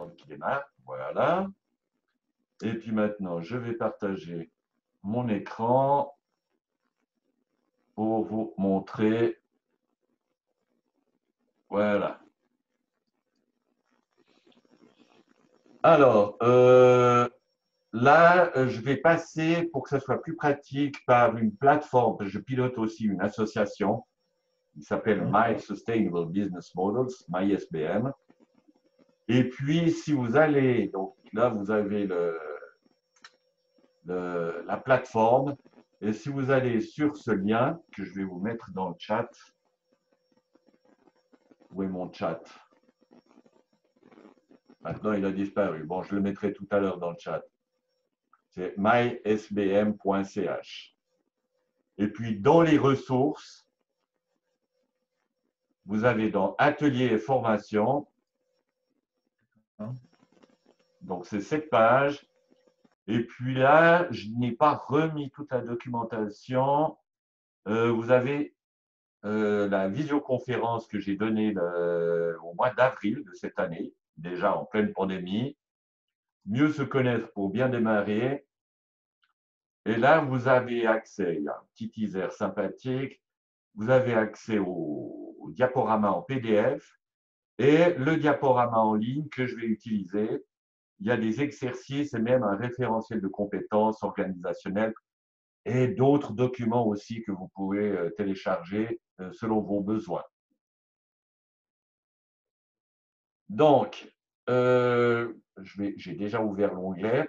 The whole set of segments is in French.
Donc, qui démarre. Voilà. Et puis maintenant, je vais partager mon écran pour vous montrer. Voilà. Alors, là, je vais passer, pour que ce soit plus pratique, par une plateforme. Je pilote aussi une association qui s'appelle My Sustainable Business Models, MySBM. Et puis, si vous allez, donc là, vous avez la plateforme. Et si vous allez sur ce lien, que je vais vous mettre dans le chat. Où est mon chat? Maintenant, il a disparu. Bon, je le mettrai tout à l'heure dans le chat. C'est mysbm.ch. Et puis, dans les ressources, vous avez dans Ateliers et formations. Donc, c'est 7 pages. Et puis là, je n'ai pas remis toute la documentation. Vous avez la visioconférence que j'ai donnée au mois d'avril de cette année. Déjà en pleine pandémie, mieux se connaître pour bien démarrer. Et là, vous avez accès, il y a un petit teaser sympathique, vous avez accès au diaporama en PDF et le diaporama en ligne que je vais utiliser. Il y a des exercices et même un référentiel de compétences organisationnelles et d'autres documents aussi que vous pouvez télécharger selon vos besoins. Donc, j'ai déjà ouvert l'onglet.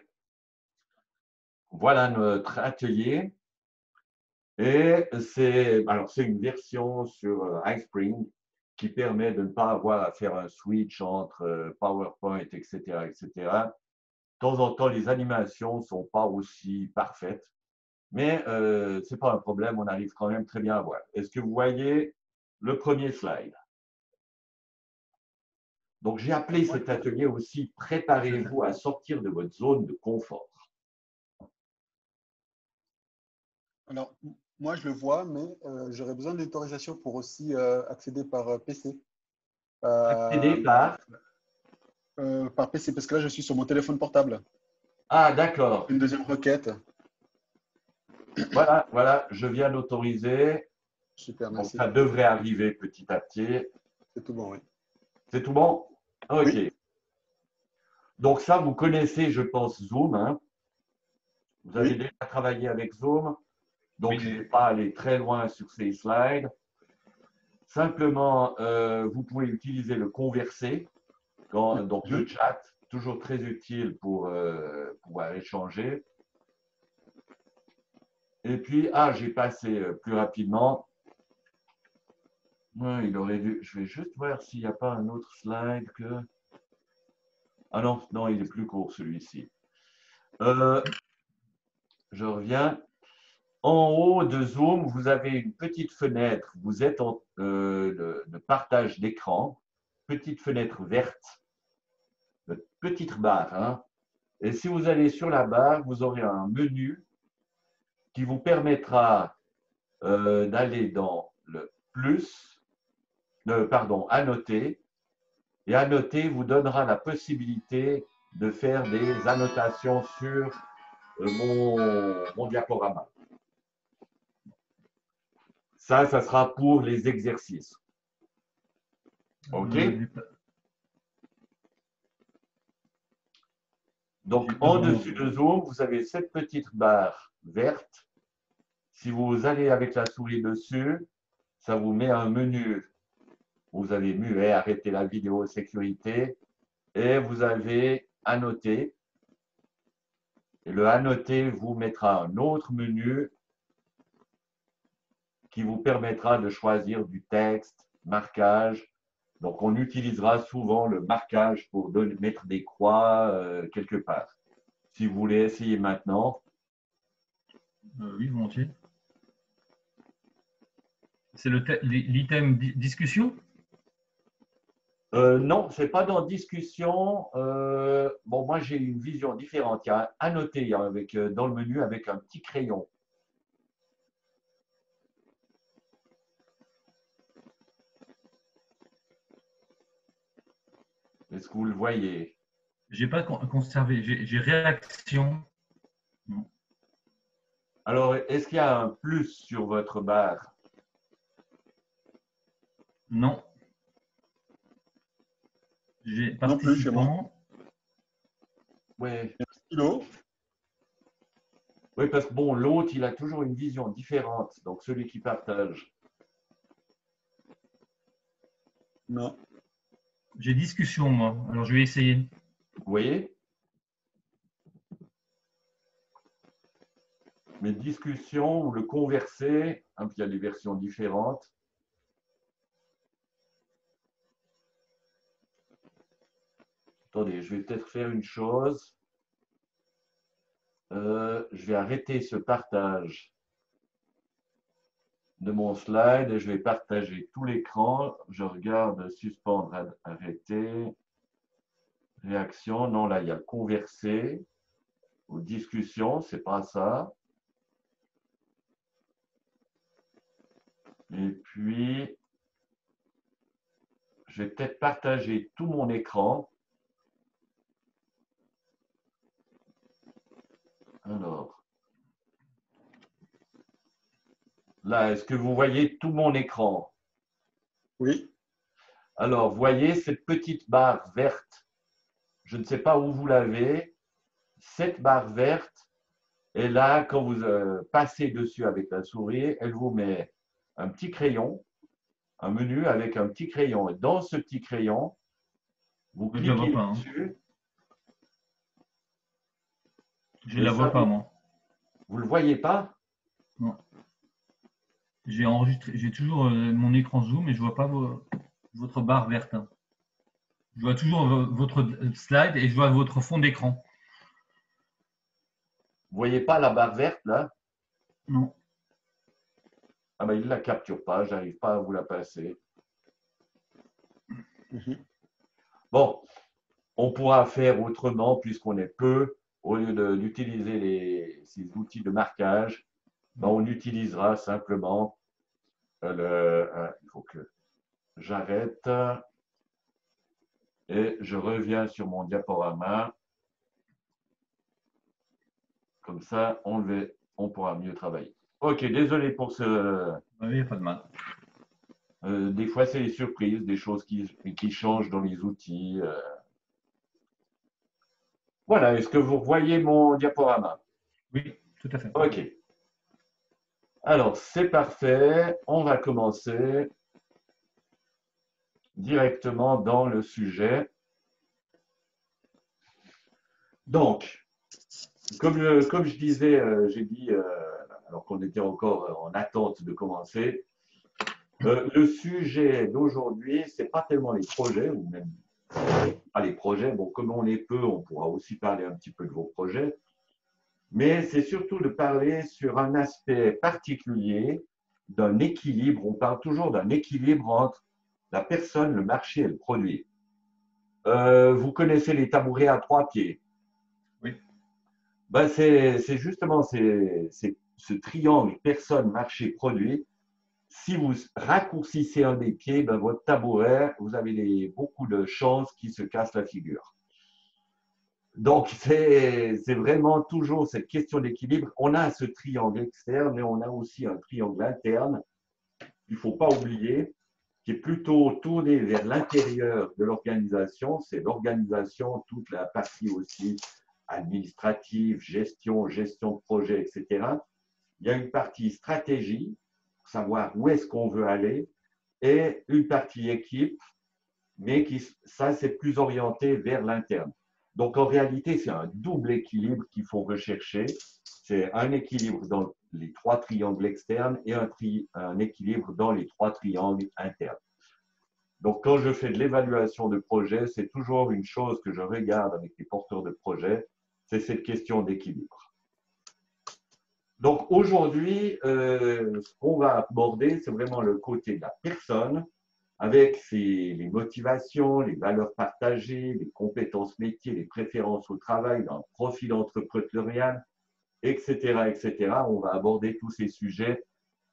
Voilà notre atelier. Et c'est une version sur iSpring qui permet de ne pas avoir à faire un switch entre PowerPoint, etc., etc. De temps en temps, les animations ne sont pas aussi parfaites, mais ce n'est pas un problème, on arrive quand même très bien à voir. Est-ce que vous voyez le premier slide? Donc, j'ai appelé cet atelier aussi « Préparez-vous à sortir de votre zone de confort ». Alors, moi, je le vois, mais j'aurais besoin d'une autorisation pour aussi accéder par PC. Accéder par par PC, parce que là, je suis sur mon téléphone portable. Ah, d'accord. Une deuxième requête. Voilà, voilà, je viens d'autoriser. Super, merci. Donc, ça devrait arriver petit à petit. C'est tout bon, oui. C'est tout bon? OK. Oui. Donc ça, vous connaissez, je pense, Zoom. Hein? Vous avez déjà travaillé avec Zoom. Donc, je ne vais pas aller très loin sur ces slides. Simplement, vous pouvez utiliser le converser, donc le chat, toujours très utile pour pouvoir échanger. Et puis, j'ai passé plus rapidement. Ouais, il aurait dû. Je vais juste voir s'il n'y a pas un autre slide que. Ah non, non, il est plus court celui-ci. Je reviens. En haut de Zoom, vous avez une petite fenêtre. Vous êtes en de partage d'écran, petite fenêtre verte, votre petite barre. Hein. Et si vous allez sur la barre, vous aurez un menu qui vous permettra d'aller dans le plus. Annoter. Et annoter vous donnera la possibilité de faire des annotations sur mon diaporama. Ça sera pour les exercices. OK? Donc, en dessus de Zoom, vous avez cette petite barre verte. Si vous allez avec la souris dessus, ça vous met un menu. Vous avez muet, arrêter la vidéo sécurité, et vous avez annoter. Et le annoter vous mettra un autre menu qui vous permettra de choisir du texte, marquage. Donc, on utilisera souvent le marquage pour mettre des croix quelque part. Si vous voulez essayer maintenant. Oui, volontiers. C'est l'item discussion? Non, ce n'est pas dans discussion. Bon, moi, j'ai une vision différente. Il y a à noter avec, dans le menu avec un petit crayon. Est-ce que vous le voyez? J'ai pas conservé, j'ai réaction. Non. Alors, est-ce qu'il y a un plus sur votre barre? Non. J'ai participant. Oui. Oui, parce que bon, l'autre, il a toujours une vision différente. Donc, celui qui partage. Non. J'ai discussion, moi. Alors, je vais essayer. Vous voyez? Mais discussion ou le converser, hein, puis il y a des versions différentes. Attendez, je vais peut-être faire une chose. Je vais arrêter ce partage de mon slide et je vais partager tout l'écran. Je regarde, suspendre, arrêter. Réaction, non, là, il y a converser ou discussion, c'est pas ça. Et puis, je vais peut-être partager tout mon écran. Alors, là, est-ce que vous voyez tout mon écran? Oui. Alors, voyez cette petite barre verte. Je ne sais pas où vous l'avez. Cette barre verte, et là, quand vous passez dessus avec la souris, elle vous met un petit crayon, un menu avec un petit crayon. Et dans ce petit crayon, vous cliquez dessus. Je ne la vois pas, moi. Vous ne le voyez pas? Non. J'ai enregistré, j'ai toujours mon écran Zoom et je ne vois pas votre barre verte. Je vois toujours votre slide et je vois votre fond d'écran. Vous ne voyez pas la barre verte, là? Non. Ah ben, il ne la capture pas, je n'arrive pas à vous la passer. Bon, on pourra faire autrement puisqu'on est peu. Au lieu d'utiliser ces outils de marquage, ben on utilisera simplement il faut que j'arrête et je reviens sur mon diaporama. Comme ça, on pourra mieux travailler. Ok, désolé pour ce… Oui, pas de mal. Des fois, c'est les surprises, des choses qui changent dans les outils… Voilà, est-ce que vous voyez mon diaporama? Oui, tout à fait. OK. Alors, c'est parfait. On va commencer directement dans le sujet. Donc, comme je disais, j'ai dit, alors qu'on était encore en attente de commencer, le sujet d'aujourd'hui, ce n'est pas tellement les projets, ou même pas les projets, bon, comme on est peu, on pourra aussi parler un petit peu de vos projets, mais c'est surtout de parler sur un aspect particulier d'un équilibre. On parle toujours d'un équilibre entre la personne, le marché et le produit. Vous connaissez les tabourets à 3 pieds? Oui. Ben, c'est justement ce triangle personne, marché, produit. Si vous raccourcissez un des pieds, ben votre tabouret, vous avez beaucoup de chances qu'il se casse la figure. Donc, c'est vraiment toujours cette question d'équilibre. On a ce triangle externe et on a aussi un triangle interne, il ne faut pas oublier, qui est plutôt tourné vers l'intérieur de l'organisation. C'est l'organisation, toute la partie aussi administrative, gestion de projet, etc. Il y a une partie stratégie, savoir où est-ce qu'on veut aller, et une partie équipe, mais ça, c'est plus orienté vers l'interne. Donc, en réalité, c'est un double équilibre qu'il faut rechercher. C'est un équilibre dans les 3 triangles externes et un équilibre dans les 3 triangles internes. Donc, quand je fais de l'évaluation de projet, c'est toujours une chose que je regarde avec les porteurs de projet, c'est cette question d'équilibre. Donc, aujourd'hui, ce qu'on va aborder, c'est vraiment le côté de la personne, avec les motivations, les valeurs partagées, les compétences métiers, les préférences au travail, un profil entrepreneurial, etc., etc. On va aborder tous ces sujets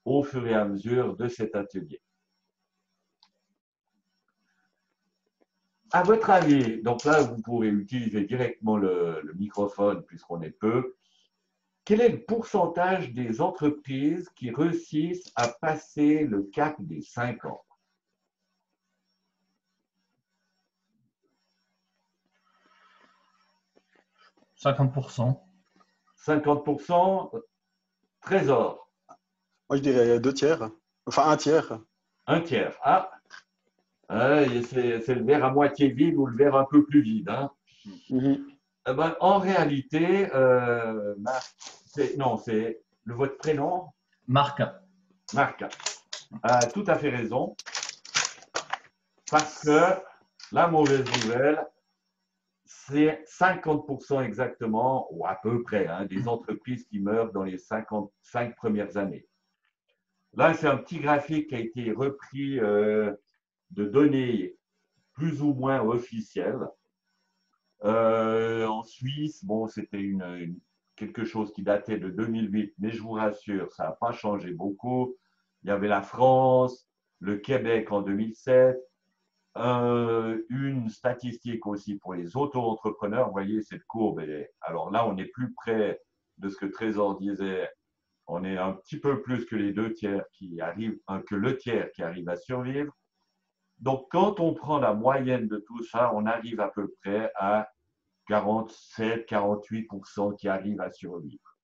au fur et à mesure de cet atelier. À votre avis, donc là, vous pourrez utiliser directement le microphone puisqu'on est peu. Quel est le pourcentage des entreprises qui réussissent à passer le cap des 5 ans? « 50 %. »« 50 %, Trésor. » Moi, je dirais 2 tiers. Enfin, 1 tiers. 1 tiers. Ah, c'est le verre à moitié vide ou le verre un peu plus vide. Hein. Mm-hmm. Eh ben, en réalité, c'est votre prénom. Marc. Marc. Tout à fait raison. Parce que la mauvaise nouvelle… C'est 50 % exactement, ou à peu près, hein, des entreprises qui meurent dans les 55 premières années. Là, c'est un petit graphique qui a été repris de données plus ou moins officielles. En Suisse, bon, c'était quelque chose qui datait de 2008, mais je vous rassure, ça n'a pas changé beaucoup. Il y avait la France, le Québec en 2007. Une statistique aussi pour les auto-entrepreneurs, vous voyez cette courbe, alors là on est plus près de ce que Trésor disait, on est un petit peu plus que les 2 tiers qui arrivent, que le tiers qui arrive à survivre. Donc quand on prend la moyenne de tout ça, on arrive à peu près à 47-48 % qui arrivent à survivre.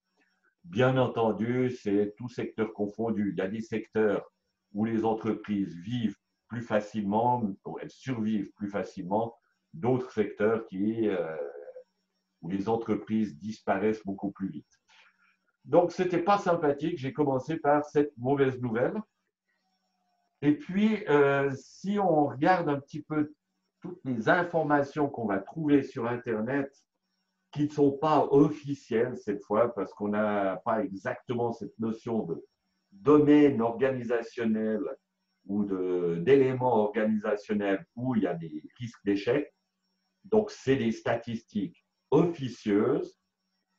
Bien entendu, c'est tout secteur confondu, il y a des secteurs où les entreprises vivent plus facilement, elles survivent plus facilement, d'autres secteurs où les entreprises disparaissent beaucoup plus vite. Donc, ce n'était pas sympathique. J'ai commencé par cette mauvaise nouvelle. Et puis, si on regarde un petit peu toutes les informations qu'on va trouver sur Internet, qui ne sont pas officielles cette fois, parce qu'on n'a pas exactement cette notion de domaine organisationnel ou d'éléments organisationnels où il y a des risques d'échec. Donc, c'est des statistiques officieuses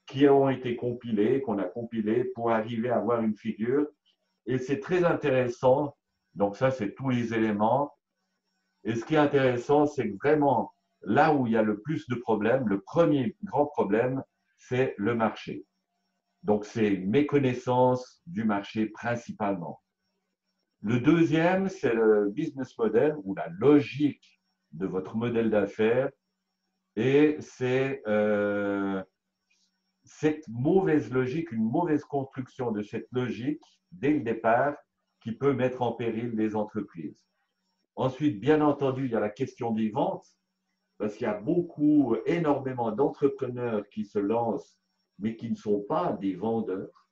qui ont été compilées, qu'on a compilées pour arriver à avoir une figure. Et c'est très intéressant. Donc, ça, c'est tous les éléments. Et ce qui est intéressant, c'est que vraiment, là où il y a le plus de problèmes, le premier grand problème, c'est le marché. Donc, c'est une méconnaissance du marché principalement. Le deuxième, c'est le business model ou la logique de votre modèle d'affaires. Et c'est cette mauvaise logique, une mauvaise construction de cette logique dès le départ qui peut mettre en péril les entreprises. Ensuite, bien entendu, il y a la question des ventes parce qu'il y a énormément d'entrepreneurs qui se lancent mais qui ne sont pas des vendeurs,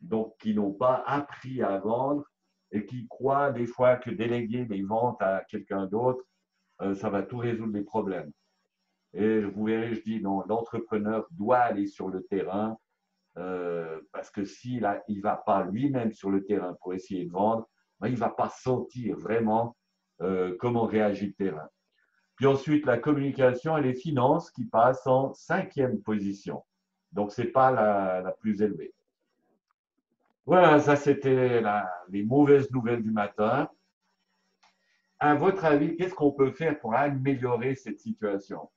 donc qui n'ont pas appris à vendre. Et qui croient des fois que déléguer les ventes à quelqu'un d'autre, ça va tout résoudre les problèmes. Et vous verrez, je dis non, l'entrepreneur doit aller sur le terrain parce que s'il ne va pas lui-même sur le terrain pour essayer de vendre, ben, il ne va pas sentir vraiment comment réagit le terrain. Puis ensuite, la communication et les finances qui passent en 5e position. Donc, ce n'est pas la plus élevée. Voilà, ça c'était les mauvaises nouvelles du matin. À votre avis, qu'est-ce qu'on peut faire pour améliorer cette situation?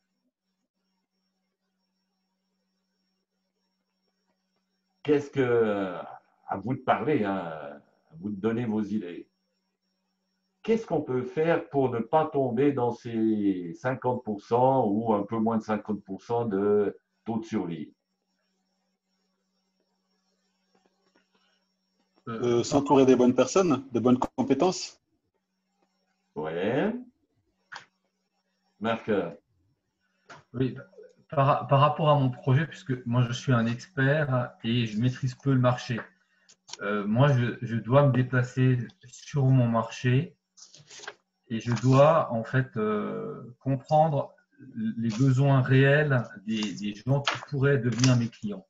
Qu'est-ce que, à vous de parler, hein, à vous de donner vos idées. Qu'est-ce qu'on peut faire pour ne pas tomber dans ces 50 % ou un peu moins de 50 % de taux de survie? S'entourer des bonnes personnes, des bonnes compétences. Ouais. Marc. Oui, par rapport à mon projet, puisque moi je suis un expert et je maîtrise peu le marché. Moi je dois me déplacer sur mon marché et je dois en fait comprendre les besoins réels des gens qui pourraient devenir mes clients.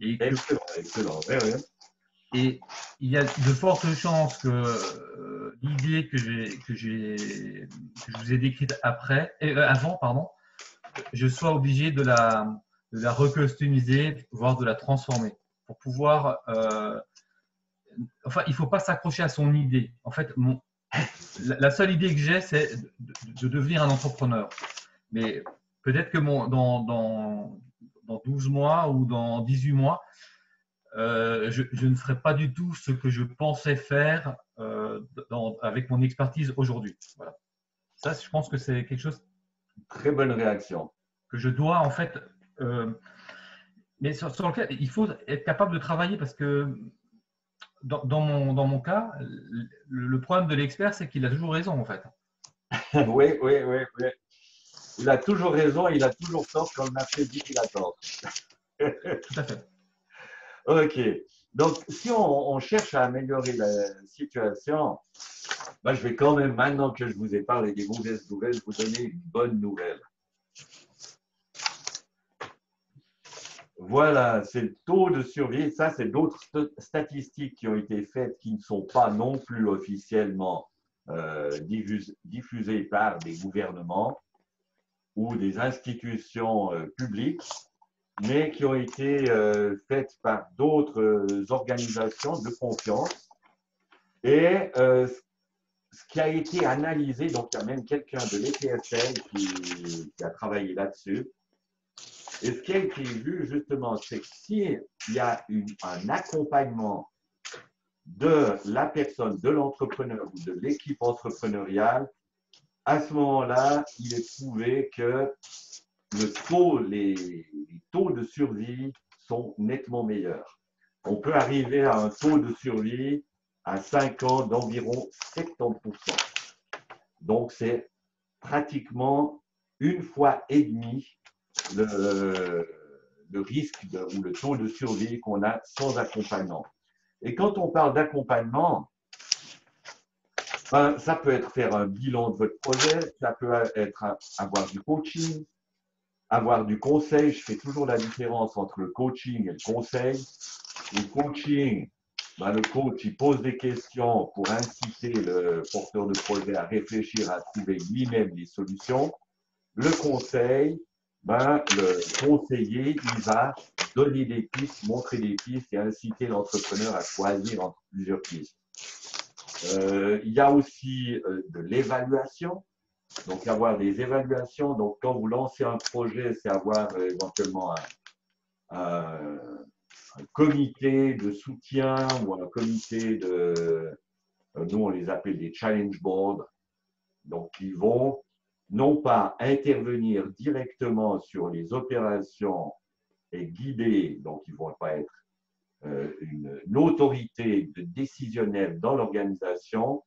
Et excellent, excellent. Ouais. Et il y a de fortes chances que l'idée que je vous ai décrite avant, je sois obligé de la recustomiser, voire de la transformer. Pour pouvoir… enfin, il ne faut pas s'accrocher à son idée. En fait, la seule idée que j'ai, c'est de devenir un entrepreneur. Mais peut-être que dans 12 mois ou dans 18 mois, je ne ferai pas du tout ce que je pensais faire avec mon expertise aujourd'hui. Voilà. Ça, je pense que c'est quelque chose… Très bonne réaction. Que je dois en fait… mais sur lequel il faut être capable de travailler, parce que dans mon cas, le problème de l'expert, c'est qu'il a toujours raison en fait. Oui. Il a toujours raison et il a toujours tort quand le marché dit qu'il a tort. Tout à fait. OK. Donc, si on cherche à améliorer la situation, ben, je vais quand même, maintenant que je vous ai parlé des mauvaises nouvelles, vous donner une bonne nouvelle. Voilà, c'est le taux de survie. Ça, c'est d'autres statistiques qui ont été faites, qui ne sont pas non plus officiellement diffusées par des gouvernements ou des institutions publiques, mais qui ont été faites par d'autres organisations de confiance. Et ce qui a été analysé, donc il y a même quelqu'un de l'ETFL qui a travaillé là-dessus. Et ce qui a été vu, justement, c'est que s'il y a un accompagnement de la personne, de l'entrepreneur ou de l'équipe entrepreneuriale, à ce moment-là, il est prouvé que les taux de survie sont nettement meilleurs. On peut arriver à un taux de survie à 5 ans d'environ 70%. Donc, c'est pratiquement une fois et demie le risque ou le taux de survie qu'on a sans accompagnement. Et quand on parle d'accompagnement, ben, ça peut être faire un bilan de votre projet, ça peut être avoir du coaching, avoir du conseil. Je fais toujours la différence entre le coaching et le conseil. Le coaching, ben, le coach, il pose des questions pour inciter le porteur de projet à réfléchir, à trouver lui-même les solutions. Le conseil, ben, le conseiller, il va donner des pistes, montrer des pistes et inciter l'entrepreneur à choisir entre plusieurs pistes. Il y a aussi de l'évaluation, donc avoir des évaluations. Donc, quand vous lancez un projet, c'est avoir éventuellement un comité de soutien ou un comité de… nous, on les appelle des challenge boards. Donc, ils vont non pas intervenir directement sur les opérations et guider, donc ils ne vont pas être une autorité décisionnelle dans l'organisation,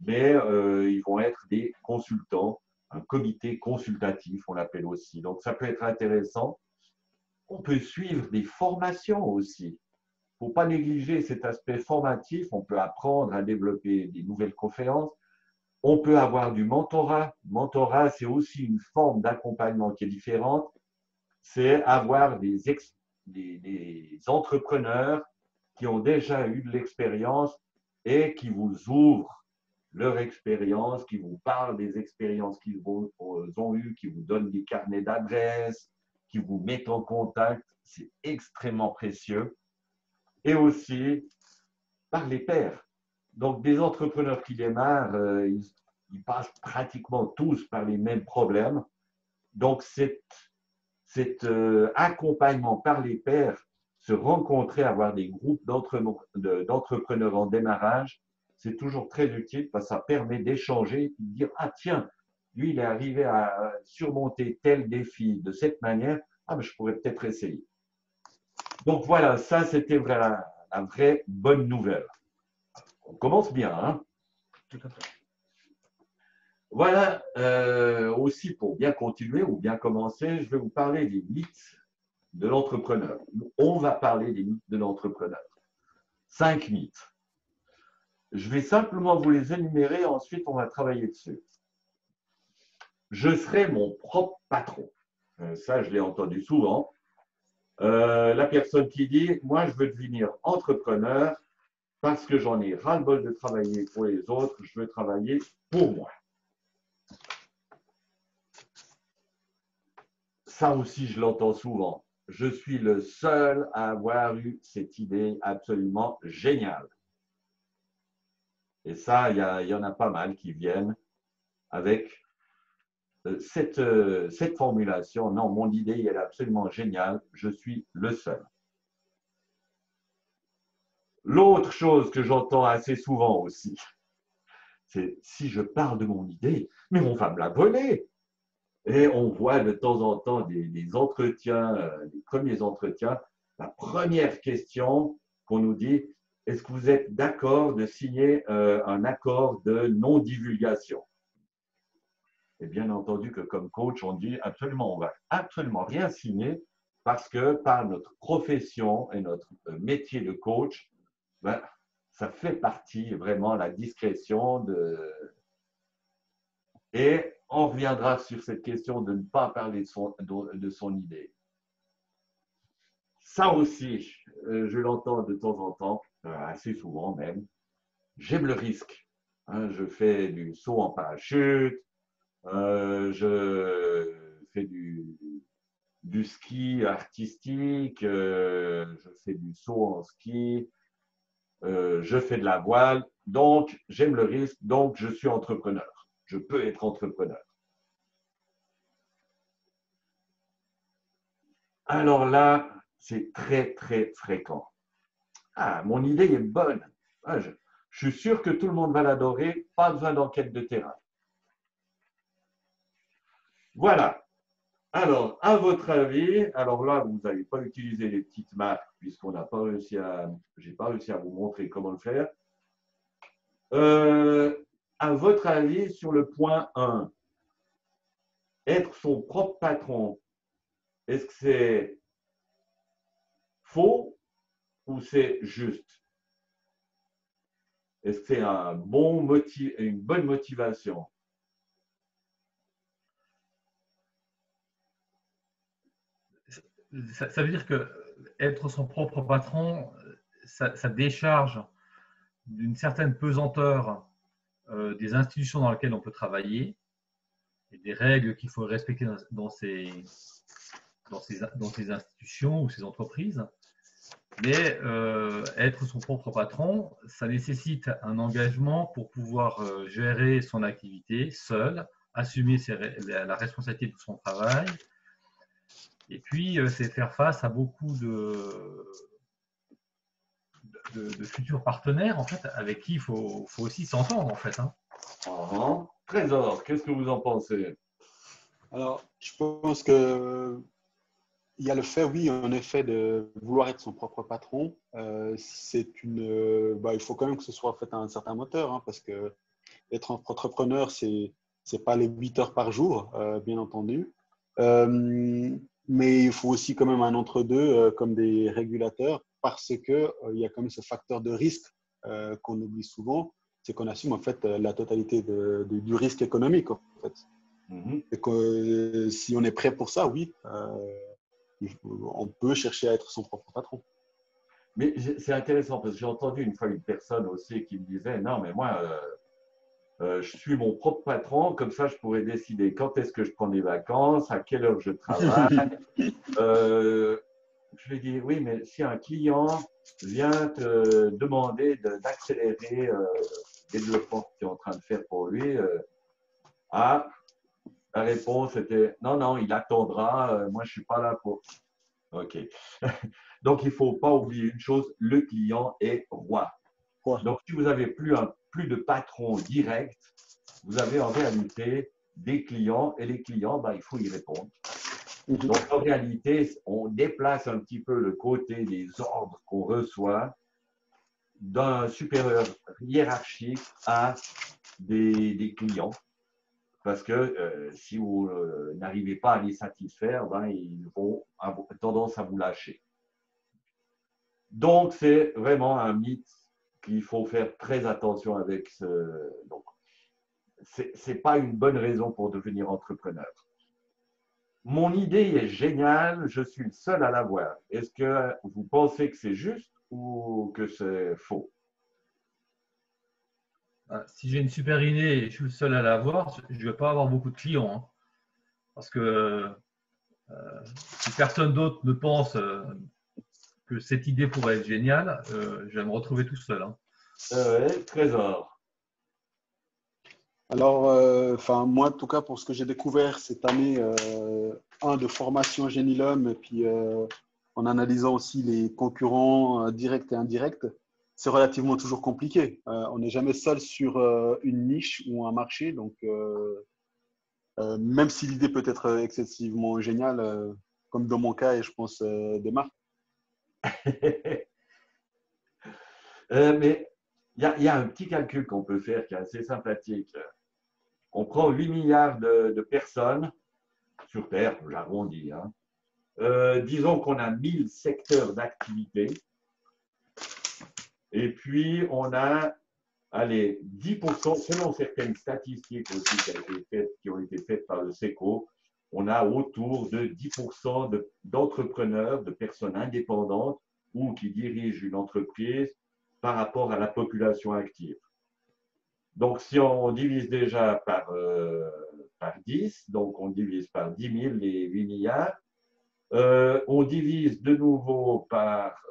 mais ils vont être des consultants, un comité consultatif, on l'appelle aussi. Donc, ça peut être intéressant. On peut suivre des formations aussi. Il ne faut pas négliger cet aspect formatif. On peut apprendre à développer des nouvelles conférences. On peut avoir du mentorat. Mentorat, c'est aussi une forme d'accompagnement qui est différente. C'est avoir des entrepreneurs qui ont déjà eu de l'expérience et qui vous ouvrent leur expérience, qui vous parlent des expériences qu'ils ont eues, qui vous donnent des carnets d'adresses, qui vous mettent en contact. C'est extrêmement précieux. Et aussi par les pairs. Donc, des entrepreneurs qui démarrent, ils passent pratiquement tous par les mêmes problèmes. Donc, cet accompagnement par les pairs, se rencontrer, avoir des groupes d'entrepreneurs en démarrage, c'est toujours très utile parce que ça permet d'échanger et de dire « Ah tiens, lui, il est arrivé à surmonter tel défi de cette manière, ah ben, je pourrais peut-être essayer. » Donc, voilà, ça, c'était la vraie bonne nouvelle. On commence bien, hein? Tout à fait. Voilà, aussi pour bien continuer ou bien commencer, je vais vous parler des mythes de l'entrepreneur. On va parler des mythes de l'entrepreneur. 5 mythes. Je vais simplement vous les énumérer, ensuite on va travailler dessus. Je serai mon propre patron. Ça, je l'ai entendu souvent. La personne qui dit « Moi, je veux devenir entrepreneur. » Parce que j'en ai ras-le-bol de travailler pour les autres, je veux travailler pour moi. Ça aussi, je l'entends souvent. Je suis le seul à avoir eu cette idée absolument géniale. Et ça, il y en a pas mal qui viennent avec cette formulation. Non, mon idée, elle est absolument géniale. Je suis le seul. L'autre chose que j'entends assez souvent aussi, c'est si je parle de mon idée, mais on va me la voler. Et on voit de temps en temps des entretiens, des premiers entretiens, la première question qu'on nous dit, est-ce que vous êtes d'accord de signer un accord de non-divulgation? Et bien entendu que comme coach, on dit absolument, on ne va absolument rien signer parce que par notre profession et notre métier de coach, ben, ça fait partie vraiment de la discrétion. Et on reviendra sur cette question de ne pas parler de son idée. Ça aussi, je l'entends de temps en temps, assez souvent même. J'aime le risque. Hein, je fais du saut en parachute, je fais du ski artistique, je fais du saut en ski. Je fais de la voile, donc j'aime le risque, donc je suis entrepreneur. Je peux être entrepreneur. Alors là, c'est très, très fréquent. Ah, mon idée est bonne. Ah, je suis sûr que tout le monde va l'adorer, pas besoin d'enquête de terrain. Voilà. Alors, à votre avis, alors là, vous n'avez pas utilisé les petites marques puisqu'on n'a pas réussi à, j'ai pas réussi à vous montrer comment le faire. À votre avis, sur le point 1, être son propre patron, est-ce que c'est faux ou c'est juste? Est-ce que c'est un bon motif, une bonne motivation? Ça veut dire que être son propre patron, ça décharge d'une certaine pesanteur des institutions dans lesquelles on peut travailler et des règles qu'il faut respecter dans ces institutions ou ces entreprises. Mais être son propre patron, ça nécessite un engagement pour pouvoir gérer son activité seul, assumer la responsabilité de son travail. Et puis, c'est faire face à beaucoup de futurs partenaires, en fait, avec qui il faut aussi s'entendre, en fait. Hein. Uh-huh. Trésor, qu'est-ce que vous en pensez? Alors, je pense que il y a le fait, oui, en effet, de vouloir être son propre patron. Il faut quand même que ce soit fait à un certain moteur, hein, parce que être entrepreneur, c'est pas les 8 heures par jour, bien entendu. Mais il faut aussi quand même un entre-deux comme des régulateurs parce qu'il y a quand même ce facteur de risque qu'on oublie souvent, c'est qu'on assume en fait la totalité du risque économique. En fait. Mm-hmm. Et que, si on est prêt pour ça, oui, on peut chercher à être son propre patron. Mais c'est intéressant parce que j'ai entendu une fois une personne aussi qui me disait « Non, mais moi, je suis mon propre patron, comme ça je pourrais décider quand est-ce que je prends des vacances, à quelle heure je travaille. » Je lui ai dit, oui, mais si un client vient te demander d'accélérer le développement que tu es en train de faire pour lui, la réponse était, non, il attendra, moi je ne suis pas là pour… Ok. Donc, il ne faut pas oublier une chose, le client est roi. Donc, si vous n'avez plus de patron direct, vous avez en réalité des clients et les clients, il faut y répondre. Donc, en réalité, on déplace un petit peu le côté des ordres qu'on reçoit d'un supérieur hiérarchique à des clients. Parce que si vous n'arrivez pas à les satisfaire, ils vont avoir tendance à vous lâcher. Donc, c'est vraiment un mythe qu'il faut faire très attention avec donc, c'est pas une bonne raison pour devenir entrepreneur. Mon idée est géniale, je suis le seul à l'avoir. Est-ce que vous pensez que c'est juste ou que c'est faux? Si j'ai une super idée et je suis le seul à l'avoir, je ne vais pas avoir beaucoup de clients. Hein, parce que si personne d'autre ne pense… cette idée pourrait être géniale, je vais me retrouver tout seul. Hein. Trésor. Alors, moi, en tout cas, pour ce que j'ai découvert cette année, de formation GENILEM, et puis en analysant aussi les concurrents directs et indirects, c'est relativement toujours compliqué. On n'est jamais seul sur une niche ou un marché. Donc, même si l'idée peut être excessivement géniale, comme dans mon cas, et je pense des marques. Mais il y a un petit calcul qu'on peut faire qui est assez sympathique. On prend 8 milliards de personnes sur Terre, j'arrondis. Hein. Disons qu'on a 1000 secteurs d'activité. Et puis, on a, allez, 10%, selon certaines statistiques aussi qui ont été faites par le SECO, on a autour de 10% d'entrepreneurs, de personnes indépendantes ou qui dirigent une entreprise par rapport à la population active. Donc, si on divise déjà par 10, donc on divise par 10 000 les 8 milliards, on divise de nouveau par…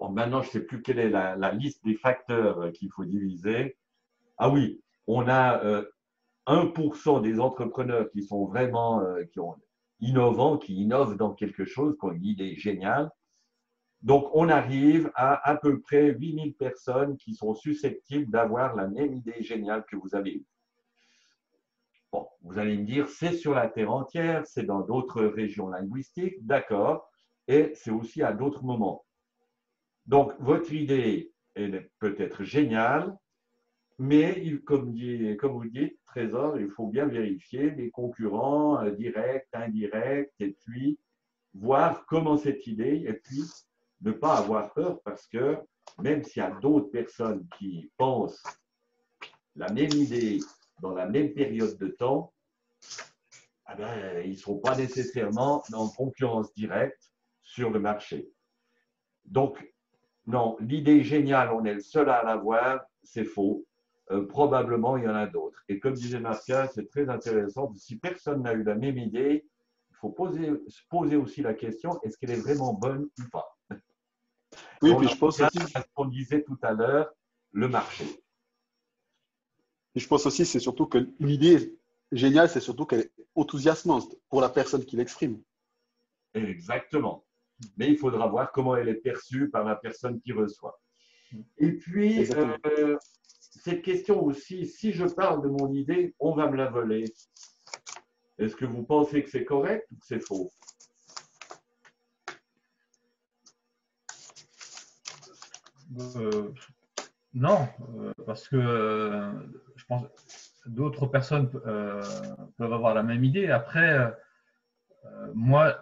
maintenant, je ne sais plus quelle est la liste des facteurs qu'il faut diviser. Ah oui, on a 1% des entrepreneurs qui sont vraiment innovants, qui innovent dans quelque chose, qui ont une idée géniale. Donc, on arrive à peu près 8000 personnes qui sont susceptibles d'avoir la même idée géniale que vous avez. Bon, vous allez me dire, c'est sur la terre entière, c'est dans d'autres régions linguistiques, d'accord. Et c'est aussi à d'autres moments. Donc, votre idée est peut-être géniale, mais comme vous dites, Trésor, il faut bien vérifier les concurrents directs, indirects, et puis voir comment cette idée, et puis ne pas avoir peur, parce que même s'il y a d'autres personnes qui pensent la même idée dans la même période de temps, eh bien, ils ne sont pas nécessairement en concurrence directe sur le marché. Donc, non, l'idée géniale, on est le seul à l'avoir, c'est faux. Probablement, il y en a d'autres. Et comme disait Marcia, c'est très intéressant, si personne n'a eu la même idée, il faut se poser aussi la question, est-ce qu'elle est vraiment bonne ou pas? Oui, puis je pense aussi… à ce qu'on disait tout à l'heure, le marché. Et je pense aussi, c'est surtout que l'idée géniale, c'est surtout qu'elle est enthousiasmante pour la personne qui l'exprime. Exactement. Mais il faudra voir comment elle est perçue par la personne qui reçoit. Et puis, cette question aussi, si je parle de mon idée, on va me la voler. Est-ce que vous pensez que c'est correct ou que c'est faux? Non, parce que je pense que d'autres personnes peuvent avoir la même idée. Après, moi…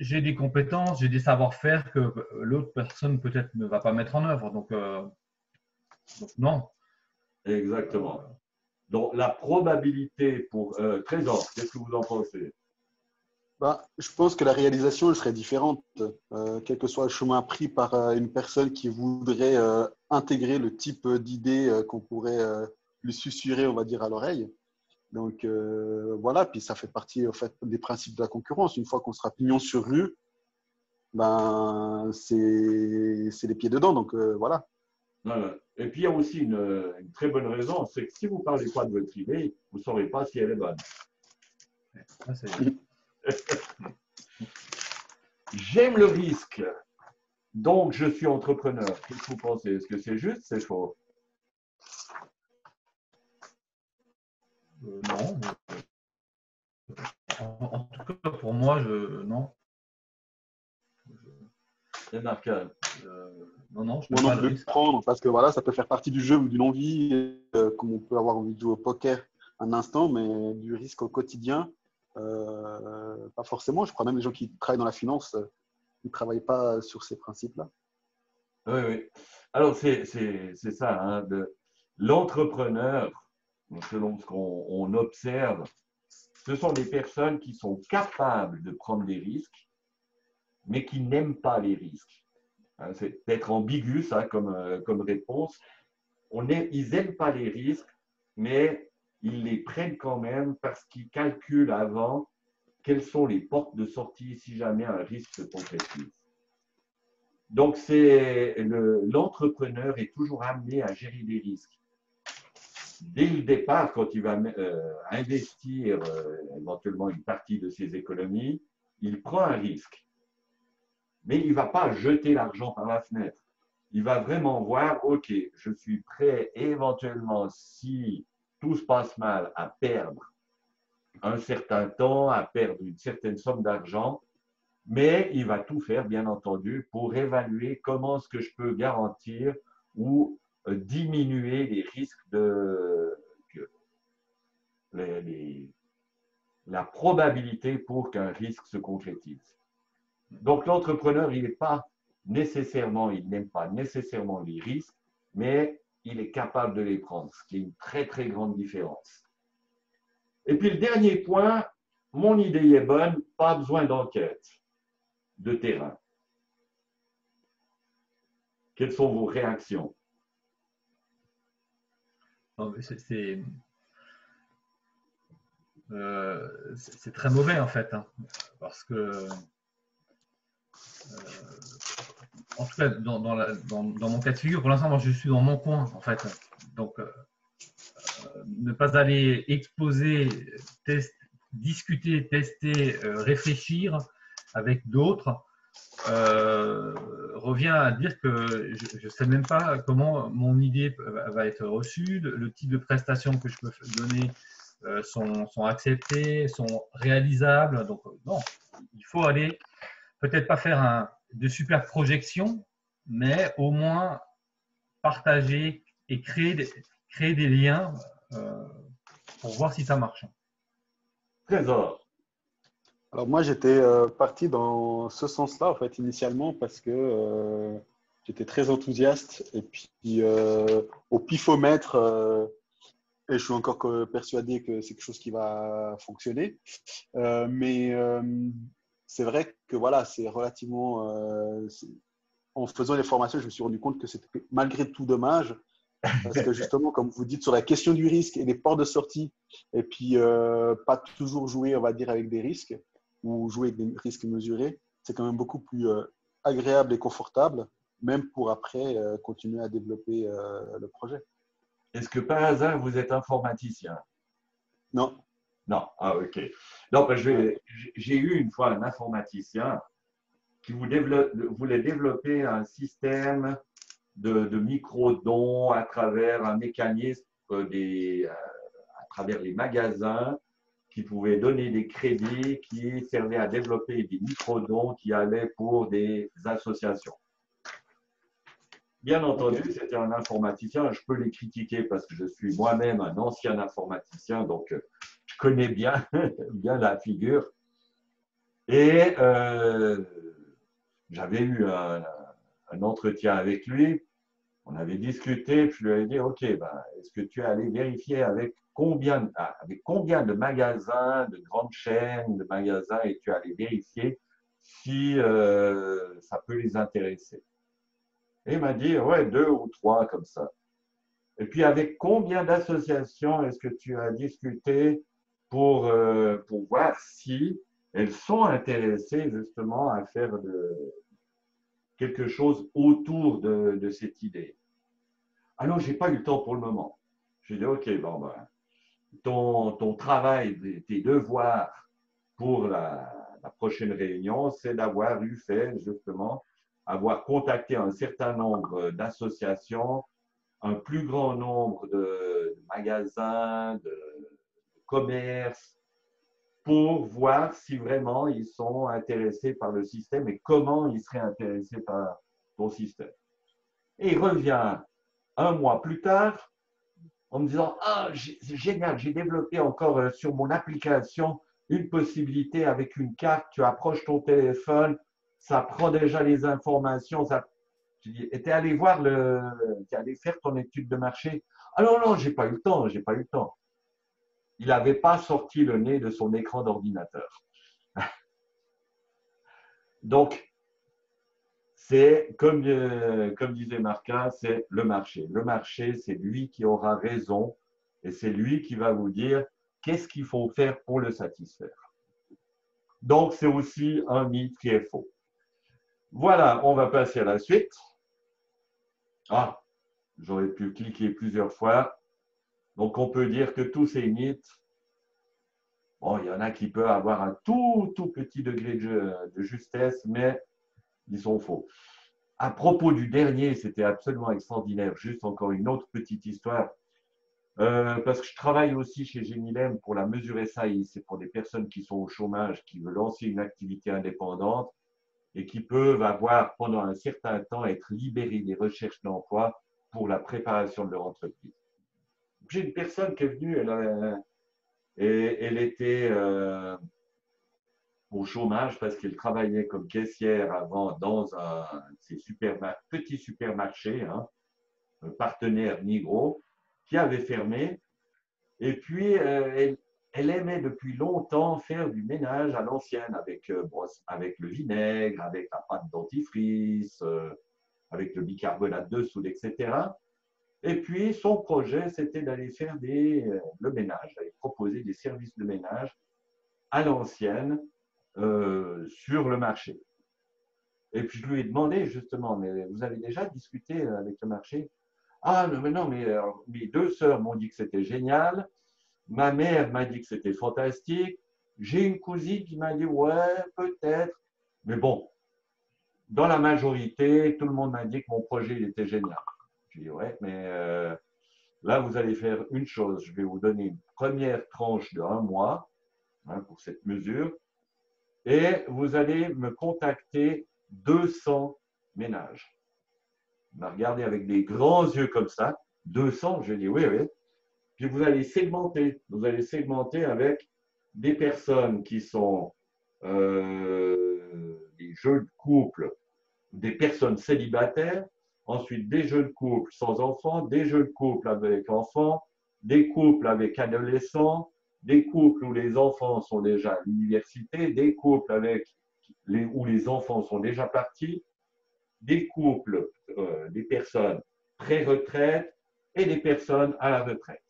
j'ai des compétences, j'ai des savoir-faire que l'autre personne peut-être ne va pas mettre en œuvre. Donc non. Exactement. Donc, la probabilité pour… Trésor, qu'est-ce que vous en pensez? Je pense que la réalisation serait différente, quel que soit le chemin pris par une personne qui voudrait intégrer le type d'idée qu'on pourrait lui susurrer, on va dire, à l'oreille. Donc, voilà. Puis, ça fait partie en fait, des principes de la concurrence. Une fois qu'on sera pignon sur rue, c'est les pieds dedans. Donc, voilà. Et puis, il y a aussi une très bonne raison. C'est que si vous ne parlez pas de votre idée, vous ne saurez pas si elle est bonne. Ah, j'aime le risque. Donc, je suis entrepreneur. Qu'est-ce que vous pensez? Est-ce que c'est juste? C'est faux? Non. En tout cas, pour moi, non. C'est marquable. Non, je ne peux pas le prendre parce que voilà, ça peut faire partie du jeu ou d'une envie, comme on peut avoir envie de jouer au poker un instant, mais du risque au quotidien, pas forcément. Je crois même les gens qui travaillent dans la finance, ils ne travaillent pas sur ces principes-là. Oui, oui. Alors, c'est ça. Hein, l'entrepreneur, selon ce qu'on observe, ce sont des personnes qui sont capables de prendre des risques, mais qui n'aiment pas les risques. Hein, c'est peut-être ambigu, ça, comme réponse. Ils n'aiment pas les risques, mais ils les prennent quand même parce qu'ils calculent avant quelles sont les portes de sortie si jamais un risque se concrétise. Donc, l'entrepreneur est toujours amené à gérer des risques. Dès le départ, quand il va investir éventuellement une partie de ses économies, il prend un risque. Mais il ne va pas jeter l'argent par la fenêtre. Il va vraiment voir, OK, je suis prêt éventuellement, si tout se passe mal, à perdre un certain temps, à perdre une certaine somme d'argent, mais il va tout faire, bien entendu, pour évaluer comment est-ce que je peux garantir ou diminuer les risques de la probabilité pour qu'un risque se concrétise. Donc, l'entrepreneur, il n'aime pas nécessairement les risques, mais il est capable de les prendre, ce qui est une très, très grande différence. Et puis, le dernier point, mon idée est bonne, pas besoin d'enquête de terrain. Quelles sont vos réactions? C'est très mauvais, en fait, hein, parce que, en tout cas, dans mon cas de figure, pour l'instant, moi, je suis dans mon coin, en fait. Donc, ne pas aller exposer, discuter, tester, réfléchir avec d'autres, revient à dire que je ne sais même pas comment mon idée va être reçue, le type de prestations que je peux donner sont acceptées, sont réalisables. Donc, non, il faut aller, peut-être pas faire de super projections, mais au moins partager et créer des liens pour voir si ça marche. Trésor. Alors moi, j'étais parti dans ce sens-là, en fait, initialement, parce que j'étais très enthousiaste. Et puis, au pifomètre, et je suis encore persuadé que c'est quelque chose qui va fonctionner. Mais c'est vrai que voilà, c'est relativement… en faisant les formations, je me suis rendu compte que c'était malgré tout dommage. Parce que justement, comme vous dites, sur la question du risque et des portes de sortie, et puis pas toujours jouer, on va dire, avec des risques, ou jouer avec des risques mesurés, c'est quand même beaucoup plus agréable et confortable, même pour après continuer à développer le projet. Est-ce que par hasard, vous êtes informaticien? Non. Non, ah ok. Non, ben, j'ai eu une fois un informaticien qui voulait développer un système de micro-dons à travers un mécanisme, à travers les magasins qui pouvaient donner des crédits qui servaient à développer des micro-dons qui allaient pour des associations. Bien entendu, c'était un informaticien. Je peux les critiquer parce que je suis moi-même un ancien informaticien, donc je connais bien, bien la figure. Et j'avais eu un entretien avec lui, on avait discuté, puis je lui avais dit, OK, ben, est-ce que tu es allé vérifier avec combien de magasins, de grandes chaînes de magasins, et tu es allé vérifier si ça peut les intéresser? Et il m'a dit, ouais, 2 ou 3 comme ça. Et puis, avec combien d'associations est-ce que tu as discuté pour voir si elles sont intéressées justement à faire quelque chose autour de cette idée? Alors, je n'ai pas eu le temps pour le moment. J'ai dit, OK, bon, ben, ton travail, tes devoirs pour la prochaine réunion, c'est d'avoir avoir contacté un certain nombre d'associations, un plus grand nombre de magasins, de commerces, pour voir si vraiment ils sont intéressés par le système et comment ils seraient intéressés par ton système. Et il revient 1 mois plus tard en me disant « Ah, c'est génial, j'ai développé encore sur mon application une possibilité avec une carte, tu approches ton téléphone, ça prend déjà les informations. » Je dis « Et tu es allé faire ton étude de marché ?» « Ah non, j'ai pas eu le temps, j'ai pas eu le temps. » Il n'avait pas sorti le nez de son écran d'ordinateur. Donc, c'est comme disait Marquin, c'est le marché. Le marché, c'est lui qui aura raison et c'est lui qui va vous dire qu'est-ce qu'il faut faire pour le satisfaire. Donc, c'est aussi un mythe qui est faux. Voilà, on va passer à la suite. Ah, j'aurais pu cliquer plusieurs fois. Donc, on peut dire que tous ces mythes, bon, il y en a qui peuvent avoir un tout petit degré de justesse, mais ils sont faux. À propos du dernier, c'était absolument extraordinaire. Juste encore une autre petite histoire. Parce que je travaille aussi chez GENILEM pour la mesure SAI. C'est pour des personnes qui sont au chômage, qui veulent lancer une activité indépendante et qui peuvent avoir, pendant un certain temps, être libérés des recherches d'emploi pour la préparation de leur entreprise. J'ai une personne qui est venue, elle était au chômage parce qu'elle travaillait comme caissière avant dans un petit supermarché, hein, un partenaire Migros, qui avait fermé. Et puis, elle aimait depuis longtemps faire du ménage à l'ancienne avec le vinaigre, avec la pâte dentifrice, avec le bicarbonate de soude, etc. Et puis, son projet, c'était d'aller faire le ménage, d'aller proposer des services de ménage à l'ancienne sur le marché. Et puis, je lui ai demandé justement, mais vous avez déjà discuté avec le marché? Ah, mais non, mais mes deux sœurs m'ont dit que c'était génial. Ma mère m'a dit que c'était fantastique. J'ai une cousine qui m'a dit, ouais, peut-être. Mais bon, dans la majorité, tout le monde m'a dit que mon projet, il était génial. Je dis, ouais, mais là, vous allez faire une chose. Je vais vous donner une première tranche de 1 mois, hein, pour cette mesure. Et vous allez me contacter 200 ménages. Il m'a regardé avec des grands yeux comme ça. 200, je lui ai dit, oui. Puis vous allez segmenter avec des personnes qui sont des jeunes couples, des personnes célibataires, ensuite des jeunes couples sans enfants, des jeunes couples avec enfants, des couples avec adolescents, des couples où les enfants sont déjà à l'université, des couples où les enfants sont déjà partis, des couples, des personnes pré-retraite et des personnes à la retraite.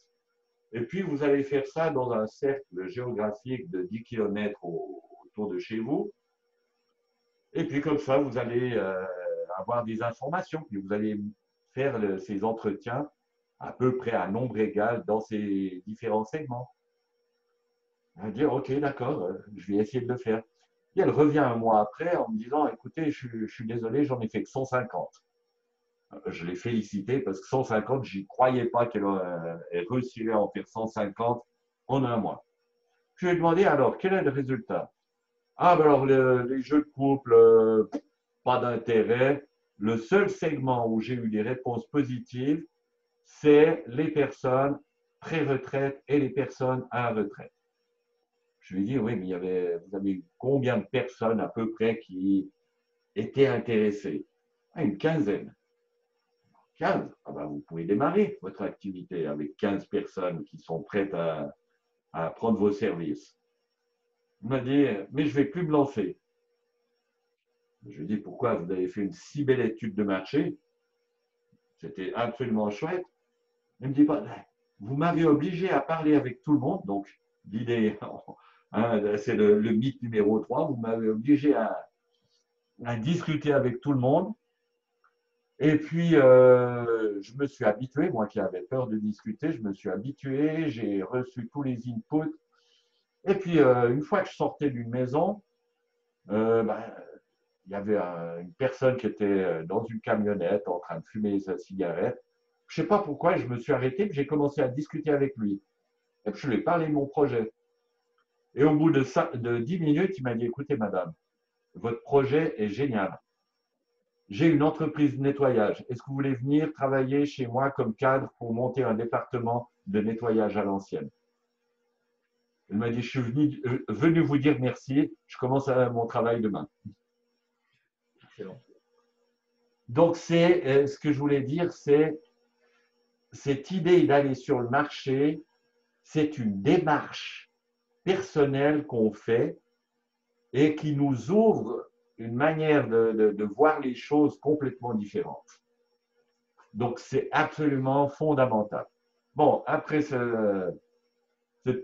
Et puis, vous allez faire ça dans un cercle géographique de 10 km autour de chez vous. Et puis, comme ça, vous allez avoir des informations. Puis, vous allez faire ces entretiens à peu près à nombre égal dans ces différents segments. Elle va dire, OK, d'accord, je vais essayer de le faire. Et elle revient 1 mois après en me disant, écoutez, je suis désolé, j'en ai fait que 150. Je l'ai félicité parce que 150, j'y croyais pas qu'elle réussirait à en faire 150 en 1 mois. Je lui ai demandé alors, quel est le résultat? Ah, ben alors, les jeux de couple, pas d'intérêt. Le seul segment où j'ai eu des réponses positives, c'est les personnes pré-retraite et les personnes à la retraite. Je lui ai dit, oui, mais vous avez eu combien de personnes à peu près qui étaient intéressées? Ah, une quinzaine. 15, ah ben vous pouvez démarrer votre activité avec 15 personnes qui sont prêtes à prendre vos services. Il m'a dit, mais je ne vais plus me lancer. Je lui ai dit, pourquoi? Vous avez fait une si belle étude de marché. C'était absolument chouette. Il me dit, vous m'avez obligé à parler avec tout le monde. Donc, l'idée, hein, c'est le mythe numéro 3. Vous m'avez obligé à discuter avec tout le monde. Et puis, je me suis habitué, moi qui avais peur de discuter, je me suis habitué, j'ai reçu tous les inputs. Et puis, une fois que je sortais d'une maison, il y avait une personne qui était dans une camionnette en train de fumer sa cigarette. Je ne sais pas pourquoi, je me suis arrêté, puis j'ai commencé à discuter avec lui. Et puis, je lui ai parlé de mon projet. Et au bout de 10 minutes, il m'a dit, écoutez, madame, votre projet est génial. J'ai une entreprise de nettoyage. Est-ce que vous voulez venir travailler chez moi comme cadre pour monter un département de nettoyage à l'ancienne? Elle m'a dit, je suis venu vous dire merci, je commence mon travail demain. Excellent. Donc, ce que je voulais dire, c'est cette idée d'aller sur le marché, c'est une démarche personnelle qu'on fait et qui nous ouvre une manière de voir les choses complètement différentes. Donc, c'est absolument fondamental. Bon, après cette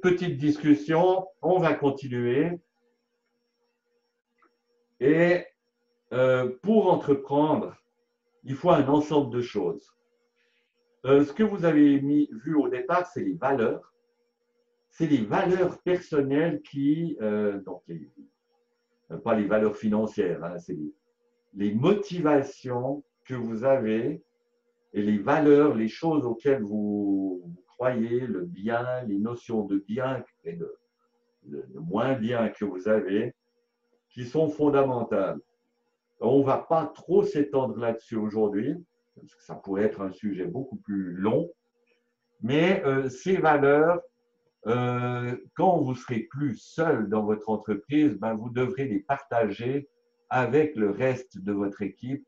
petite discussion, on va continuer. Et Pour entreprendre, il faut un ensemble de choses. Ce que vous avez vu au départ, c'est les valeurs. C'est les valeurs personnelles qui, pas les valeurs financières, hein, c'est les motivations que vous avez et les valeurs, les choses auxquelles vous croyez, le bien, les notions de bien et de moins bien que vous avez, qui sont fondamentales. On ne va pas trop s'étendre là-dessus aujourd'hui, parce que ça pourrait être un sujet beaucoup plus long, mais ces valeurs, quand vous serez plus seul dans votre entreprise, ben, vous devrez les partager avec le reste de votre équipe,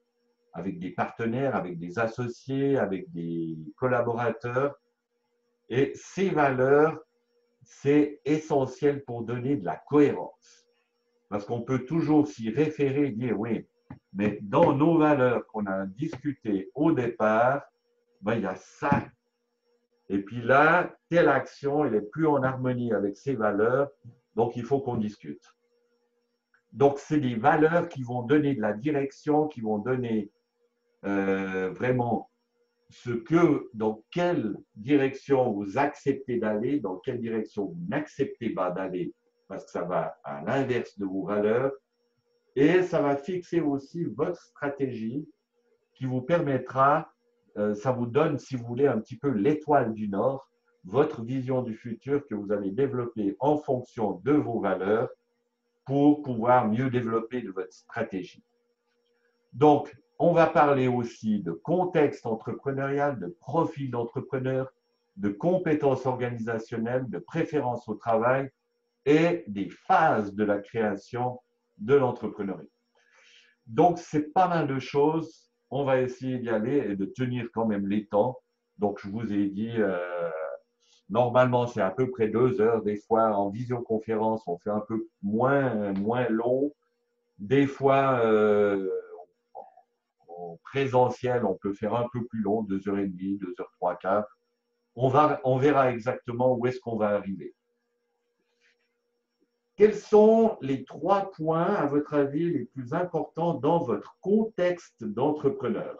avec des partenaires, avec des associés, avec des collaborateurs. Et ces valeurs, c'est essentiel pour donner de la cohérence. Parce qu'on peut toujours s'y référer et dire, oui, mais dans nos valeurs qu'on a discutées au départ, ben, il y a ça. Et puis là, telle action, elle n'est plus en harmonie avec ces valeurs, donc il faut qu'on discute. Donc, c'est des valeurs qui vont donner de la direction, qui vont donner vraiment dans quelle direction vous acceptez d'aller, dans quelle direction vous n'acceptez pas d'aller, parce que ça va à l'inverse de vos valeurs. Et ça va fixer aussi votre stratégie qui vous permettra, ça vous donne, si vous voulez, un petit peu l'étoile du Nord, votre vision du futur que vous allez développer en fonction de vos valeurs pour pouvoir mieux développer de votre stratégie. Donc, on va parler aussi de contexte entrepreneurial, de profil d'entrepreneur, de compétences organisationnelles, de préférence au travail et des phases de la création de l'entrepreneuriat. Donc, c'est pas mal de choses. On va essayer d'y aller et de tenir quand même les temps. Donc, je vous ai dit, normalement, c'est à peu près 2 heures. Des fois, en visioconférence, on fait un peu moins long. Des fois, en présentiel, on peut faire un peu plus long, 2h30, 2h15. On verra exactement où est-ce qu'on va arriver. Quels sont les 3 points, à votre avis, les plus importants dans votre contexte d'entrepreneur?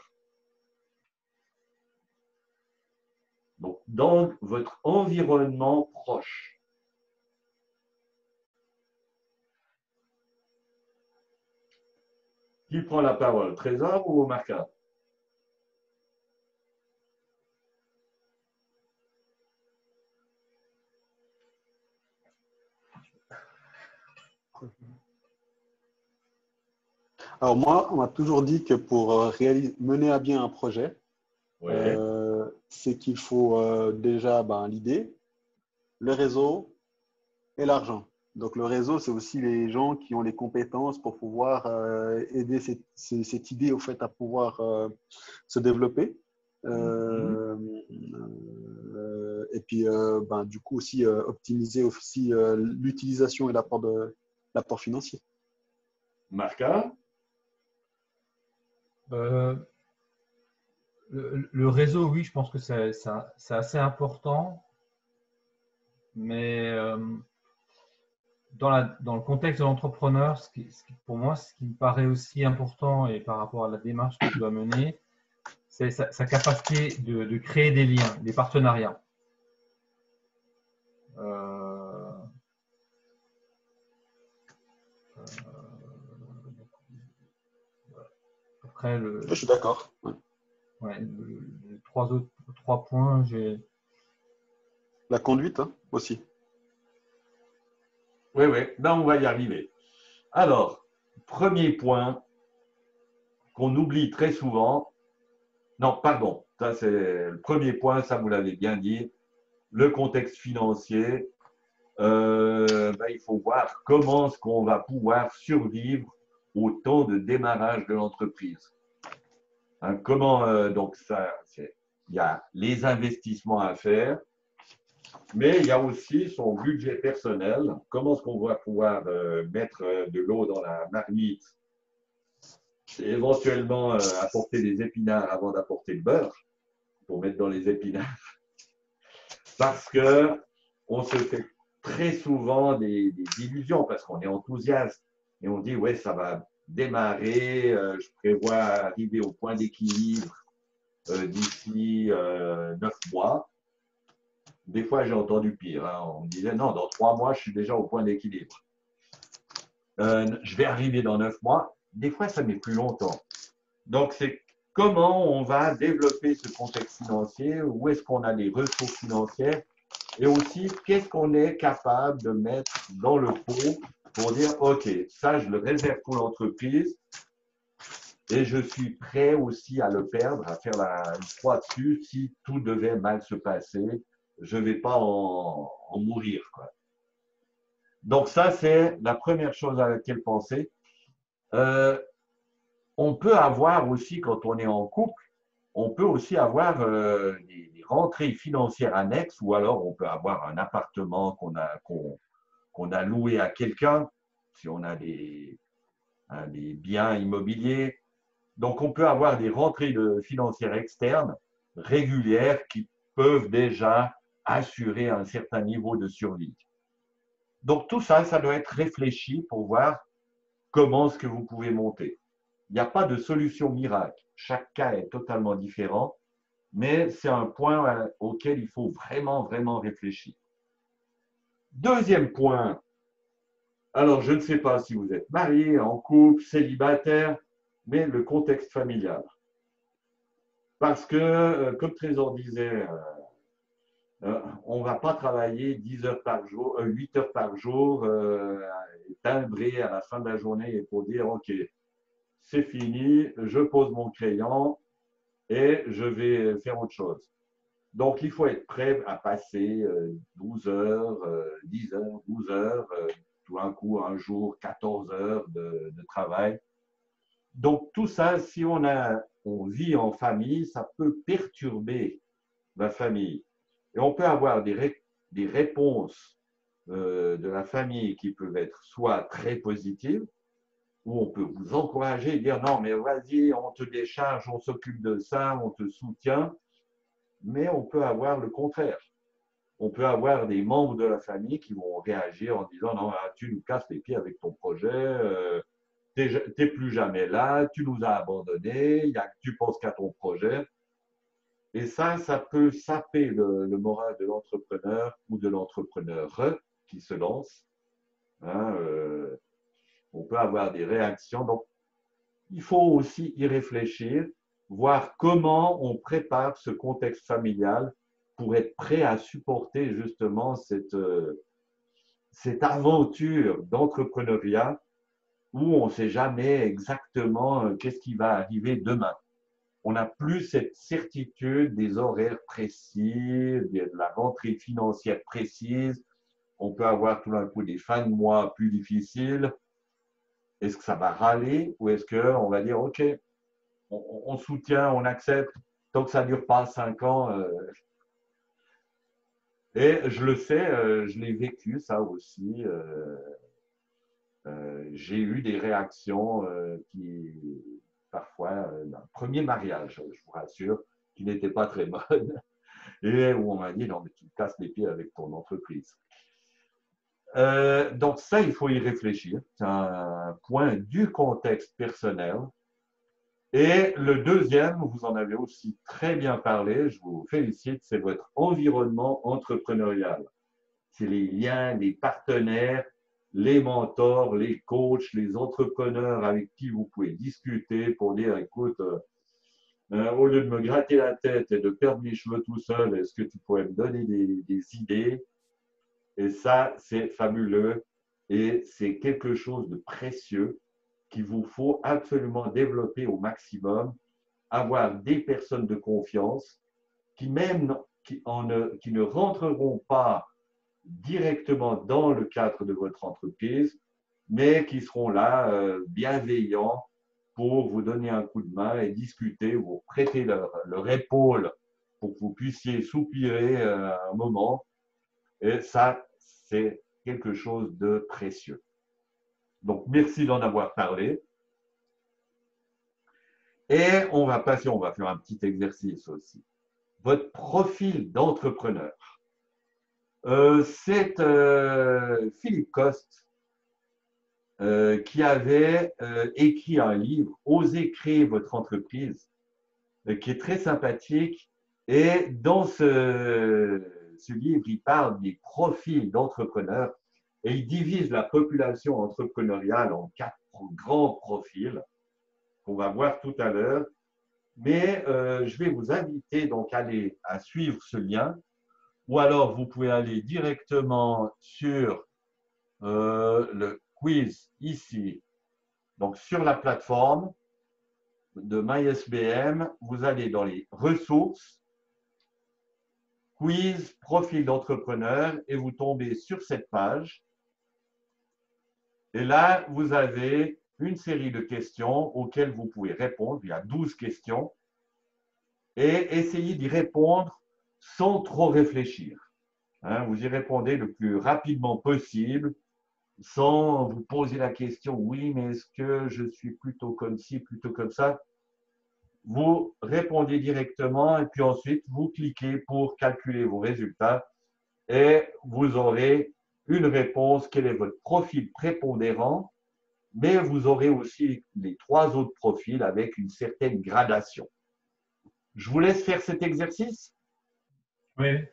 Donc, dans votre environnement proche. Qui prend la parole, Trésor ou Marca? Alors moi, on m'a toujours dit que pour mener à bien un projet, ouais. C'est qu'il faut déjà l'idée, le réseau et l'argent. Donc le réseau, c'est aussi les gens qui ont les compétences pour pouvoir aider cette idée au fait à pouvoir se développer. Et puis du coup aussi optimiser aussi l'utilisation et l'apport financier. Marca? Le réseau, oui, je pense que c'est assez important, mais dans le contexte de l'entrepreneur, pour moi, ce qui me paraît aussi important et par rapport à la démarche que tu dois mener, c'est sa capacité de créer des liens, des partenariats. Après, je suis d'accord. Ouais, les 3 points, j'ai… La conduite aussi. Oui, ben, on va y arriver. Alors, premier point qu'on oublie très souvent. Non, pardon, ça c'est le premier point, ça vous l'avez bien dit. Le contexte financier, il faut voir comment est-ce qu'on va pouvoir survivre au temps de démarrage de l'entreprise. Hein, donc ça, il y a les investissements à faire, mais il y a aussi son budget personnel. Comment est-ce qu'on va pouvoir mettre de l'eau dans la marmite et éventuellement apporter des épinards avant d'apporter le beurre pour mettre dans les épinards. Parce qu'on se fait très souvent des illusions parce qu'on est enthousiaste et on dit « ouais, ça va démarrer. Je prévois arriver au point d'équilibre d'ici 9 mois. Des fois, j'ai entendu pire. Hein. On me disait, non, dans 3 mois, je suis déjà au point d'équilibre. Je vais arriver dans 9 mois. Des fois, ça met plus longtemps. Donc, c'est comment on va développer ce contexte financier, où est-ce qu'on a les ressources financières et aussi qu'est-ce qu'on est capable de mettre dans le pot pour dire, OK, ça, je le réserve pour l'entreprise et je suis prêt aussi à le perdre, à faire une croix dessus si tout devait mal se passer. Je ne vais pas en mourir, quoi. Donc, ça, c'est la première chose à laquelle penser. On peut avoir aussi, quand on est en couple, on peut aussi avoir des rentrées financières annexes, ou alors on peut avoir un appartement qu'on a loué à quelqu'un, si on a des biens immobiliers. Donc, on peut avoir des rentrées financières externes régulières qui peuvent déjà assurer un certain niveau de survie. Donc, tout ça, ça doit être réfléchi pour voir comment est-ce que vous pouvez monter. Il n'y a pas de solution miracle. Chaque cas est totalement différent, mais c'est un point auquel il faut vraiment, vraiment réfléchir. Deuxième point. Alors, je ne sais pas si vous êtes marié, en couple, célibataire, mais le contexte familial. Parce que, comme Trésor disait, on ne va pas travailler 10 heures par jour, 8 heures par jour, timbré à la fin de la journée et pour dire « Ok, c'est fini, je pose mon crayon et je vais faire autre chose. » Donc, il faut être prêt à passer 12 heures, 10 heures, 12 heures, tout un coup, un jour, 14 heures de travail. Donc, tout ça, si on vit en famille, ça peut perturber la famille. Et on peut avoir des réponses de la famille qui peuvent être soit très positives, où on peut vous encourager et dire « Non, mais vas-y, on te décharge, on s'occupe de ça, on te soutient. » Mais on peut avoir le contraire. On peut avoir des membres de la famille qui vont réagir en disant « Non, tu nous casses les pieds avec ton projet, t'es plus jamais là, tu nous as abandonnés, tu penses qu'à ton projet. » Et ça, ça peut saper le moral de l'entrepreneur ou de l'entrepreneur qui se lance. Hein, on peut avoir des réactions. Donc, il faut aussi y réfléchir, voir comment on prépare ce contexte familial pour être prêt à supporter justement cette aventure d'entrepreneuriat où on ne sait jamais exactement qu'est-ce qui va arriver demain. On n'a plus cette certitude des horaires précis, de la rentrée financière précise. On peut avoir tout d'un coup des fins de mois plus difficiles. Est-ce que ça va râler ou est-ce qu'on va dire « Ok, on soutient, on accepte, tant que ça ne dure pas 5 ans. Et je le sais, je l'ai vécu ça aussi. J'ai eu des réactions qui… parfois d'un premier mariage, je vous rassure, qui n'était pas très bonne, et où on m'a dit « Non, mais tu te casses les pieds avec ton entreprise. » Donc ça, il faut y réfléchir. C'est un point du contexte personnel. Et le deuxième, vous en avez aussi très bien parlé, je vous félicite, c'est votre environnement entrepreneurial. C'est les liens, les partenaires, les mentors, les coachs, les entrepreneurs avec qui vous pouvez discuter pour dire « Écoute, au lieu de me gratter la tête et de perdre mes cheveux tout seul, est-ce que tu pourrais me donner des idées ?» Et ça, c'est fabuleux et c'est quelque chose de précieux qu'il vous faut absolument développer au maximum, avoir des personnes de confiance qui ne rentreront pas directement dans le cadre de votre entreprise, mais qui seront là bienveillants pour vous donner un coup de main et discuter, vous prêter leur épaule pour que vous puissiez soupirer un moment. Et ça, c'est quelque chose de précieux. Donc, merci d'en avoir parlé. Et on va passer, on va faire un petit exercice aussi. Votre profil d'entrepreneur. C'est Philippe Coste qui avait écrit un livre, Osez créer votre entreprise, qui est très sympathique. Et dans ce livre, il parle des profils d'entrepreneurs et il divise la population entrepreneuriale en 4 grands profils qu'on va voir tout à l'heure. Mais je vais vous inviter donc à suivre ce lien, ou alors vous pouvez aller directement sur le quiz ici, donc sur la plateforme de MySBM. Vous allez dans les ressources, quiz, profil d'entrepreneur, et vous tombez sur cette page. Et là, vous avez une série de questions auxquelles vous pouvez répondre. Il y a 12 questions. Et essayez d'y répondre sans trop réfléchir. Hein, vous y répondez le plus rapidement possible, sans vous poser la question « Oui, mais est-ce que je suis plutôt comme ci, plutôt comme ça ?» Vous répondez directement et puis ensuite, vous cliquez pour calculer vos résultats et vous aurez une réponse. Quel est votre profil prépondérant? Mais vous aurez aussi les 3 autres profils avec une certaine gradation. Je vous laisse faire cet exercice. Oui.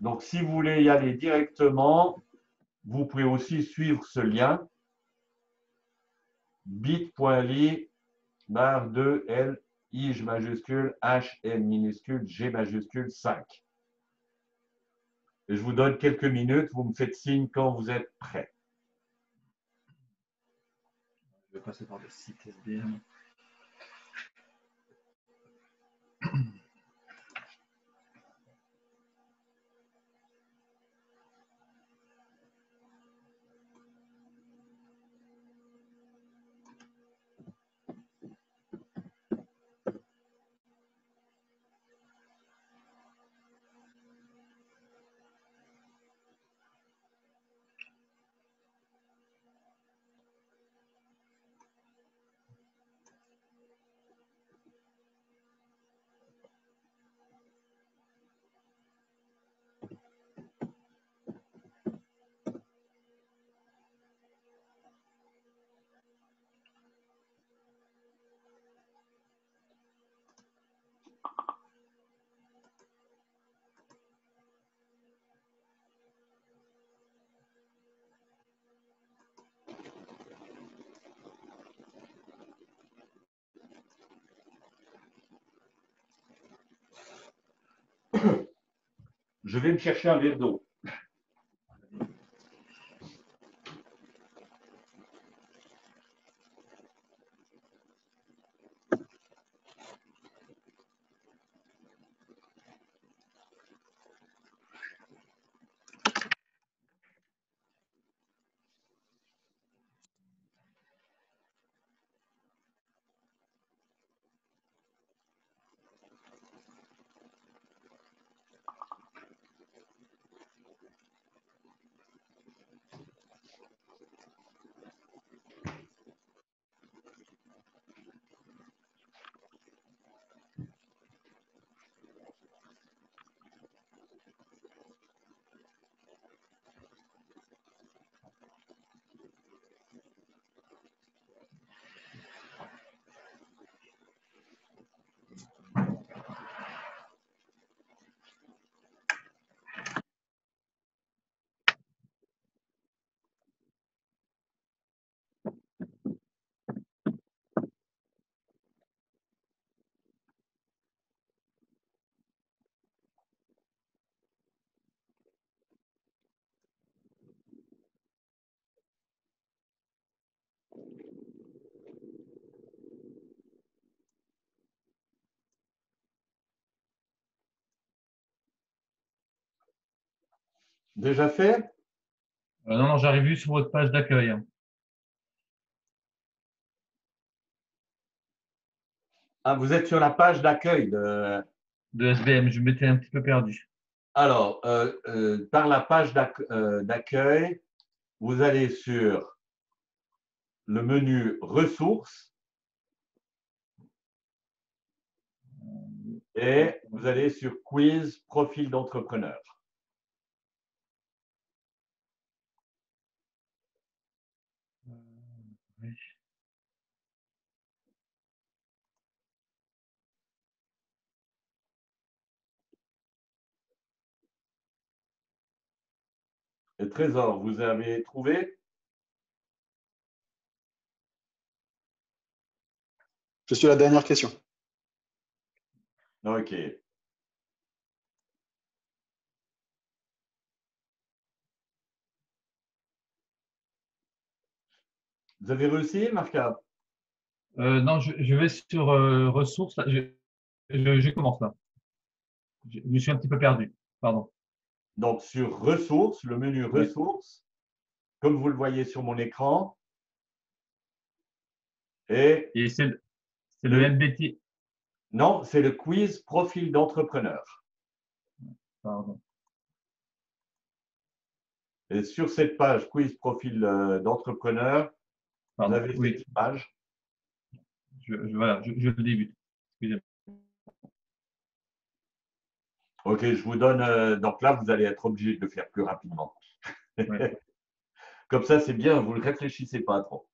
Donc, si vous voulez y aller directement, vous pouvez aussi suivre ce lien bit.ly/2LIJ'(HM')G'(5). Et je vous donne quelques minutes, vous me faites signe quand vous êtes prêt. Je vais passer par le site SBM. Je vais me chercher un verre d'eau. Déjà fait? Non, j'arrive juste sur votre page d'accueil. Ah, vous êtes sur la page d'accueil de SBM, je m'étais un petit peu perdu. Alors, par la page d'accueil, vous allez sur le menu ressources et vous allez sur quiz profil d'entrepreneur. Oui. Et Trésor, vous avez trouvé? Je suis à la dernière question. OK. Vous avez réussi, Marca? Non, je vais sur ressources. Là. Je commence là. Je me suis un petit peu perdu. Pardon. Donc, sur ressources, le menu ressources, comme vous le voyez sur mon écran. Et c'est le MBTI. Non, c'est le quiz profil d'entrepreneur. Pardon. Et sur cette page quiz profil d'entrepreneur, vous avez cette page. Je le débute. Excusez-moi. OK, je vous donne… donc là, vous allez être obligé de le faire plus rapidement. Ouais. Comme ça, c'est bien, vous ne réfléchissez pas trop.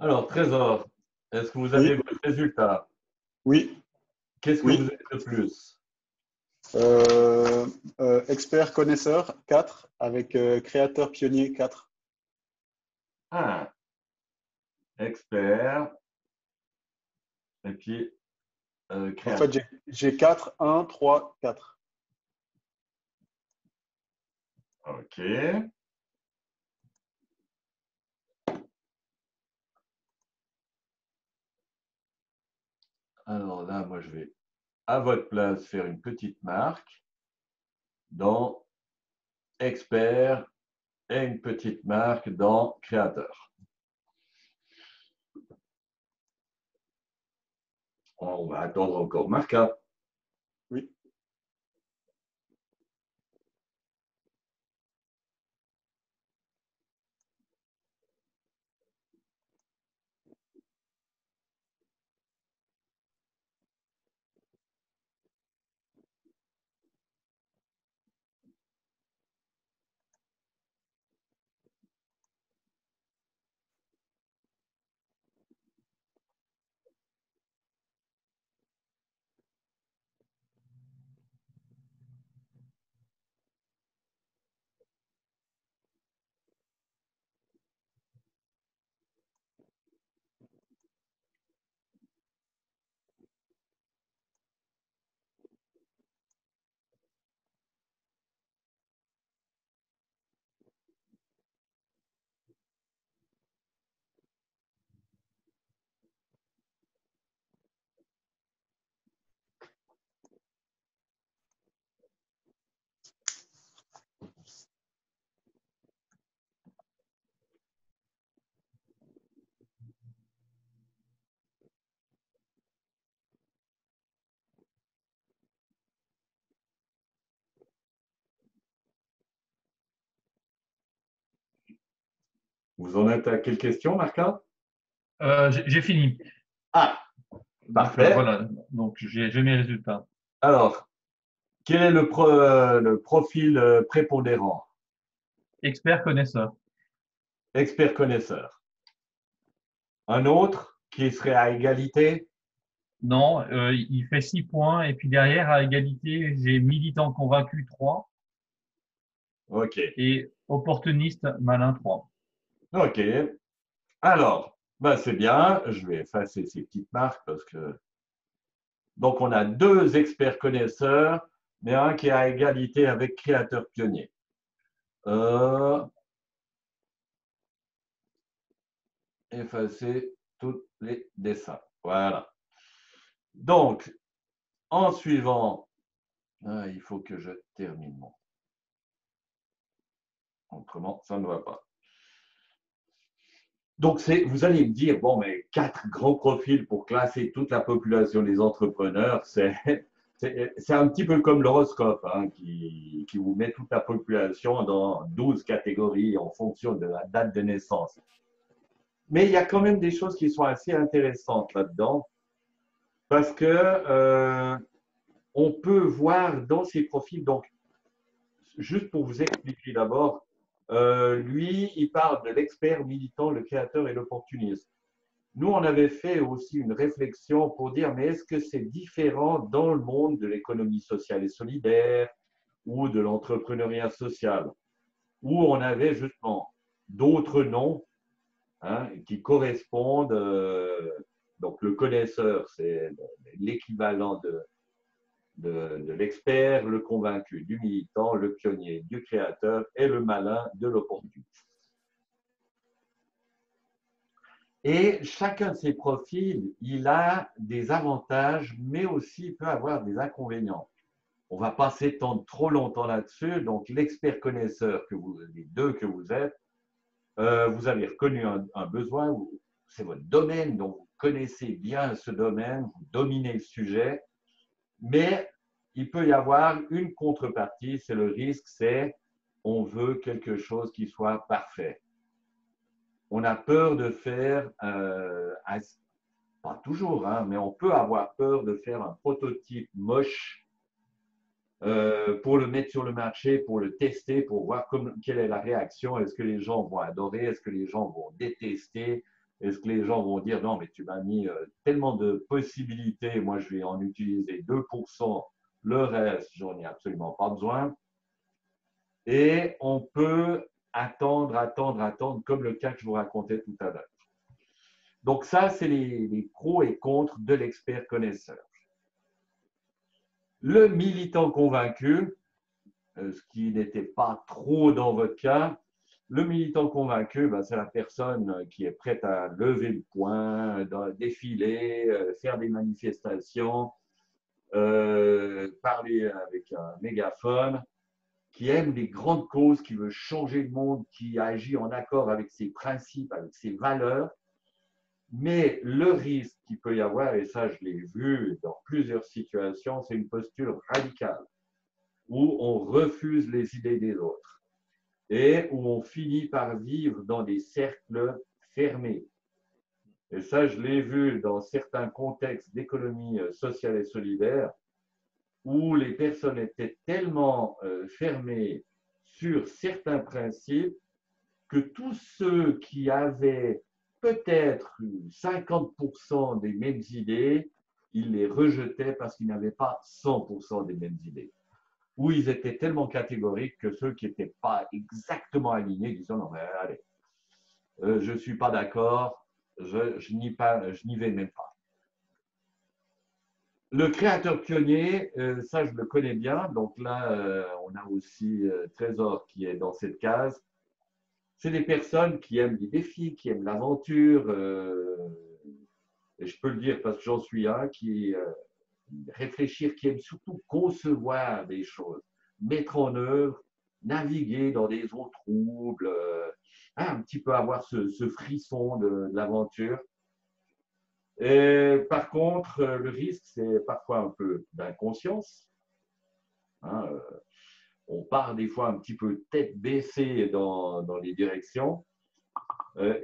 Alors, Trésor, est-ce que vous avez votre résultat? Oui. Qu'est-ce que vous êtes le plus? Expert connaisseur, 4, avec créateur pionnier, 4. Ah, expert, et puis créateur. En fait, j'ai 4, 1, 3, 4. OK. Alors là, moi, je vais à votre place faire une petite marque dans expert et une petite marque dans créateur. On va attendre encore Marca. Oui. Vous en êtes à quelle question, Marca? J'ai fini. Ah, parfait. Voilà, donc j'ai mes résultats. Alors, quel est le profil prépondérant? Expert-connaisseur. Expert-connaisseur. Un autre qui serait à égalité? Non, il fait 6 points. Et puis derrière, à égalité, j'ai militant convaincu 3. OK. Et opportuniste malin 3. OK. Alors, ben c'est bien. Je vais effacer ces petites marques parce que Donc, on a deux experts connaisseurs, mais un qui est à égalité avec créateur pionnier. Effacer tous les dessins. Voilà. Donc, en suivant, il faut que je termine mon. Autrement, ça ne va pas. Donc, vous allez me dire, bon, mais 4 grands profils pour classer toute la population des entrepreneurs, c'est un petit peu comme l'horoscope hein, qui vous met toute la population dans 12 catégories en fonction de la date de naissance. Mais il y a quand même des choses qui sont assez intéressantes là-dedans parce que on peut voir dans ces profils, donc, juste pour vous expliquer d'abord, lui, il parle de l'expert militant, le créateur et l'opportuniste. Nous, on avait fait aussi une réflexion pour dire, mais est-ce que c'est différent dans le monde de l'économie sociale et solidaire ou de l'entrepreneuriat social, où on avait justement d'autres noms hein, qui correspondent, donc le connaisseur, c'est l'équivalent de l'expert, le convaincu, du militant, le pionnier, du créateur et le malin de l'opportuniste. Et chacun de ces profils, il a des avantages, mais aussi peut avoir des inconvénients. On ne va pas s'étendre trop longtemps là-dessus. Donc, l'expert connaisseur, les deux que vous êtes, vous avez reconnu un besoin, c'est votre domaine, donc vous connaissez bien ce domaine, vous dominez le sujet. Mais il peut y avoir une contrepartie, c'est le risque, c'est on veut quelque chose qui soit parfait. On a peur de faire, pas toujours, hein, mais on peut avoir peur de faire un prototype moche pour le mettre sur le marché, pour le tester, pour voir quelle est la réaction. Est-ce que les gens vont adorer? Est-ce que les gens vont détester? Est-ce que les gens vont dire, non, mais tu m'as mis tellement de possibilités, moi je vais en utiliser 2%, le reste, j'en ai absolument pas besoin. Et on peut attendre, comme le cas que je vous racontais tout à l'heure. Donc ça, c'est les pros et contre de l'expert connaisseur. Le militant convaincu, ce qui n'était pas trop dans votre cas, le militant convaincu, ben, c'est la personne qui est prête à lever le poing, défiler, faire des manifestations, parler avec un mégaphone, qui aime les grandes causes, qui veut changer le monde, qui agit en accord avec ses principes, avec ses valeurs. Mais le risque qu'il peut y avoir, et ça je l'ai vu dans plusieurs situations, c'est une posture radicale où on refuse les idées des autres. Et où on finit par vivre dans des cercles fermés. Et ça, je l'ai vu dans certains contextes d'économie sociale et solidaire, où les personnes étaient tellement fermées sur certains principes que tous ceux qui avaient peut-être 50% des mêmes idées, ils les rejetaient parce qu'ils n'avaient pas 100% des mêmes idées. Où ils étaient tellement catégoriques que ceux qui n'étaient pas exactement alignés disaient « Non, mais allez, je ne suis pas d'accord, je n'y vais même pas. » Le créateur pionnier, ça je le connais bien, donc là on a aussi Trésor qui est dans cette case. C'est des personnes qui aiment les défis, qui aiment l'aventure, et je peux le dire parce que j'en suis un qui… réfléchir, qui aime surtout concevoir des choses, mettre en œuvre, naviguer dans des eaux troubles, un petit peu avoir ce frisson de l'aventure. Et par contre, le risque, c'est parfois un peu d'inconscience. Hein, on part des fois un petit peu tête baissée dans les directions.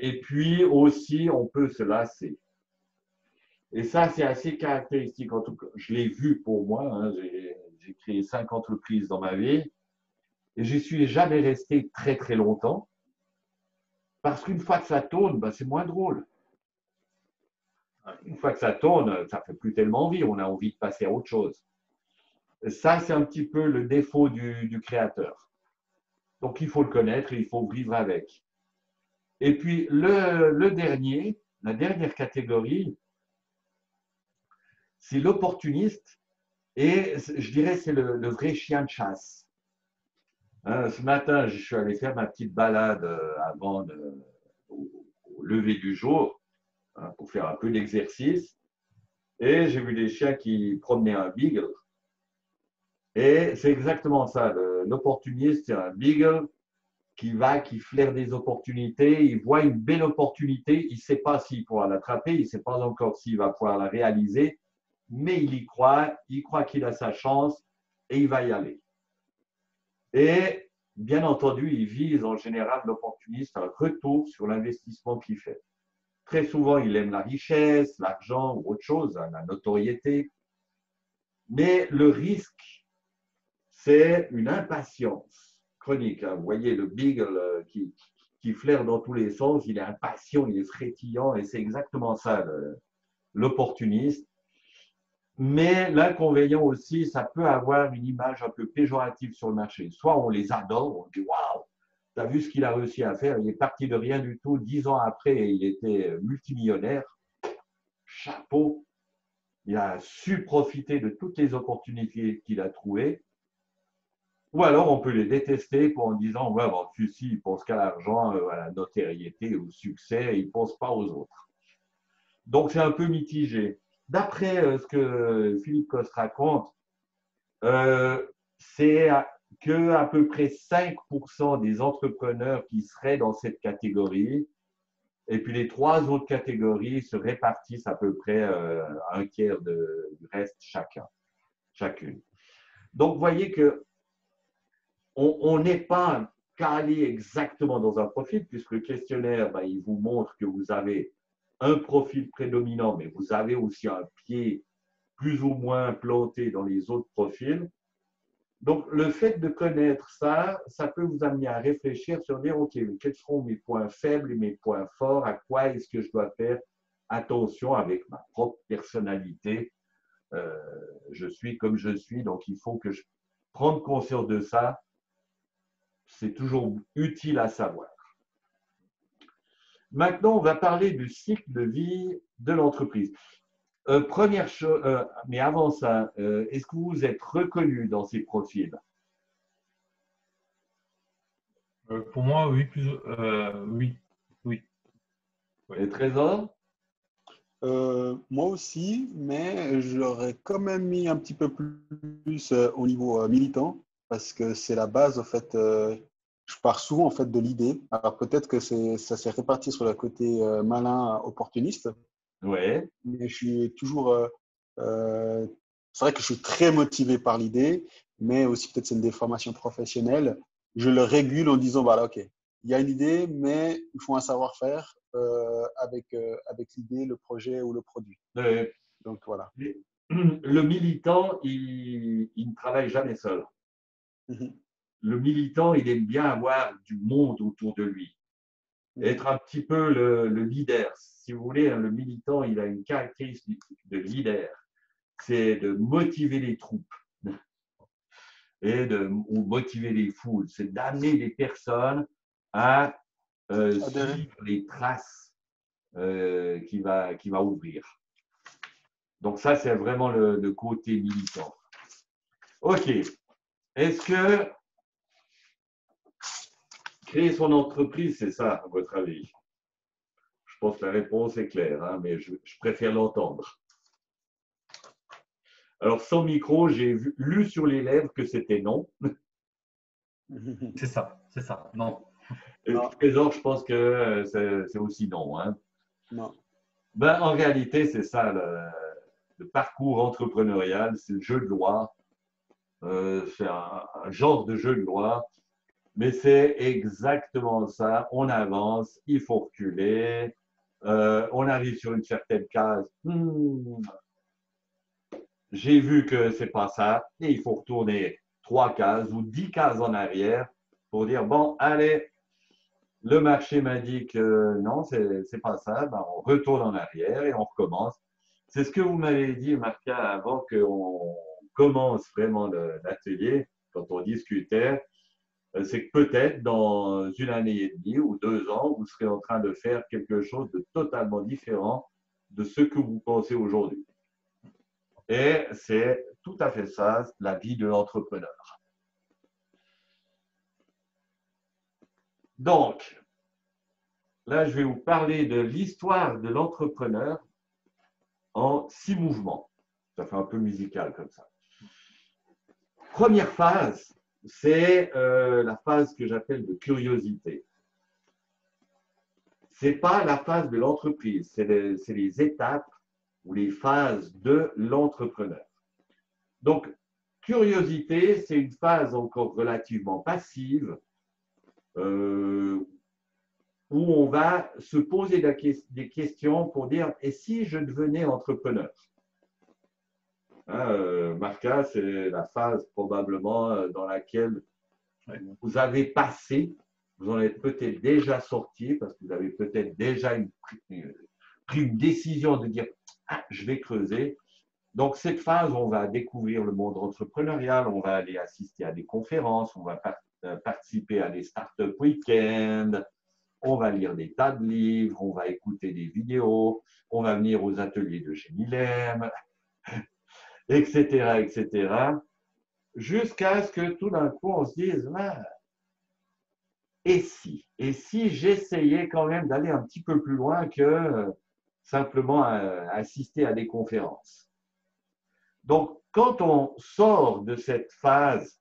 Et puis aussi, on peut se lasser. Et ça, c'est assez caractéristique. En tout cas, je l'ai vu pour moi. Hein. J'ai créé 5 entreprises dans ma vie. Et je n'y suis jamais resté très, très longtemps. Parce qu'une fois que ça tourne, ben, c'est moins drôle. Une fois que ça tourne, ça ne fait plus tellement envie. On a envie de passer à autre chose. Ça, c'est un petit peu le défaut du créateur. Donc, il faut le connaître et il faut vivre avec. Et puis, la dernière catégorie, c'est l'opportuniste et je dirais c'est le vrai chien de chasse. Hein, ce matin, je suis allé faire ma petite balade avant au lever du jour hein, pour faire un peu d'exercice et j'ai vu des chiens qui promenaient un beagle. Et c'est exactement ça, l'opportuniste, c'est un beagle qui flaire des opportunités, il voit une belle opportunité, il ne sait pas s'il pourra l'attraper, il ne sait pas encore s'il va pouvoir la réaliser, mais il croit qu'il a sa chance et il va y aller. Et bien entendu, il vise en général l'opportuniste un retour sur l'investissement qu'il fait. Très souvent, il aime la richesse, l'argent ou autre chose, la notoriété, mais le risque, c'est une impatience chronique. Hein. Vous voyez le beagle qui flaire dans tous les sens, il est impatient, il est frétillant et c'est exactement ça l'opportuniste. Mais l'inconvénient aussi, ça peut avoir une image un peu péjorative sur le marché. Soit on les adore, on dit waouh, t'as vu ce qu'il a réussi à faire, il est parti de rien du tout, 10 ans après il était multimillionnaire, chapeau, il a su profiter de toutes les opportunités qu'il a trouvées. Ou alors, on peut les détester en disant « Ouais, bon, celui-ci, il ne pense qu'à l'argent, à la notoriété, au succès, il ne pense pas aux autres. » Donc, c'est un peu mitigé. D'après ce que Philippe Coste raconte, c'est qu'à peu près 5% des entrepreneurs qui seraient dans cette catégorie, et puis les 3 autres catégories se répartissent à peu près un tiers du reste chacune. Donc, vous voyez que on n'est pas calé exactement dans un profil, puisque le questionnaire, ben, il vous montre que vous avez un profil prédominant, mais vous avez aussi un pied plus ou moins planté dans les autres profils. Donc, le fait de connaître ça, ça peut vous amener à réfléchir sur dire, OK, mais quels seront mes points faibles et mes points forts? À quoi est-ce que je dois faire attention avec ma propre personnalité? Je suis comme je suis, donc il faut que je prenne conscience de ça. C'est toujours utile à savoir. Maintenant, on va parler du cycle de vie de l'entreprise. Première chose, mais avant ça, est-ce que vous êtes reconnu dans ces profils? Pour moi, oui. Oui. Et Trésor? Moi aussi, mais j'aurais quand même mis un petit peu plus au niveau militant. Parce que c'est la base, en fait, je pars souvent en fait, de l'idée. Alors peut-être que ça s'est réparti sur le côté malin, opportuniste. Ouais. Mais je suis toujours… c'est vrai que je suis très motivé par l'idée, mais aussi peut-être c'est une déformation professionnelle. Je le régule en disant, voilà, OK, il y a une idée, mais il faut un savoir-faire avec l'idée, le projet ou le produit. Ouais. Donc voilà. Le militant, il ne travaille jamais seul. Le militant, il aime bien avoir du monde autour de lui, être un petit peu le leader. Si vous voulez, le militant, il a une caractéristique de leader, c'est de motiver les troupes ou motiver les foules, c'est d'amener les personnes à suivre les traces qu'il va ouvrir. Donc ça, c'est vraiment le côté militant. OK. Est-ce que créer son entreprise, c'est ça, à votre avis? Je pense que la réponse est claire, hein, mais je préfère l'entendre. Alors, sans micro, j'ai lu sur les lèvres que c'était non. C'est ça, non. Et non. Trésor, je pense que c'est aussi non. Hein. Non. Ben, en réalité, c'est ça, le parcours entrepreneurial, c'est le jeu de loi. C'est un genre de jeu de loi, mais c'est exactement ça. On avance, il faut reculer, on arrive sur une certaine case. J'ai vu que c'est pas ça, et il faut retourner 3 cases ou 10 cases en arrière pour dire bon, allez, le marché m'a dit que non, c'est pas ça. Ben, on retourne en arrière et on recommence. C'est ce que vous m'avez dit, Marca, avant qu'on commence vraiment l'atelier, quand on discutait, c'est que peut-être dans 1 année et demie ou 2 ans, vous serez en train de faire quelque chose de totalement différent de ce que vous pensez aujourd'hui. Et c'est tout à fait ça, la vie de l'entrepreneur. Donc, là, je vais vous parler de l'histoire de l'entrepreneur en 6 mouvements. Ça fait un peu musical comme ça. Première phase, c'est la phase que j'appelle de curiosité. Ce n'est pas la phase de l'entreprise, c'est les étapes ou les phases de l'entrepreneur. Donc, curiosité, c'est une phase encore relativement passive où on va se poser des questions pour dire « et si je devenais entrepreneur ?» Marca, c'est la phase probablement dans laquelle vous avez passé, vous en êtes peut-être déjà sorti parce que vous avez peut-être déjà pris une décision de dire « ah, je vais creuser ». Donc, cette phase, on va découvrir le monde entrepreneurial, on va aller assister à des conférences, on va participer à des startup week-ends, on va lire des tas de livres, on va écouter des vidéos, on va venir aux ateliers de GENILEM, etc., etc. Jusqu'à ce que tout d'un coup, on se dise ah, « et si j'essayais quand même d'aller un petit peu plus loin que simplement assister à des conférences ?» Donc, quand on sort de cette phase,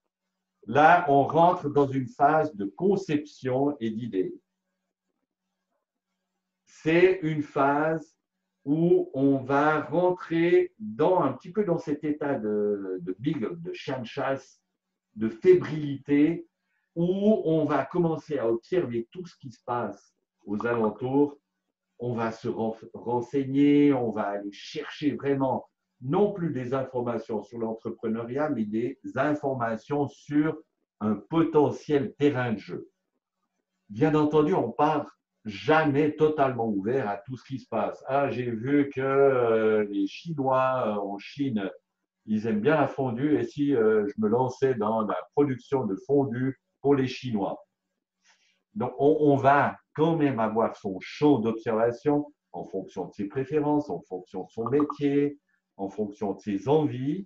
là, on rentre dans une phase de conception et d'idées. C'est une phase où on va rentrer un petit peu dans cet état de chien de chasse, de fébrilité, où on va commencer à observer tout ce qui se passe aux alentours. On va se renseigner, on va aller chercher vraiment non plus des informations sur l'entrepreneuriat, mais des informations sur un potentiel terrain de jeu. Bien entendu, on part jamais totalement ouvert à tout ce qui se passe. Ah, j'ai vu que les Chinois en Chine, ils aiment bien la fondue, et si je me lançais dans la production de fondue pour les Chinois? Donc, on va quand même avoir son champ d'observation en fonction de ses préférences, en fonction de son métier, en fonction de ses envies,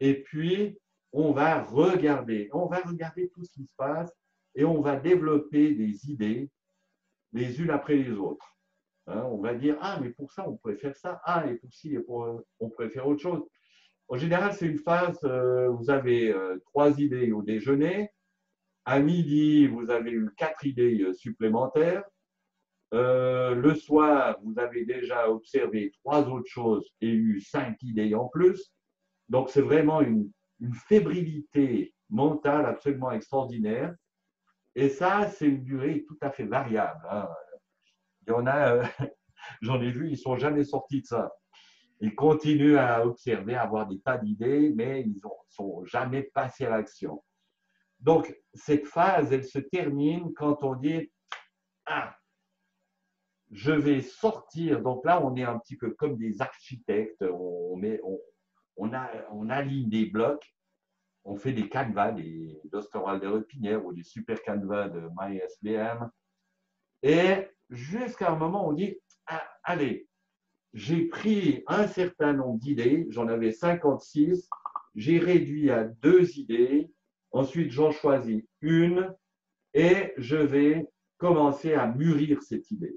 et puis on va regarder tout ce qui se passe et on va développer des idées les unes après les autres. Hein, on va dire « ah, mais pour ça, on pourrait faire ça, ah, et pour ci, on pourrait faire autre chose ». En général, c'est une phase, vous avez 3 idées au déjeuner, à midi, vous avez eu 4 idées supplémentaires, le soir, vous avez déjà observé 3 autres choses et eu 5 idées en plus. Donc, c'est vraiment une fébrilité mentale absolument extraordinaire. Et ça, c'est une durée tout à fait variable. Hein. Il y en a, j'en ai vu, ils ne sont jamais sortis de ça. Ils continuent à observer, à avoir des tas d'idées, mais ils ne sont jamais passés à l'action. Donc, cette phase, elle se termine quand on dit « ah !» Je vais sortir. Donc là, on est un petit peu comme des architectes. On aligne des blocs. On fait des canevas, des d'Osterwalder-Pinier ou des super canevas de Myers-Briggs. Et jusqu'à un moment, on dit ah, allez, j'ai pris un certain nombre d'idées. J'en avais 56. J'ai réduit à 2 idées. Ensuite, j'en choisis une et je vais commencer à mûrir cette idée.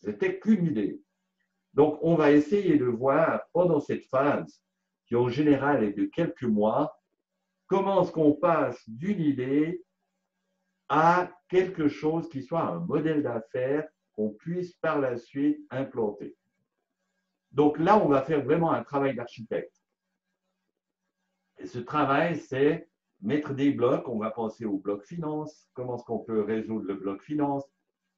C'était qu'une idée. Donc, on va essayer de voir pendant cette phase, qui en général est de quelques mois, comment est-ce qu'on passe d'une idée à quelque chose qui soit un modèle d'affaires qu'on puisse par la suite implanter. Donc là, on va faire vraiment un travail d'architecte. Et ce travail, c'est mettre des blocs. On va penser au bloc finance. Comment est-ce qu'on peut résoudre le bloc finance?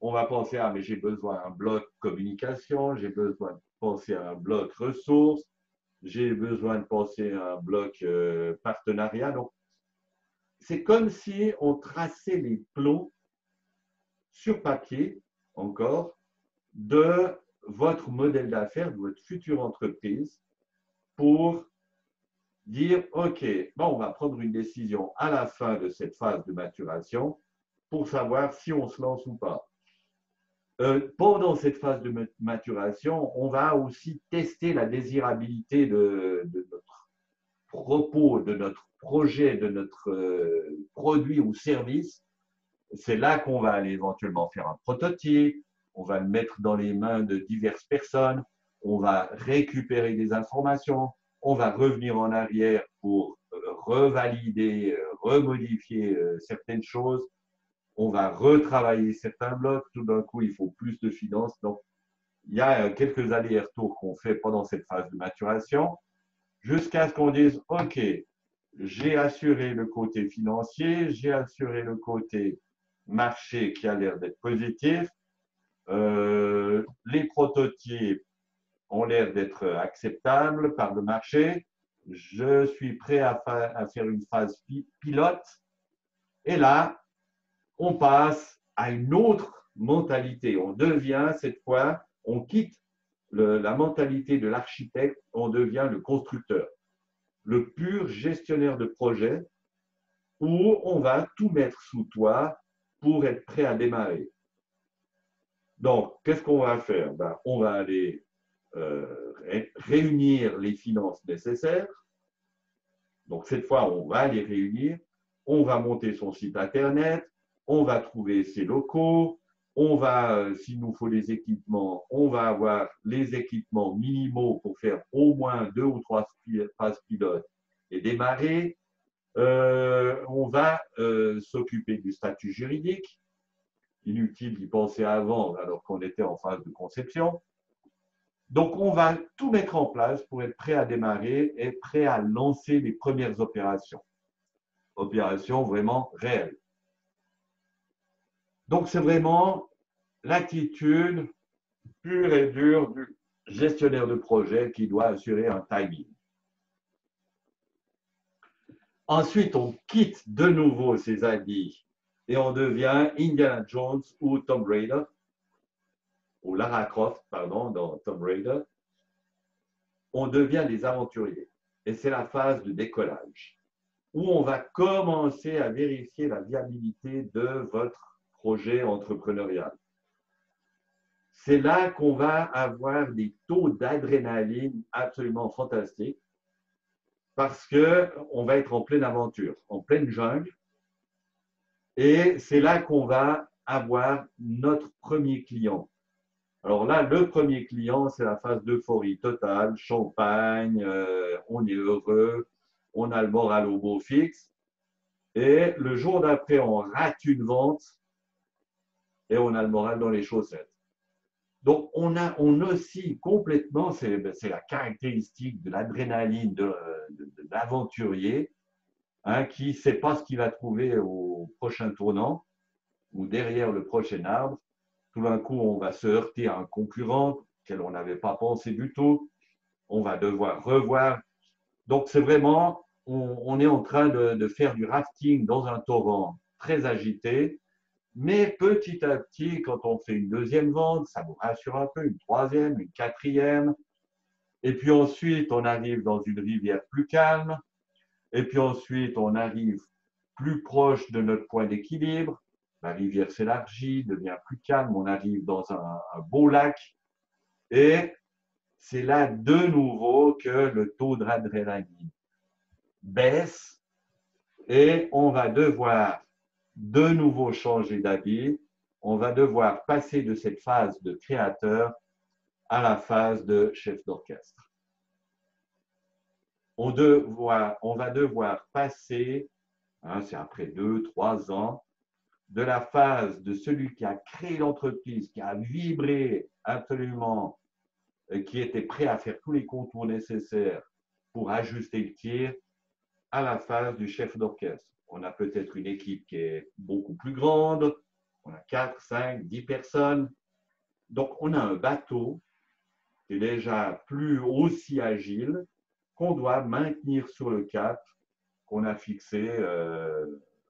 On va penser, ah, mais j'ai besoin d'un bloc communication, j'ai besoin de penser à un bloc ressources, j'ai besoin de penser à un bloc partenariat. Donc, c'est comme si on traçait les plots sur papier, encore, de votre modèle d'affaires, de votre future entreprise, pour dire, OK, bon, on va prendre une décision à la fin de cette phase de maturation pour savoir si on se lance ou pas. Pendant cette phase de maturation, on va aussi tester la désirabilité de notre propos, de notre projet, de notre produit ou service. C'est là qu'on va aller éventuellement faire un prototype, on va le mettre dans les mains de diverses personnes, on va récupérer des informations, on va revenir en arrière pour revalider, remodifier certaines choses, on va retravailler certains blocs, tout d'un coup il faut plus de finances. Donc il y a quelques allers-retours qu'on fait pendant cette phase de maturation jusqu'à ce qu'on dise « Ok, j'ai assuré le côté financier, j'ai assuré le côté marché qui a l'air d'être positif, les prototypes ont l'air d'être acceptables par le marché, je suis prêt à faire une phase pilote. » Et là, on passe à une autre mentalité. On devient cette fois, on quitte la mentalité de l'architecte, on devient le constructeur, le pur gestionnaire de projet où on va tout mettre sous toit pour être prêt à démarrer. Donc, qu'est-ce qu'on va faire? On va aller réunir les finances nécessaires. Donc, cette fois, on va les réunir. On va monter son site Internet. On va trouver ses locaux. On va, s'il nous faut des équipements, on va avoir les équipements minimaux pour faire au moins 2 ou 3 phases pilotes et démarrer. On va s'occuper du statut juridique. Inutile d'y penser avant alors qu'on était en phase de conception. Donc, on va tout mettre en place pour être prêt à démarrer et prêt à lancer les premières opérations. Opérations vraiment réelles. Donc, c'est vraiment l'attitude pure et dure du gestionnaire de projet qui doit assurer un timing. Ensuite, on quitte de nouveau ces habits et on devient Indiana Jones ou Tomb Raider, ou Lara Croft, pardon, dans Tomb Raider. On devient des aventuriers et c'est la phase de décollage où on va commencer à vérifier la viabilité de votre projet entrepreneurial. C'est là qu'on va avoir des taux d'adrénaline absolument fantastiques parce qu'on va être en pleine aventure, en pleine jungle. Et c'est là qu'on va avoir notre premier client. Alors là, le premier client, c'est la phase d'euphorie totale, champagne, on est heureux, on a le moral au beau fixe. Et le jour d'après, on rate une vente. Et on a le moral dans les chaussettes. Donc, on oscille complètement, c'est la caractéristique de l'adrénaline de l'aventurier qui ne sait pas ce qu'il va trouver au prochain tournant ou derrière le prochain arbre. Tout d'un coup, on va se heurter à un concurrent auquel on n'avait pas pensé du tout. On va devoir revoir. Donc, c'est vraiment, on est en train de faire du rafting dans un torrent très agité. Mais petit à petit, quand on fait une deuxième vente, ça nous rassure un peu, une troisième, une quatrième. Et puis ensuite, on arrive dans une rivière plus calme. Et puis ensuite, on arrive plus proche de notre point d'équilibre. La rivière s'élargit, devient plus calme. On arrive dans un beau lac. Et c'est là de nouveau que le taux d'adrénaline baisse. Et on va devoir de nouveau changer d'habit, on va devoir passer de cette phase de créateur à la phase de chef d'orchestre. On va devoir passer, c'est après 2, 3 ans, de la phase de celui qui a créé l'entreprise, qui a vibré absolument, qui était prêt à faire tous les contours nécessaires pour ajuster le tir, à la phase du chef d'orchestre. On a peut-être une équipe qui est beaucoup plus grande, on a 4, 5, 10 personnes. Donc, on a un bateau qui est déjà plus aussi agile, qu'on doit maintenir sur le cap qu'on a fixé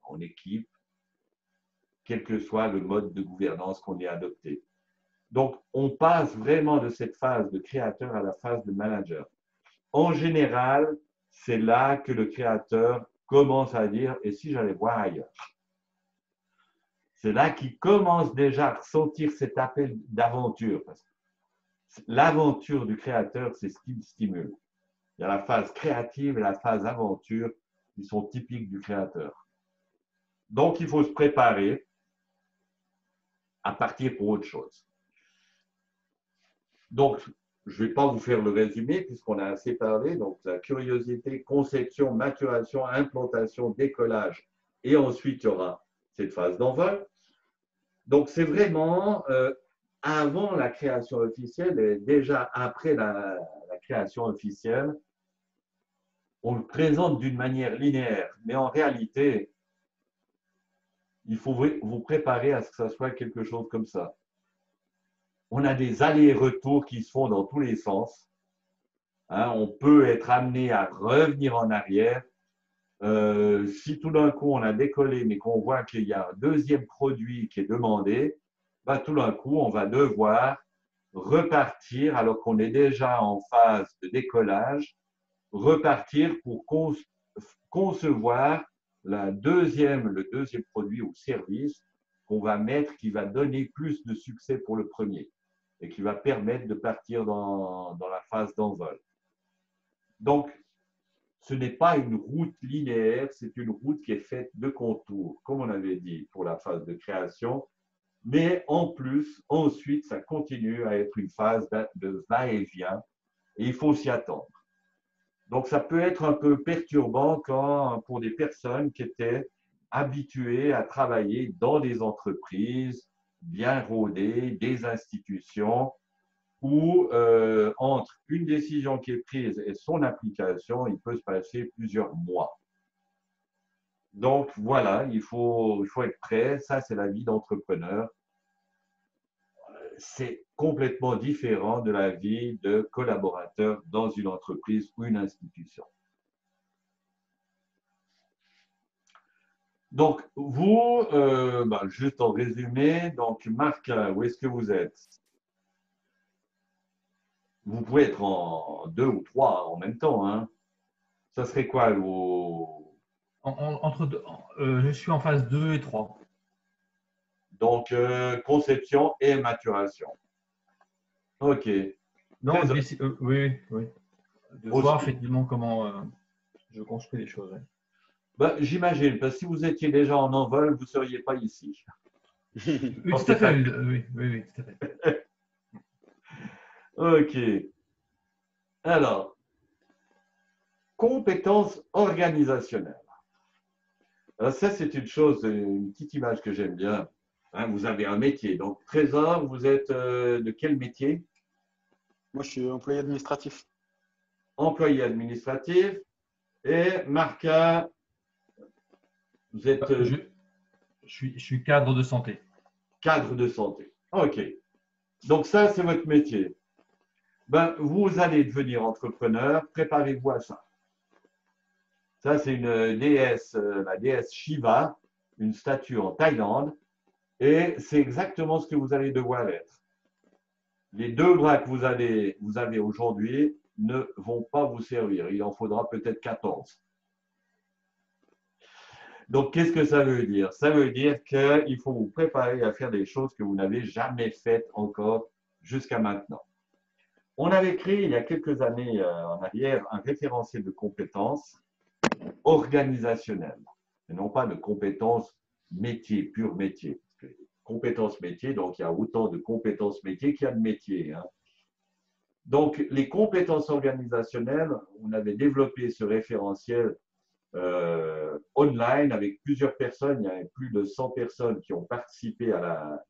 en équipe, quel que soit le mode de gouvernance qu'on ait adopté. Donc, on passe vraiment de cette phase de créateur à la phase de manager. En général, c'est là que le créateur commence à dire « et si j'allais voir ailleurs ?» C'est là qu'ils commencent déjà à ressentir cet appel d'aventure. L'aventure du créateur, c'est ce qui me stimule. Il y a la phase créative et la phase aventure qui sont typiques du créateur. Donc, il faut se préparer à partir pour autre chose. Donc, je ne vais pas vous faire le résumé puisqu'on a assez parlé. Donc, la curiosité, conception, maturation, implantation, décollage. Et ensuite, il y aura cette phase d'envol. Donc, c'est vraiment avant la création officielle et déjà après la création officielle, on le présente d'une manière linéaire. Mais en réalité, il faut vous préparer à ce que ça soit quelque chose comme ça. On a des allers-retours qui se font dans tous les sens. Hein, on peut être amené à revenir en arrière. Si tout d'un coup, on a décollé, mais qu'on voit qu'il y a un deuxième produit qui est demandé, bah, tout d'un coup, on va devoir repartir, alors qu'on est déjà en phase de décollage, repartir pour concevoir le deuxième produit ou service qu'on va mettre, qui va donner plus de succès pour le premier et qui va permettre de partir dans la phase d'envol. Donc, ce n'est pas une route linéaire, c'est une route qui est faite de contours, comme on avait dit pour la phase de création, mais en plus, ensuite, ça continue à être une phase de va-et-vient et il faut s'y attendre. Donc, ça peut être un peu perturbant pour des personnes qui étaient habituées à travailler dans des entreprises bien rodées, des institutions, où entre une décision qui est prise et son application, il peut se passer plusieurs mois. Donc, voilà, il faut être prêt. Ça, c'est la vie d'entrepreneur. C'est complètement différent de la vie de collaborateur dans une entreprise ou une institution. Donc, vous, juste en résumé, donc Marc, où est-ce que vous êtes? Vous pouvez être en deux ou trois en même temps. Hein. Ça serait quoi vos… Je suis en phase 2 et 3. Donc, conception et maturation. OK. Non, oui. De voir effectivement comment je construis les choses. Ouais. Ben, j'imagine, parce que si vous étiez déjà en envol, vous ne seriez pas ici. Oui, tout à fait. OK. Alors, compétences organisationnelles. Alors ça, c'est une chose, une petite image que j'aime bien. Hein, vous avez un métier. Donc, Trésor, vous êtes de quel métier? Moi, je suis employé administratif. Employé administratif. Et Marca, vous êtes… Je suis cadre de santé. Cadre de santé. OK. Donc, ça, c'est votre métier. Ben, vous allez devenir entrepreneur. Préparez-vous à ça. Ça, c'est une déesse, la déesse Shiva, une statue en Thaïlande. Et c'est exactement ce que vous allez devoir être. Les deux bras que vous avez aujourd'hui ne vont pas vous servir. Il en faudra peut-être 14. Donc, qu'est-ce que ça veut dire? Ça veut dire qu'il faut vous préparer à faire des choses que vous n'avez jamais faites encore jusqu'à maintenant. On avait créé, il y a quelques années en arrière, un référentiel de compétences organisationnelles, et non pas de compétences métiers, pure métier. Compétences métiers, donc il y a autant de compétences métiers qu'il y a de métiers. Hein. Donc, les compétences organisationnelles, on avait développé ce référentiel online avec plusieurs personnes. Il y avait plus de 100 personnes qui ont participé à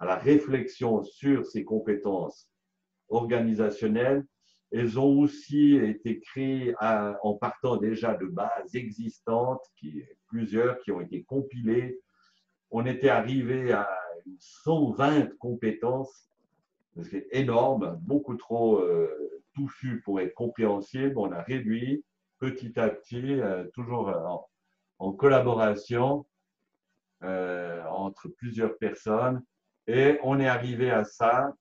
la réflexion sur ces compétences organisationnelles. Elles ont aussi été créées en partant déjà de bases existantes, plusieurs qui ont été compilées. On était arrivé à 120 compétences, c'est énorme, beaucoup trop touffu pour être compréhensible. On a réduit petit à petit, toujours en collaboration entre plusieurs personnes. Et on est arrivé à ça,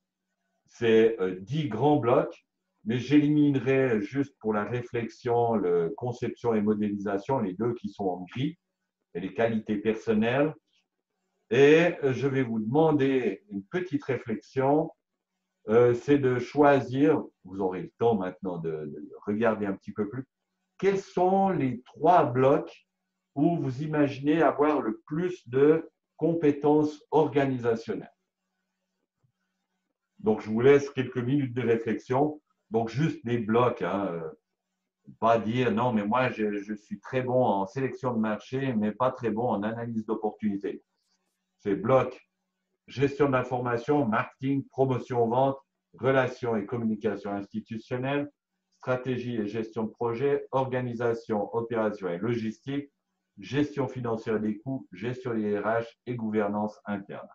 c'est 10 grands blocs, mais j'éliminerai juste pour la réflexion, le conception et modélisation, les deux qui sont en gris, et les qualités personnelles. Et je vais vous demander une petite réflexion, c'est de choisir, vous aurez le temps maintenant de regarder un petit peu plus, quels sont les trois blocs où vous imaginez avoir le plus de compétences organisationnelles. Donc, je vous laisse quelques minutes de réflexion. Donc, juste des blocs, hein. Pas dire non, mais moi, je suis très bon en sélection de marché, mais pas très bon en analyse d'opportunité. C'est bloc gestion de l'information, marketing, promotion, vente, relations et communication institutionnelle, stratégie et gestion de projet, organisation, opération et logistique, gestion financière des coûts, gestion des RH et gouvernance interne.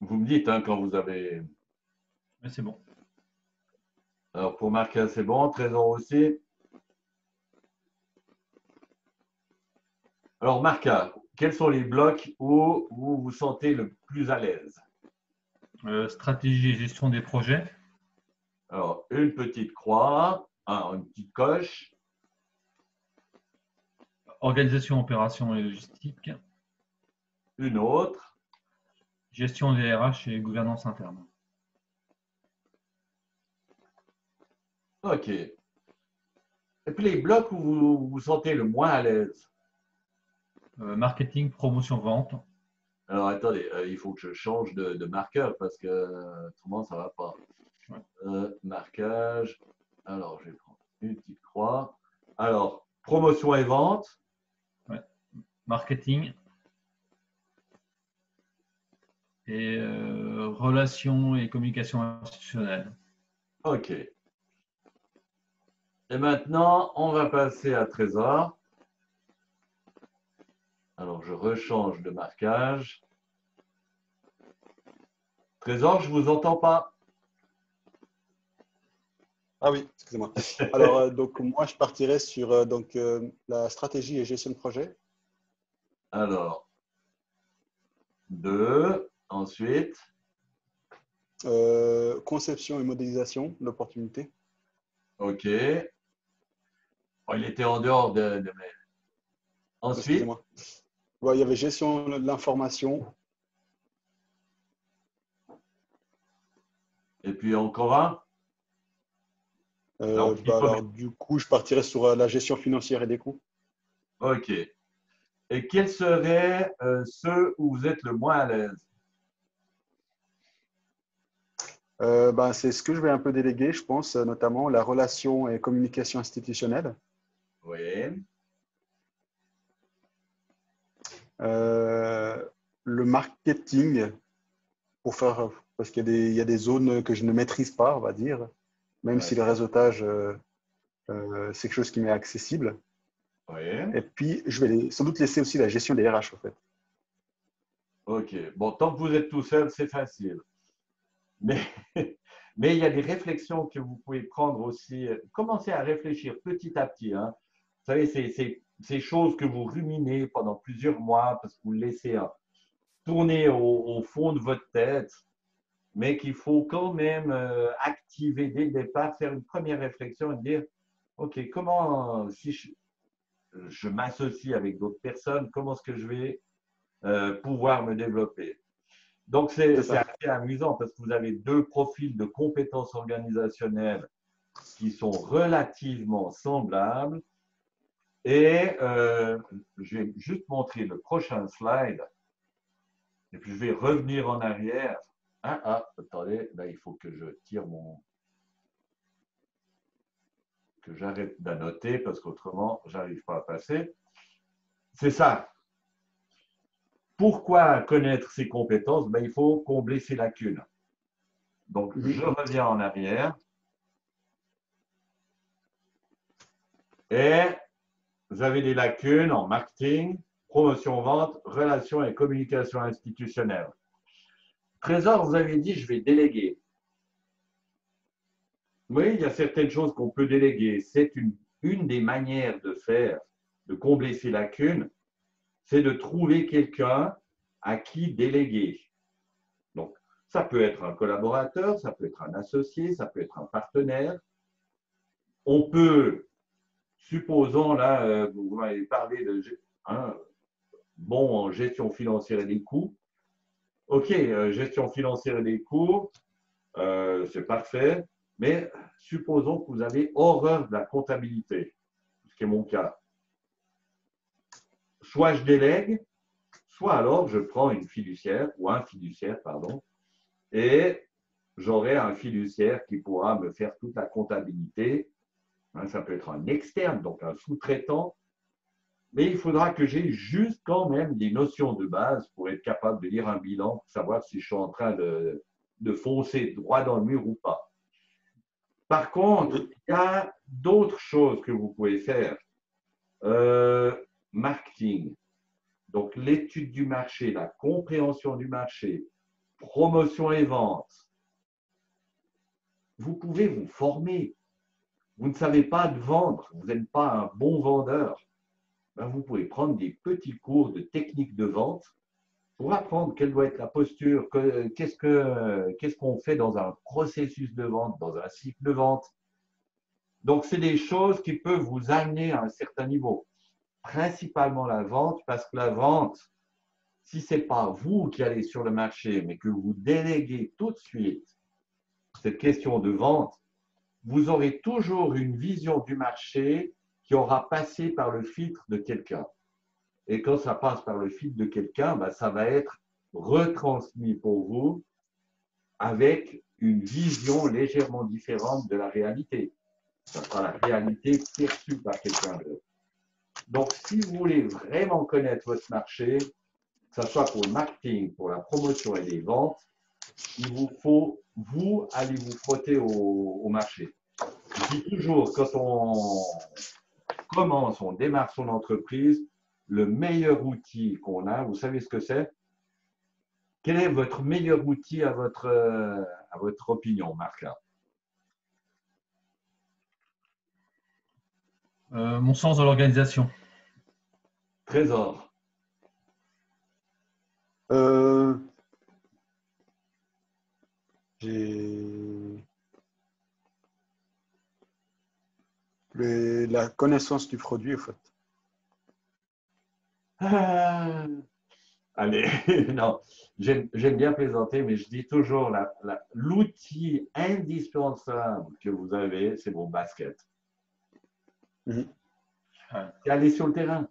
Vous me dites hein, quand vous avez… Mais c'est bon. Alors, pour Marc, c'est bon. Trésor aussi. Alors, Marc, quels sont les blocs où vous vous sentez le plus à l'aise? Stratégie et gestion des projets. Alors, une petite croix, une petite coche. Organisation, opération et logistique. Une autre. Gestion des RH et gouvernance interne. OK. Et puis les blocs où vous vous sentez le moins à l'aise? Marketing, promotion, vente. Alors attendez, il faut que je change de marqueur parce que autrement ça ne va pas. Ouais. Marquage. Alors je vais prendre une petite croix. Alors, promotion et vente. Ouais. Marketing. Et relations et communication institutionnelle. OK. Et maintenant, on va passer à Trésor. Alors, je rechange de marquage. Trésor, je ne vous entends pas. Ah oui, excusez-moi. Alors, donc, moi, je partirais sur la stratégie et gestion de projet. Alors, ensuite, conception et modélisation, l'opportunité. OK. Oh, il était en dehors de... Ensuite. Bon, il y avait gestion de l'information. Et puis encore un. Alors, du coup, je partirais sur la gestion financière et des coûts. OK. Et quels seraient ceux où vous êtes le moins à l'aise? C'est ce que je vais un peu déléguer, je pense, notamment la relation et communication institutionnelle. Oui. Le marketing, parce qu'il y a des zones que je ne maîtrise pas, on va dire, même si le réseautage, c'est quelque chose qui m'est accessible. Oui. Et puis, je vais sans doute laisser aussi la gestion des RH, en fait. OK. Bon, tant que vous êtes tout seul, c'est facile. Mais il y a des réflexions que vous pouvez prendre aussi. Commencez à réfléchir petit à petit. Hein. Vous savez, c'est ces choses que vous ruminez pendant plusieurs mois parce que vous laissez tourner au fond de votre tête, mais qu'il faut quand même activer dès le départ, faire une première réflexion et dire, OK, comment, si je m'associe avec d'autres personnes, comment est-ce que je vais pouvoir me développer? Donc, c'est assez amusant parce que vous avez deux profils de compétences organisationnelles qui sont relativement semblables. Et je vais juste montrer le prochain slide. Et puis, je vais revenir en arrière attendez, là, il faut que je tire mon... que j'arrête d'annoter parce qu'autrement, j'arrive pas à passer. C'est ça. Pourquoi connaître ses compétences? Ben, il faut combler ses lacunes. Donc, je reviens en arrière. Et vous avez des lacunes en marketing, promotion-vente, relations et communication institutionnelle. Trésor, vous avez dit, je vais déléguer. Oui, il y a certaines choses qu'on peut déléguer. C'est une des manières de faire, de combler ces lacunes, c'est de trouver quelqu'un à qui déléguer. Donc, ça peut être un collaborateur, ça peut être un associé, ça peut être un partenaire. On peut... Supposons, là, vous m'avez parlé de en gestion financière et des coûts. OK, gestion financière et des coûts, c'est parfait. Mais supposons que vous avez horreur de la comptabilité, ce qui est mon cas. Soit je délègue, soit alors je prends une fiduciaire, ou un fiduciaire, pardon, et j'aurai un fiduciaire qui pourra me faire toute la comptabilité. Ça peut être un externe, donc un sous-traitant, mais il faudra que j'ai juste quand même des notions de base pour être capable de lire un bilan, pour savoir si je suis en train de foncer droit dans le mur ou pas. Par contre, il y a d'autres choses que vous pouvez faire. Marketing, donc l'étude du marché, la compréhension du marché, promotion et vente. Vous pouvez vous former. Vous ne savez pas vendre, vous n'êtes pas un bon vendeur, ben vous pouvez prendre des petits cours de technique de vente pour apprendre quelle doit être la posture, qu'est-ce qu'on fait dans un processus de vente, dans un cycle de vente. Donc, c'est des choses qui peuvent vous amener à un certain niveau, principalement la vente, parce que la vente, si ce n'est pas vous qui allez sur le marché, mais que vous déléguez tout de suite cette question de vente, vous aurez toujours une vision du marché qui aura passé par le filtre de quelqu'un. Et quand ça passe par le filtre de quelqu'un, ben ça va être retransmis pour vous avec une vision légèrement différente de la réalité. Ça sera la réalité perçue par quelqu'un d'autre. Donc, si vous voulez vraiment connaître votre marché, que ce soit pour le marketing, pour la promotion et les ventes, il vous faut, vous, aller vous frotter au marché. Je dis toujours, quand on commence, on démarre son entreprise, le meilleur outil qu'on a, vous savez ce que c'est? Quel est votre meilleur outil à votre opinion, Marc? Mon sens de l'organisation. Trésor. La connaissance du produit, en fait. Allez, non, j'aime bien plaisanter, mais je dis toujours l'outil indispensable que vous avez, c'est vos baskets. C'est aller sur le terrain.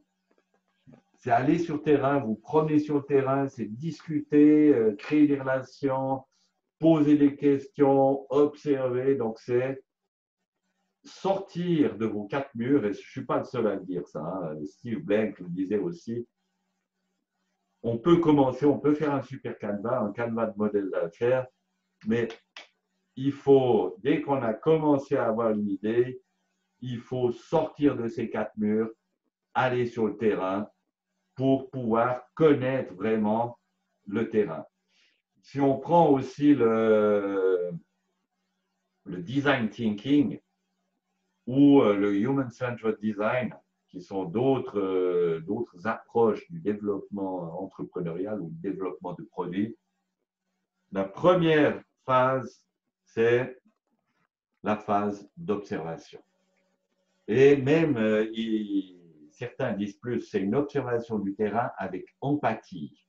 C'est aller sur le terrain, vous promener sur le terrain, c'est discuter, créer des relations, poser des questions, observer. Donc, c'est sortir de vos quatre murs. Et je ne suis pas le seul à le dire, ça. Hein. Steve Blank le disait aussi. On peut commencer, on peut faire un super canevas, un canevas de modèle d'affaires, mais il faut, dès qu'on a commencé à avoir une idée, il faut sortir de ces quatre murs, aller sur le terrain pour pouvoir connaître vraiment le terrain. Si on prend aussi le design thinking ou le human-centered design, qui sont d'autres approches du développement entrepreneurial ou du développement de produits, la première phase, c'est la phase d'observation. Et même, certains disent plus, c'est une observation du terrain avec empathie.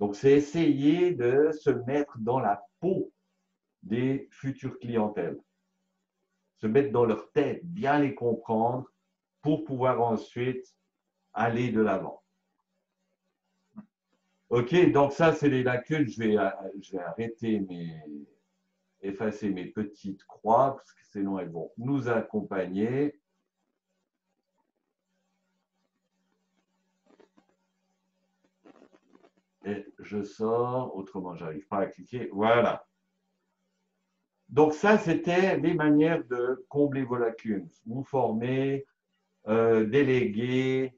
Donc, c'est essayer de se mettre dans la peau des futures clientèles, se mettre dans leur tête, bien les comprendre pour pouvoir ensuite aller de l'avant. OK, donc ça, c'est les lacunes. Je vais arrêter effacer mes petites croix, parce que sinon elles vont nous accompagner. Et je sors, autrement, je n'arrive pas à cliquer. Voilà. Donc ça, c'était les manières de combler vos lacunes. Vous former, déléguer,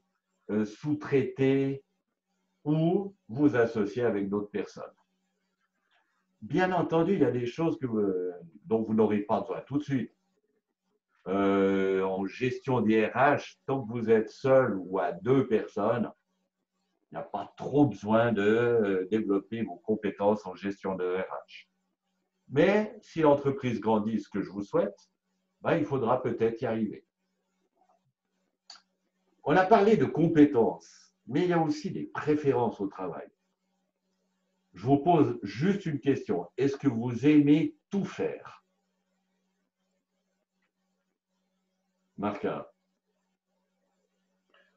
sous-traiter ou vous associer avec d'autres personnes. Bien entendu, il y a des choses dont vous n'aurez pas besoin tout de suite. En gestion des RH, tant que vous êtes seul ou à deux personnes, il n'y a pas trop besoin de développer vos compétences en gestion de RH. Mais si l'entreprise grandit, ce que je vous souhaite, ben, il faudra peut-être y arriver. On a parlé de compétences, mais il y a aussi des préférences au travail. Je vous pose juste une question. Est-ce que vous aimez tout faire? Marca.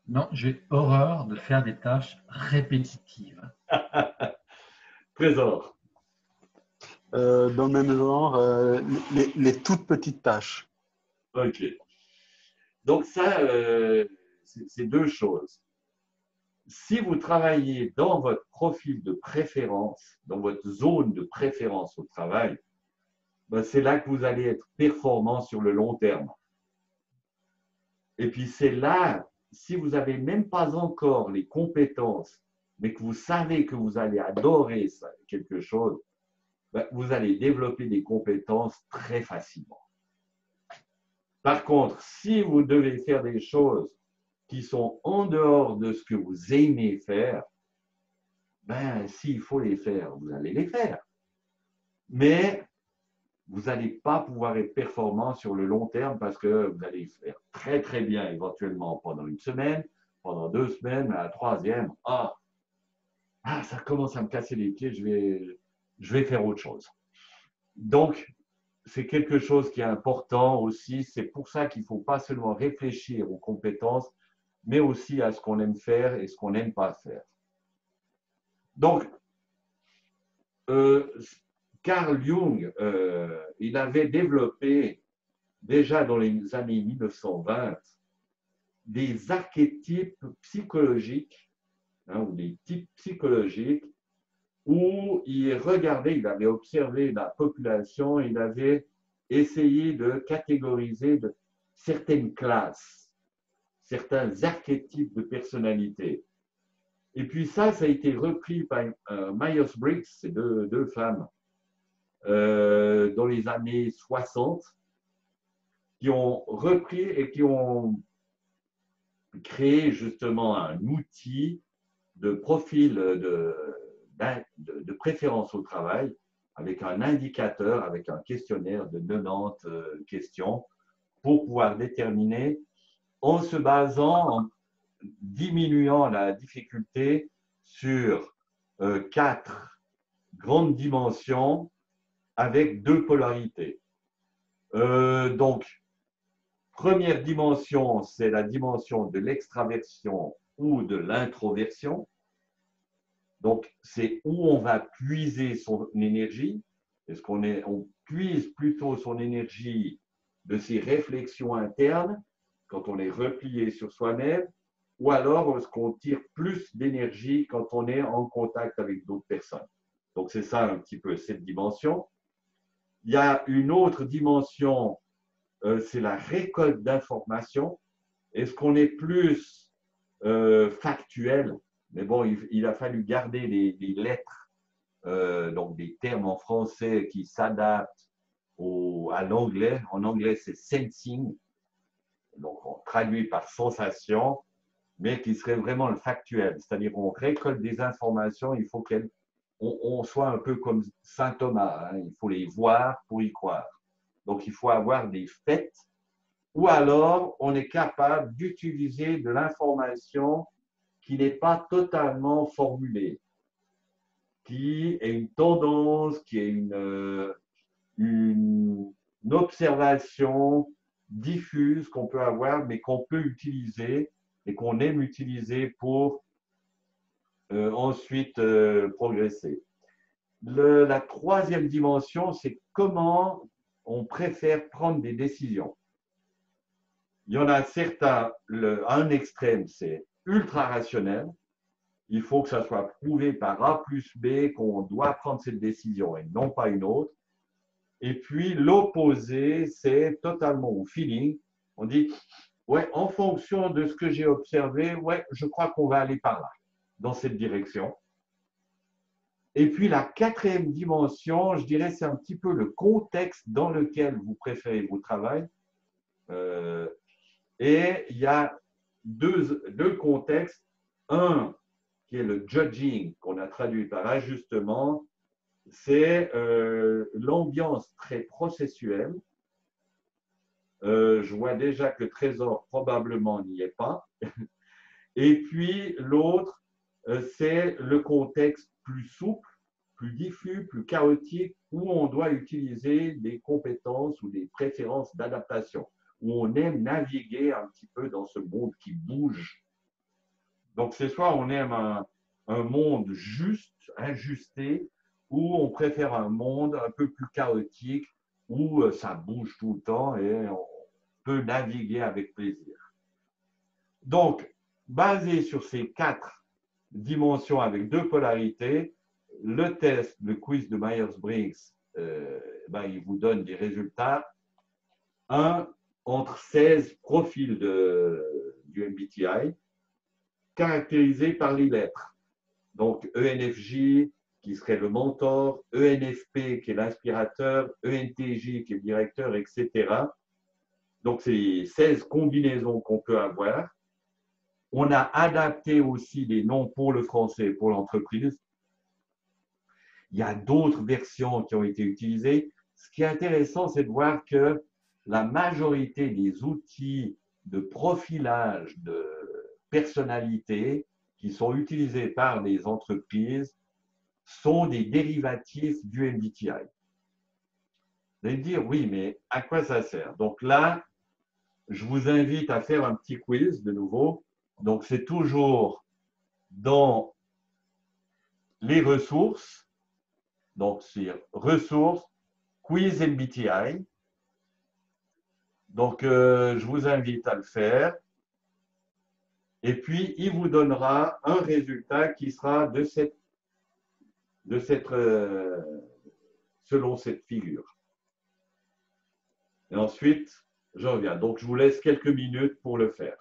Non, j'ai horreur de faire des tâches répétitives. Trésor. Dans le même genre, les toutes petites tâches. OK. Donc ça, c'est deux choses. Si vous travaillez dans votre profil de préférence, dans votre zone de préférence au travail, ben c'est là que vous allez être performant sur le long terme. Et puis c'est là, si vous n'avez même pas encore les compétences, mais que vous savez que vous allez adorer ça, quelque chose, ben vous allez développer des compétences très facilement. Par contre, si vous devez faire des choses qui sont en dehors de ce que vous aimez faire, ben, s'il faut les faire, vous allez les faire. Mais vous n'allez pas pouvoir être performant sur le long terme parce que vous allez faire très, très bien éventuellement pendant une semaine, pendant 2 semaines, à la troisième, ça commence à me casser les pieds, je vais faire autre chose. Donc, c'est quelque chose qui est important aussi. C'est pour ça qu'il ne faut pas seulement réfléchir aux compétences, mais aussi à ce qu'on aime faire et ce qu'on n'aime pas faire. Donc, Carl Jung, il avait développé, déjà dans les années 1920, des archétypes psychologiques, ou des types psychologiques, où il regardait, il avait observé la population, il avait essayé de catégoriser certaines classes, certains archétypes de personnalité. Et puis ça a été repris par Myers-Briggs, c'est deux femmes, dans les années 60, qui ont repris et qui ont créé justement un outil de profil de préférence au travail avec un indicateur, avec un questionnaire de 90 questions pour pouvoir déterminer en se basant, en diminuant la difficulté sur 4 grandes dimensions avec 2 polarités. Donc, première dimension, c'est la dimension de l'extraversion ou de l'introversion. Donc, c'est où on va puiser son énergie. Est-ce qu'on puise plutôt son énergie de ses réflexions internes quand on est replié sur soi-même, ou alors est-ce qu'on tire plus d'énergie quand on est en contact avec d'autres personnes. Donc, c'est ça un petit peu cette dimension. Il y a une autre dimension, c'est la récolte d'informations. Est-ce qu'on est plus factuel? Mais bon, il a fallu garder les lettres, donc des termes en français qui s'adaptent à l'anglais. En anglais, c'est « sensing ». Donc, on traduit par sensation, mais qui serait vraiment le factuel. C'est-à-dire qu'on récolte des informations, il faut qu'on soit un peu comme Saint Thomas, il faut les voir pour y croire. Donc, il faut avoir des faits, ou alors on est capable d'utiliser de l'information qui n'est pas totalement formulée, qui est une tendance, qui est une observation diffuse qu'on peut avoir, mais qu'on peut utiliser et qu'on aime utiliser pour ensuite progresser. La troisième dimension, c'est comment on préfère prendre des décisions. Il y en a certains, un extrême, c'est ultra rationnel. Il faut que ça soit prouvé par A plus B qu'on doit prendre cette décision et non pas une autre. Et puis, l'opposé, c'est totalement au feeling. On dit, ouais, en fonction de ce que j'ai observé, ouais, je crois qu'on va aller par là, dans cette direction. Et puis, la quatrième dimension, je dirais, c'est un petit peu le contexte dans lequel vous préférez vos travail. Et il y a deux contextes. Un, qui est le judging, qu'on a traduit par ajustement, c'est l'ambiance très processuelle. Je vois déjà que Trésor probablement n'y est pas. Et puis l'autre, c'est le contexte plus souple, plus diffus, plus chaotique, où on doit utiliser des compétences ou des préférences d'adaptation, où on aime naviguer un petit peu dans ce monde qui bouge. Donc, c'est soit on aime un monde juste, ajusté, ou on préfère un monde un peu plus chaotique, où ça bouge tout le temps et on peut naviguer avec plaisir. Donc, basé sur ces quatre dimensions avec deux polarités, le test, le quiz de Myers-Briggs, il vous donne des résultats. Entre 16 profils du MBTI, caractérisé par les lettres. Donc, ENFJ, qui serait le mentor, ENFP, qui est l'inspirateur, ENTJ, qui est le directeur, etc. Donc, c'est 16 combinaisons qu'on peut avoir. On a adapté aussi les noms pour le français et pour l'entreprise. Il y a d'autres versions qui ont été utilisées. Ce qui est intéressant, c'est de voir que la majorité des outils de profilage de personnalités qui sont utilisées par les entreprises sont des dérivatifs du MBTI. Vous allez me dire, oui, mais à quoi ça sert? Donc là, je vous invite à faire un petit quiz de nouveau. Donc, c'est toujours dans les ressources. Donc, sur ressources, quiz MBTI. Donc, je vous invite à le faire. Et puis, il vous donnera un résultat qui sera selon cette figure. Et ensuite, je reviens. Donc, je vous laisse quelques minutes pour le faire.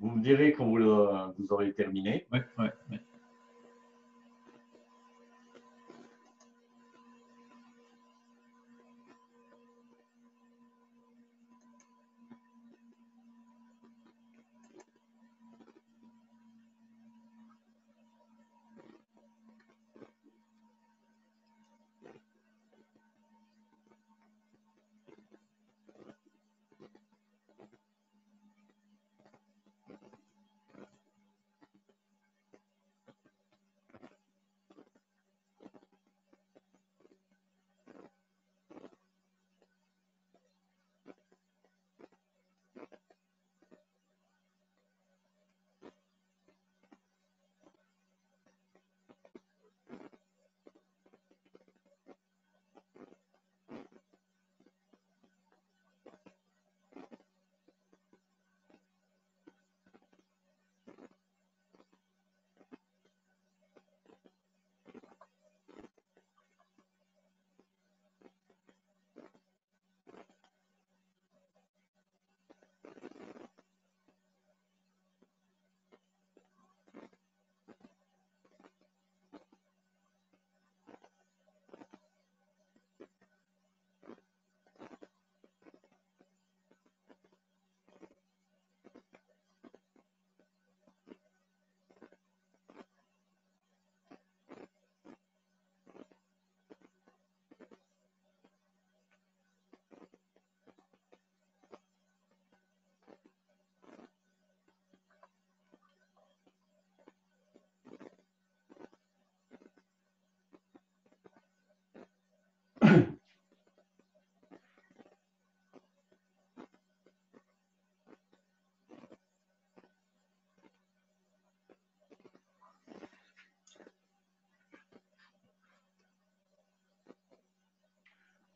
Vous me direz quand vous aurez terminé. Ouais, ouais, ouais.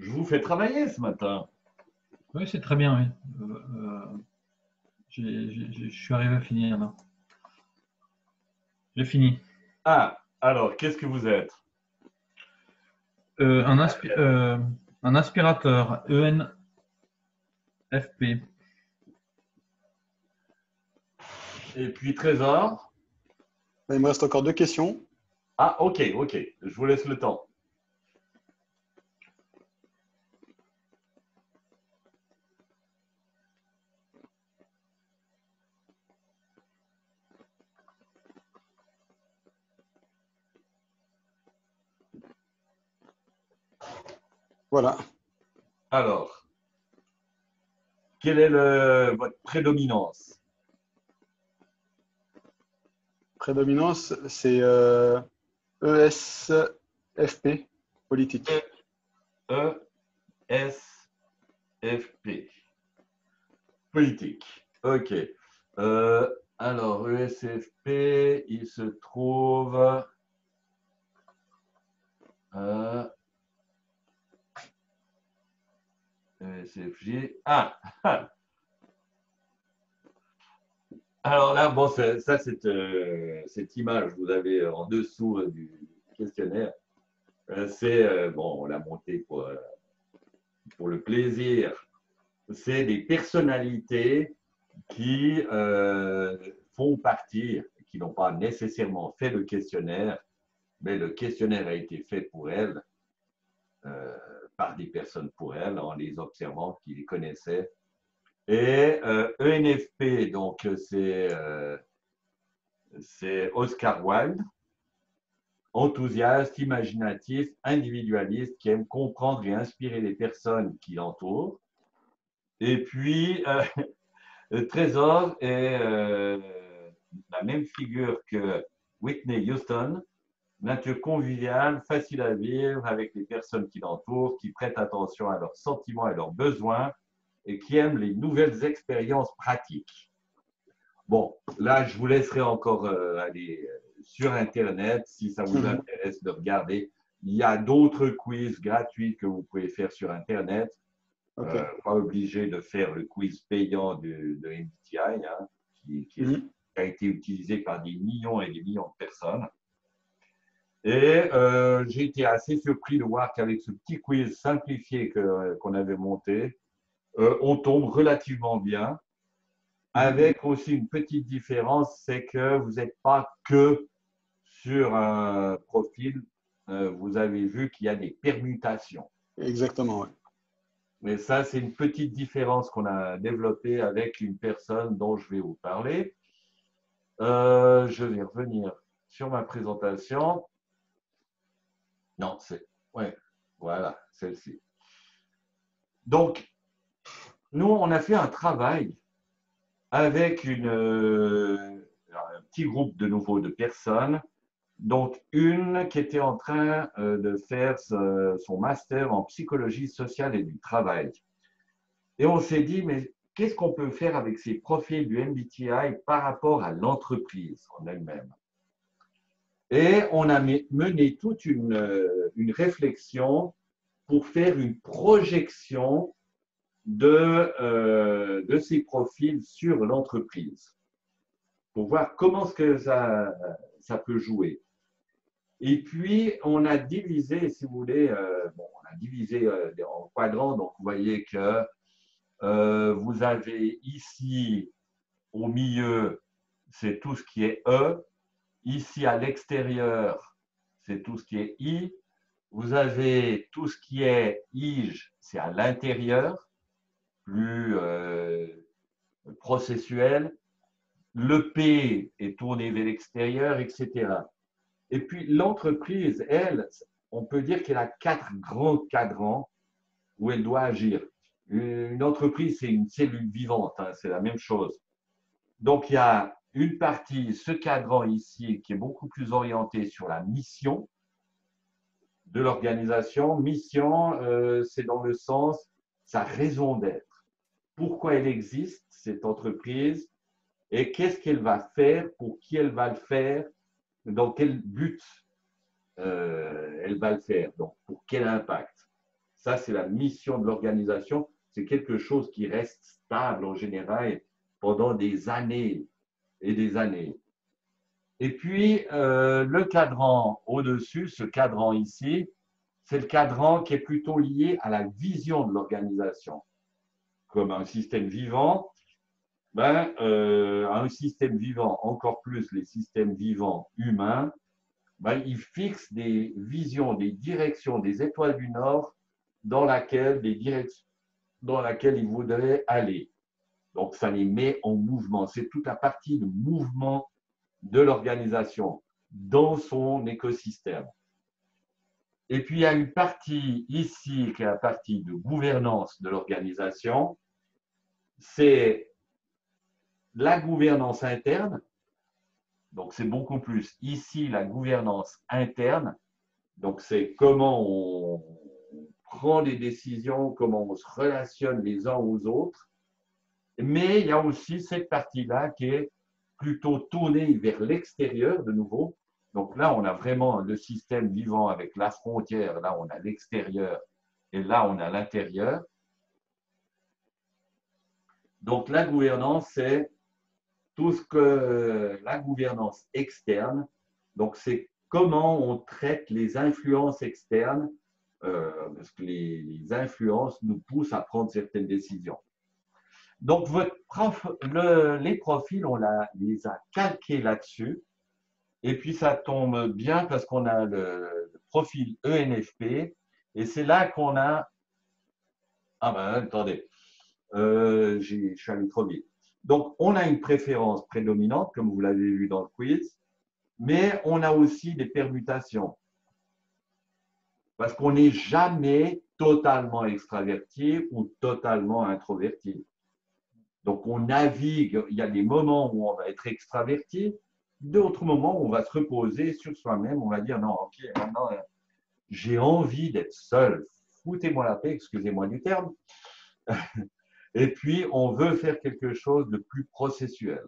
Je vous fais travailler ce matin. Oui, c'est très bien. Oui. Je suis arrivé à finir là. J'ai fini. Ah, alors, qu'est-ce que vous êtes? Un aspirateur ENFP. Et puis Trésor. Il me reste encore deux questions. Ah, ok, ok. Je vous laisse le temps. Voilà. Alors, quelle est votre prédominance? Prédominance, c'est ESFP, politique. ESFP, politique. OK. Alors, ESFP, il se trouve… ESFJ. Ah, alors là, bon, ça, cette image, vous avez en dessous du questionnaire, c'est, bon, on l'a monté pour le plaisir, c'est des personnalités qui font partie, qui n'ont pas nécessairement fait le questionnaire, mais le questionnaire a été fait pour elles. Par des personnes pour elles, en les observant, qui les connaissaient. Et ENFP, donc c'est Oscar Wilde, enthousiaste, imaginatif, individualiste, qui aime comprendre et inspirer les personnes qui l'entourent. Et puis, Trésor est la même figure que Whitney Houston, nature conviviale, facile à vivre avec les personnes qui l'entourent, qui prêtent attention à leurs sentiments et leurs besoins et qui aiment les nouvelles expériences pratiques. Bon, là, je vous laisserai encore aller sur Internet si ça vous intéresse de regarder. Il y a d'autres quiz gratuits que vous pouvez faire sur Internet. Okay. Pas obligé de faire le quiz payant de MBTI, hein, qui a été utilisé par des millions et des millions de personnes. Et j'ai été assez surpris de voir qu'avec ce petit quiz simplifié qu'on avait monté, on tombe relativement bien. Avec aussi une petite différence, c'est que vous n'êtes pas que sur un profil. Vous avez vu qu'il y a des permutations. Exactement, oui. Mais ça, c'est une petite différence qu'on a développée avec une personne dont je vais vous parler. Je vais revenir sur ma présentation. Non, c'est… Ouais, voilà, celle-ci. Donc, nous, on a fait un travail avec un petit groupe de nouveau de personnes. Donc, une qui était en train de faire son master en psychologie sociale et du travail. Et on s'est dit, mais qu'est-ce qu'on peut faire avec ces profils du MBTI par rapport à l'entreprise en elle-même? Et on a mené toute une réflexion pour faire une projection de ces profils sur l'entreprise, pour voir comment est-ce que ça peut jouer. Et puis, on a divisé, si vous voulez, on a divisé en quadrants. Donc, vous voyez que vous avez ici, au milieu, c'est tout ce qui est E. Ici, à l'extérieur, c'est tout ce qui est I. Vous avez tout ce qui est IJ, c'est à l'intérieur, plus processuel. Le P est tourné vers l'extérieur, etc. Et puis, l'entreprise, elle, on peut dire qu'elle a 4 grands cadrans où elle doit agir. Une entreprise, c'est une cellule vivante, hein, c'est la même chose. Donc, il y a une partie, ce cadran ici, qui est beaucoup plus orienté sur la mission de l'organisation. Mission, c'est dans le sens, sa raison d'être. Pourquoi elle existe, cette entreprise, et qu'est-ce qu'elle va faire, pour qui elle va le faire, dans quel but elle va le faire, donc pour quel impact. Ça, c'est la mission de l'organisation. C'est quelque chose qui reste stable en général pendant des années et des années. Et puis, le cadran au-dessus, ce cadran ici, c'est le cadran qui est plutôt lié à la vision de l'organisation. Comme un système vivant, un système vivant, encore plus les systèmes vivants humains, ils fixent des visions, des directions, des étoiles du Nord dans laquelle ils voudraient aller. Donc, ça les met en mouvement. C'est toute la partie de mouvement de l'organisation dans son écosystème. Et puis, il y a une partie ici qui est la partie de gouvernance de l'organisation. C'est la gouvernance interne, donc c'est beaucoup plus ici la gouvernance interne, donc c'est comment on prend des décisions, comment on se relationne les uns aux autres, mais il y a aussi cette partie-là qui est plutôt tournée vers l'extérieur de nouveau, donc là on a vraiment le système vivant avec la frontière, là on a l'extérieur et là on a l'intérieur. Donc la gouvernance, c'est tout ce que la gouvernance externe, donc c'est comment on traite les influences externes, parce que les influences nous poussent à prendre certaines décisions. Donc les profils, on les a calqués là-dessus, et puis ça tombe bien parce qu'on a le profil ENFP, et c'est là qu'on a… Ah ben attendez, je suis allé trop vite. Donc, on a une préférence prédominante, comme vous l'avez vu dans le quiz, mais on a aussi des permutations. Parce qu'on n'est jamais totalement extraverti ou totalement introverti. Donc, on navigue, il y a des moments où on va être extraverti, d'autres moments où on va se reposer sur soi-même, on va dire, non, ok, maintenant, j'ai envie d'être seul. Foutez-moi la paix, excusez-moi du terme. Et puis, on veut faire quelque chose de plus processuel.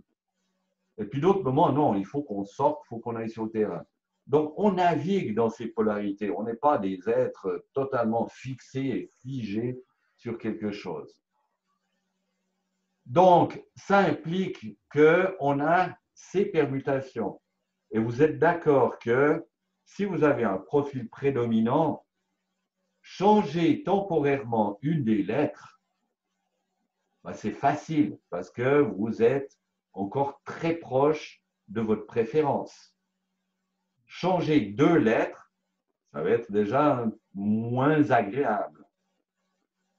Et puis, d'autres moments, non, il faut qu'on sorte, il faut qu'on aille sur le terrain. Donc, on navigue dans ces polarités. On n'est pas des êtres totalement fixés et figés sur quelque chose. Donc, ça implique qu'on a ces permutations. Et vous êtes d'accord que si vous avez un profil prédominant, changer temporairement une des lettres, c'est facile parce que vous êtes encore très proche de votre préférence. Changer 2 lettres, ça va être déjà moins agréable.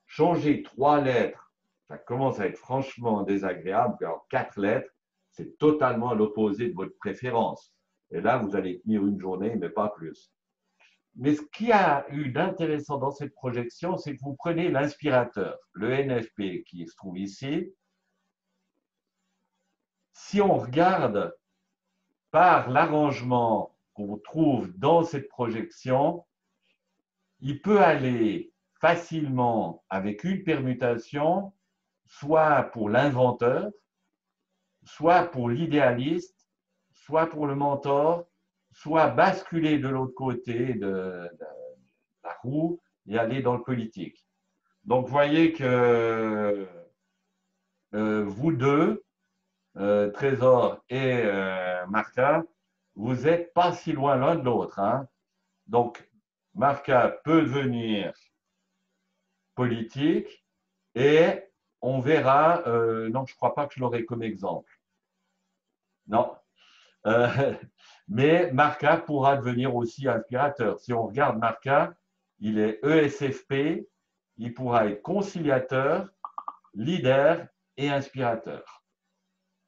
Changer 3 lettres, ça commence à être franchement désagréable. Alors 4 lettres, c'est totalement l'opposé de votre préférence. Et là, vous allez tenir une journée, mais pas plus. Mais ce qui a eu d'intéressant dans cette projection, c'est que vous prenez l'inspirateur, le NFP qui se trouve ici. Si on regarde par l'arrangement qu'on trouve dans cette projection, il peut aller facilement avec une permutation, soit pour l'inventeur, soit pour l'idéaliste, soit pour le mentor, soit basculer de l'autre côté de la roue et aller dans le politique. Donc, vous voyez que vous deux, Trésor et Marca, vous n'êtes pas si loin l'un de l'autre, hein. Donc, Marca peut devenir politique et on verra… non, je ne crois pas que je l'aurai comme exemple. Non. Mais Marca pourra devenir aussi inspirateur. Si on regarde Marca, il est ESFP, il pourra être conciliateur, leader et inspirateur.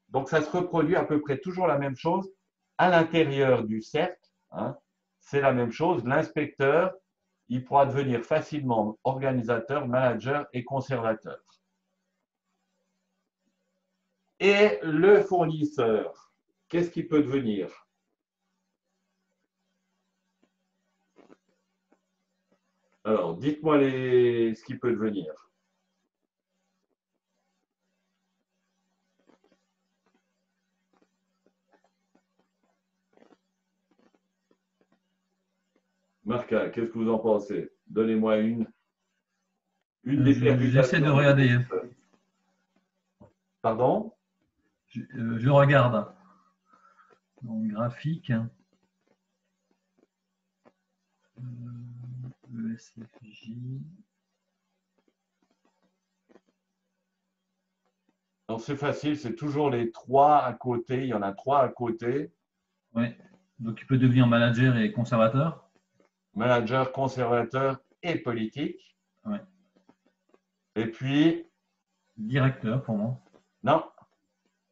Donc, ça se reproduit à peu près toujours la même chose à l'intérieur du cercle, hein, c'est la même chose. L'inspecteur, il pourra devenir facilement organisateur, manager et conservateur. Et le fournisseur, qu'est-ce qu'il peut devenir? Alors, dites-moi ce qu'il peut devenir. Marca, qu'est-ce que vous en pensez? Donnez-moi une des permutations. J'essaie de regarder. Pardon? Je regarde. Donc, graphique, ESFJ. Donc, c'est facile, c'est toujours les 3 à côté. Il y en a 3 à côté. Oui, donc tu peux devenir manager et conservateur. Manager, conservateur et politique. Oui. Et puis… Directeur pour moi. Non.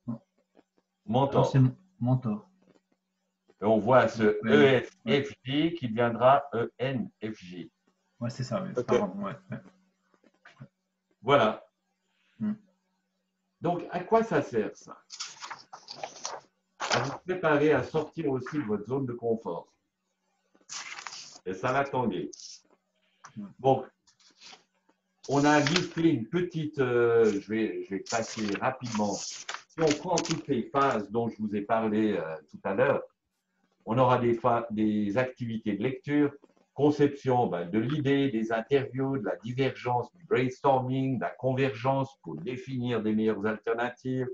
Non. Mentor. C'est mentor. Et on voit ce ESFJ qui deviendra ENFJ. Oui, c'est ça. Okay. Pas grave, ouais. Voilà. Donc, à quoi ça sert, ça? À vous préparer à sortir aussi de votre zone de confort. Et ça va tanguer. Bon. On a listé une petite… je vais passer rapidement. Si on prend toutes les phases dont je vous ai parlé tout à l'heure, on aura des activités de lecture, conception de l'idée, des interviews, de la divergence, du brainstorming, de la convergence pour définir des meilleures alternatives.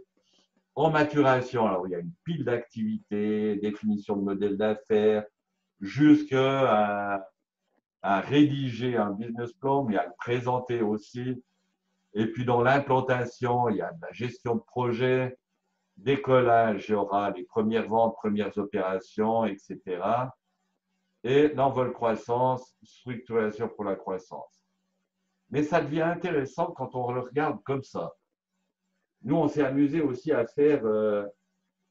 En maturation, alors il y a une pile d'activités, définition de modèle d'affaires, jusqu'à rédiger un business plan, mais à le présenter aussi. Et puis dans l'implantation, il y a de la gestion de projet. Décollage, il y aura les premières ventes, premières opérations, etc. Et l'envol croissance, structuration pour la croissance. Mais ça devient intéressant quand on le regarde comme ça. Nous, on s'est amusé aussi à faire,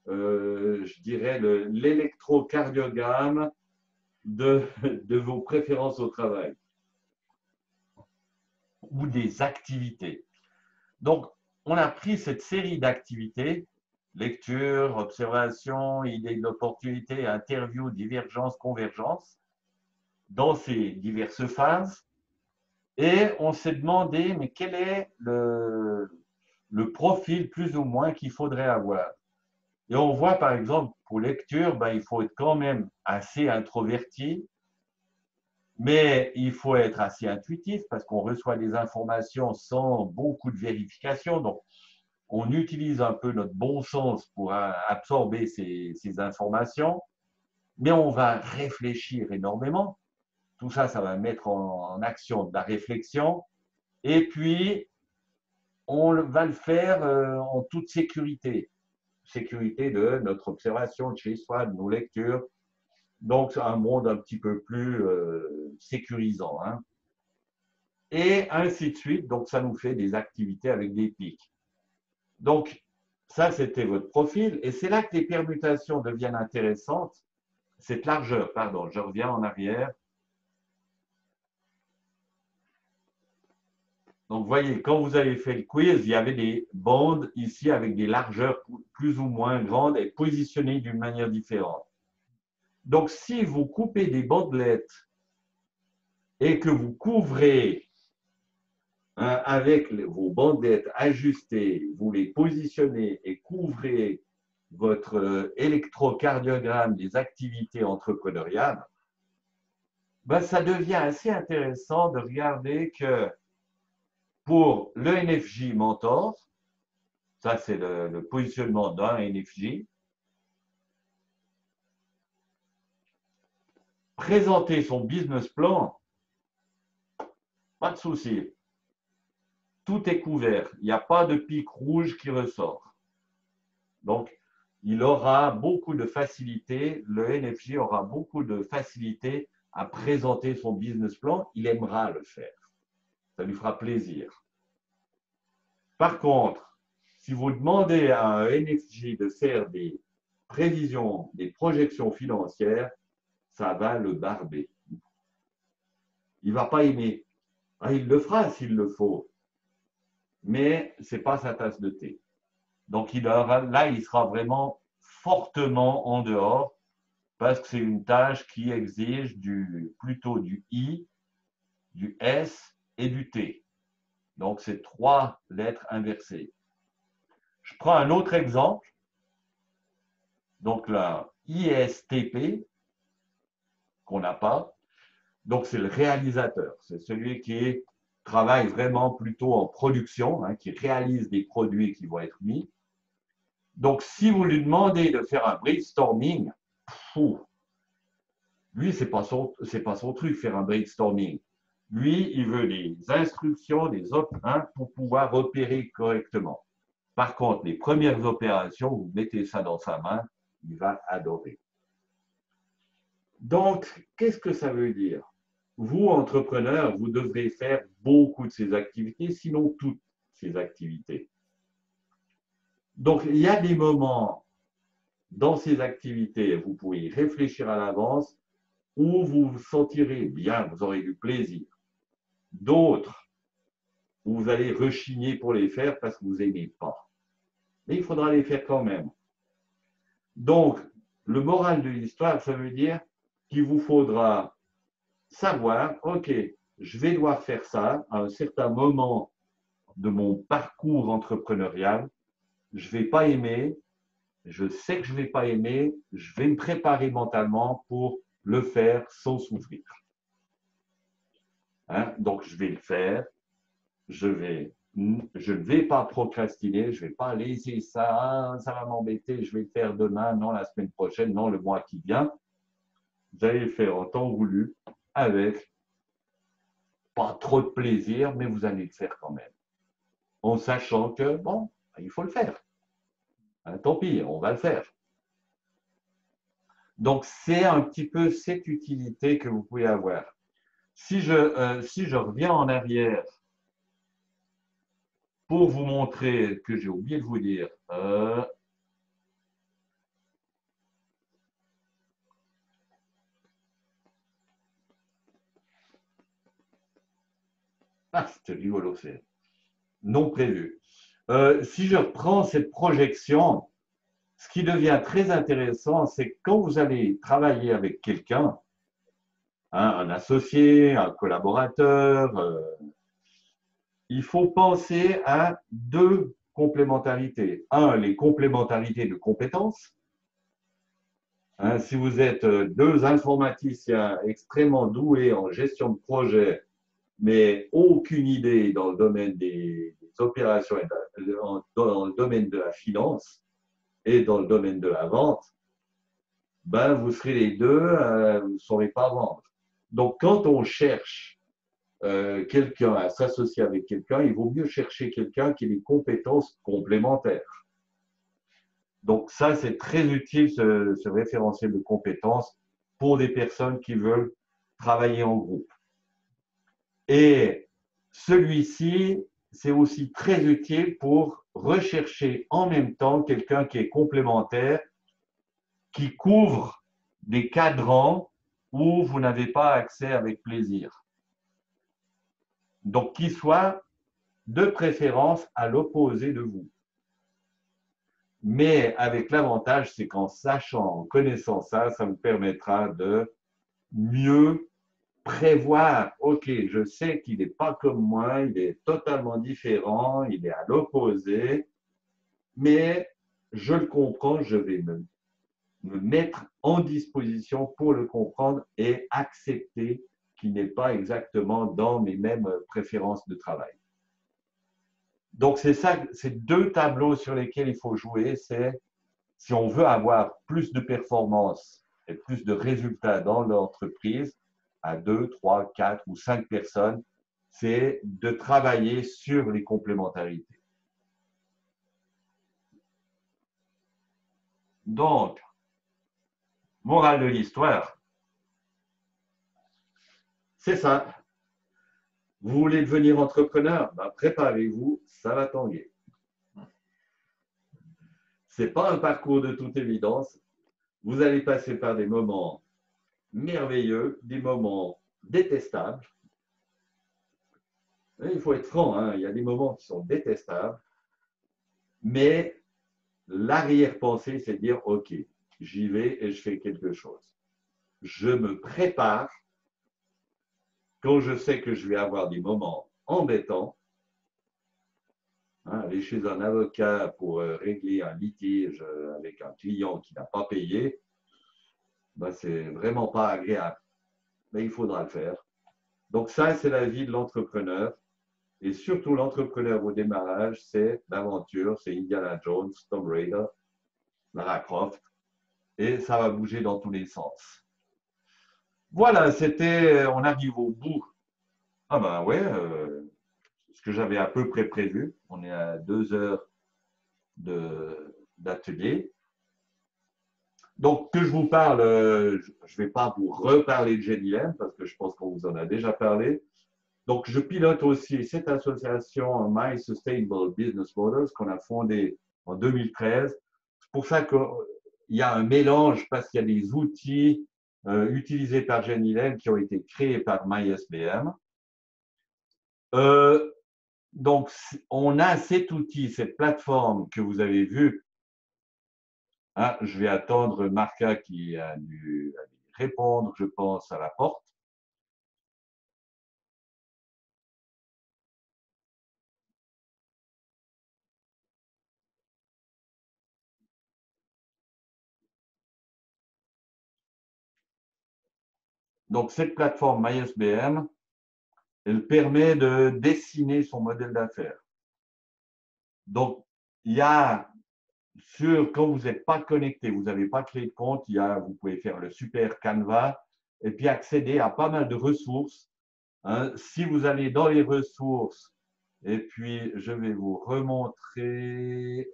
je dirais, l'électrocardiogramme de vos préférences au travail ou des activités. Donc, on a pris cette série d'activités, lecture, observation, idée de l'opportunité, interview, divergence, convergence, dans ces diverses phases. Et on s'est demandé, mais quel est le profil plus ou moins qu'il faudrait avoir? Et on voit par exemple, pour lecture, il faut être quand même assez introverti, mais il faut être assez intuitif parce qu'on reçoit des informations sans beaucoup de vérification. Donc, on utilise un peu notre bon sens pour absorber ces informations, mais on va réfléchir énormément. Tout ça, ça va mettre en action de la réflexion. Et puis, on va le faire en toute sécurité. Sécurité de notre observation de chez soi, de nos lectures. Donc, c'est un monde un petit peu plus sécurisant. Hein. Et ainsi de suite. Donc, ça nous fait des activités avec des pics. Donc, ça, c'était votre profil. Et c'est là que les permutations deviennent intéressantes. Cette largeur, pardon, je reviens en arrière. Donc, vous voyez, quand vous avez fait le quiz, il y avait des bandes ici avec des largeurs plus ou moins grandes et positionnées d'une manière différente. Donc, si vous coupez des bandelettes et que vous couvrez avec vos bandelettes ajustées, vous les positionnez et couvrez votre électrocardiogramme des activités entrepreneuriales, ben ça devient assez intéressant de regarder que pour le NFJ Mentor, ça c'est le positionnement d'un NFJ, présenter son business plan, pas de souci. Tout est couvert. Il n'y a pas de pic rouge qui ressort. Donc, il aura beaucoup de facilité, le NFJ aura beaucoup de facilité à présenter son business plan. Il aimera le faire. Ça lui fera plaisir. Par contre, si vous demandez à un NFJ de faire des prévisions, des projections financières, ça va le barber. Il ne va pas aimer. Ah, il le fera s'il le faut, mais ce n'est pas sa tasse de thé. Donc, il sera vraiment fortement en dehors parce que c'est une tâche qui exige plutôt du I, du S et du T. Donc, c'est trois lettres inversées. Je prends un autre exemple. Donc, la ISTP qu'on n'a pas. Donc, c'est le réalisateur. C'est celui qui travaille vraiment plutôt en production, hein, qui réalise des produits qui vont être mis. Donc, si vous lui demandez de faire un brainstorming, lui, c'est pas son truc, faire un brainstorming. Lui, il veut des instructions, des opérations pour pouvoir opérer correctement. Par contre, les premières opérations, vous mettez ça dans sa main, il va adorer. Donc, qu'est-ce que ça veut dire? Vous, entrepreneurs, vous devrez faire beaucoup de ces activités, sinon toutes ces activités. Donc, il y a des moments dans ces activités, vous pouvez y réfléchir à l'avance, où vous vous sentirez bien, vous aurez du plaisir. D'autres, où vous allez rechigner pour les faire parce que vous n'aimez pas. Mais il faudra les faire quand même. Donc, le moral de l'histoire, ça veut dire qu'il vous faudra savoir, ok, je vais devoir faire ça à un certain moment de mon parcours entrepreneurial, je ne vais pas aimer, je sais que je ne vais pas aimer, je vais me préparer mentalement pour le faire sans souffrir. Hein? Donc, je vais le faire, je ne vais pas procrastiner, je ne vais pas laisser ça, ça va m'embêter, je vais le faire demain, non, la semaine prochaine, non, le mois qui vient. Vous allez le faire en temps voulu, avec pas trop de plaisir, mais vous allez le faire quand même. En sachant que, bon, il faut le faire. Hein, tant pis, on va le faire. Donc, c'est un petit peu cette utilité que vous pouvez avoir. Si je reviens en arrière pour vous montrer, que j'ai oublié de vous dire, c'était rigolo, c'est non prévu. Si je reprends cette projection, ce qui devient très intéressant, c'est que quand vous allez travailler avec quelqu'un, hein, un associé, un collaborateur, il faut penser à deux complémentarités. Un, les complémentarités de compétences. Hein, si vous êtes deux informaticiens extrêmement doués en gestion de projet, mais aucune idée dans le domaine des opérations, dans le domaine de la finance et dans le domaine de la vente, ben vous serez les deux, vous ne saurez pas vendre. Donc, quand on cherche quelqu'un, à s'associer avec quelqu'un, il vaut mieux chercher quelqu'un qui ait des compétences complémentaires. Donc ça, c'est très utile, ce référentiel de compétences pour des personnes qui veulent travailler en groupe. Et celui-ci, c'est aussi très utile pour rechercher en même temps quelqu'un qui est complémentaire, qui couvre des cadrans où vous n'avez pas accès avec plaisir. Donc, qui soit de préférence à l'opposé de vous. Mais avec l'avantage, c'est qu'en sachant, en connaissant ça, ça vous permettra de mieux prévoir. Ok, je sais qu'il n'est pas comme moi, il est totalement différent, il est à l'opposé, mais je le comprends, je vais me mettre en disposition pour le comprendre et accepter qu'il n'est pas exactement dans mes mêmes préférences de travail. Donc, c'est ça, ces deux tableaux sur lesquels il faut jouer, c'est si on veut avoir plus de performance et plus de résultats dans l'entreprise, à 2, 3, 4 ou 5 personnes, c'est de travailler sur les complémentarités. Donc, morale de l'histoire, c'est ça. Vous voulez devenir entrepreneur? Ben, préparez-vous, ça va tanguer. Ce n'est pas un parcours de toute évidence. Vous allez passer par des moments merveilleux, des moments détestables. Et il faut être franc, hein, il y a des moments qui sont détestables, mais l'arrière-pensée, c'est de dire « Ok, j'y vais et je fais quelque chose. Je me prépare. » Quand je sais que je vais avoir des moments embêtants, hein, aller chez un avocat pour régler un litige avec un client qui n'a pas payé, ben, ce n'est vraiment pas agréable. Mais il faudra le faire. Donc ça, c'est la vie de l'entrepreneur. Et surtout, l'entrepreneur au démarrage, c'est l'aventure, c'est Indiana Jones, Tomb Raider, Lara Croft. Et ça va bouger dans tous les sens. Voilà, c'était, on arrive au bout. Ah ben ouais, ce que j'avais à peu près prévu. On est à 2 heures d'atelier. Donc, que je vous parle, je ne vais pas vous reparler de GENILEM parce que je pense qu'on vous en a déjà parlé. Donc, je pilote aussi cette association My Sustainable Business Models qu'on a fondée en 2013. C'est pour ça qu'il y a un mélange parce qu'il y a des outils utilisés par GENILEM qui ont été créés par MySBM. Donc, on a cet outil, cette plateforme que vous avez vue. Hein, je vais attendre Marca qui a dû répondre, je pense, à la porte. Donc, cette plateforme MySBM, elle permet de dessiner son modèle d'affaires. Donc, il y a, quand vous n'êtes pas connecté, vous n'avez pas de clé de compte, vous pouvez faire le super Canva et puis accéder à pas mal de ressources. Hein, si vous allez dans les ressources, et puis je vais vous remontrer…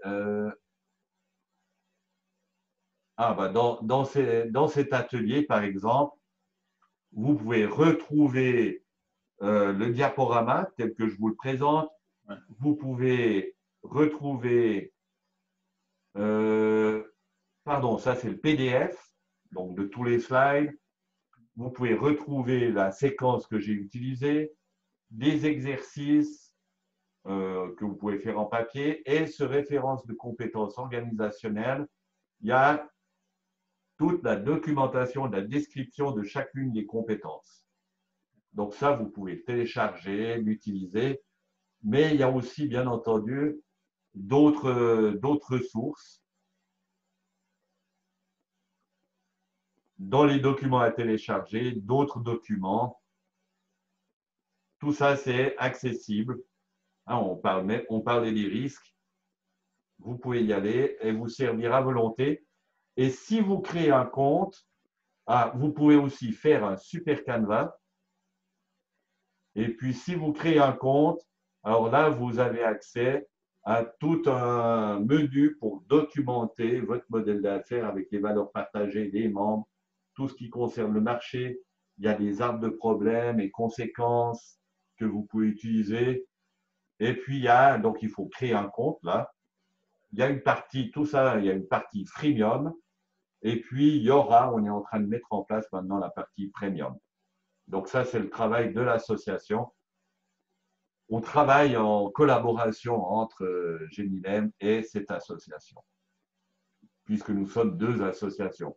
dans cet atelier, par exemple, vous pouvez retrouver le diaporama tel que je vous le présente. Vous pouvez retrouver, pardon, ça c'est le PDF, donc de tous les slides. Vous pouvez retrouver la séquence que j'ai utilisée, des exercices que vous pouvez faire en papier et ce référence de compétences organisationnelles. Il y a toute la documentation, la description de chacune des compétences. Donc ça, vous pouvez le télécharger, l'utiliser, mais il y a aussi, bien entendu, d'autres ressources. Dans les documents à télécharger, d'autres documents. Tout ça, c'est accessible. On parlait des risques. Vous pouvez y aller et vous servir à volonté. Et si vous créez un compte, vous pouvez aussi faire un super Canva Et puis, si vous créez un compte, alors là, vous avez accès à tout un menu pour documenter votre modèle d'affaires avec les valeurs partagées des membres, tout ce qui concerne le marché. Il y a des arbres de problèmes et conséquences que vous pouvez utiliser. Et puis, il y a, donc il faut créer un compte là. Il y a une partie, tout ça, il y a une partie freemium. Et puis, il y aura, on est en train de mettre en place maintenant la partie premium. Donc ça, c'est le travail de l'association. On travaille en collaboration entre GENILEM et cette association, puisque nous sommes deux associations.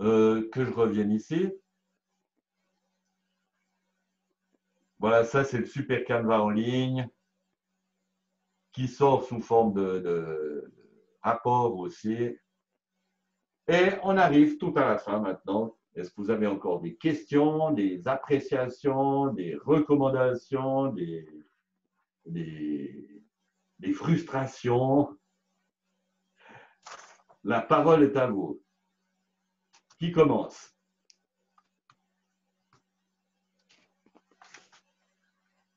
Que je revienne ici. Voilà, ça c'est le super canevas en ligne qui sort sous forme de rapport aussi. Et on arrive tout à la fin maintenant. Est-ce que vous avez encore des questions, des appréciations, des recommandations, des frustrations? La parole est à vous. Qui commence?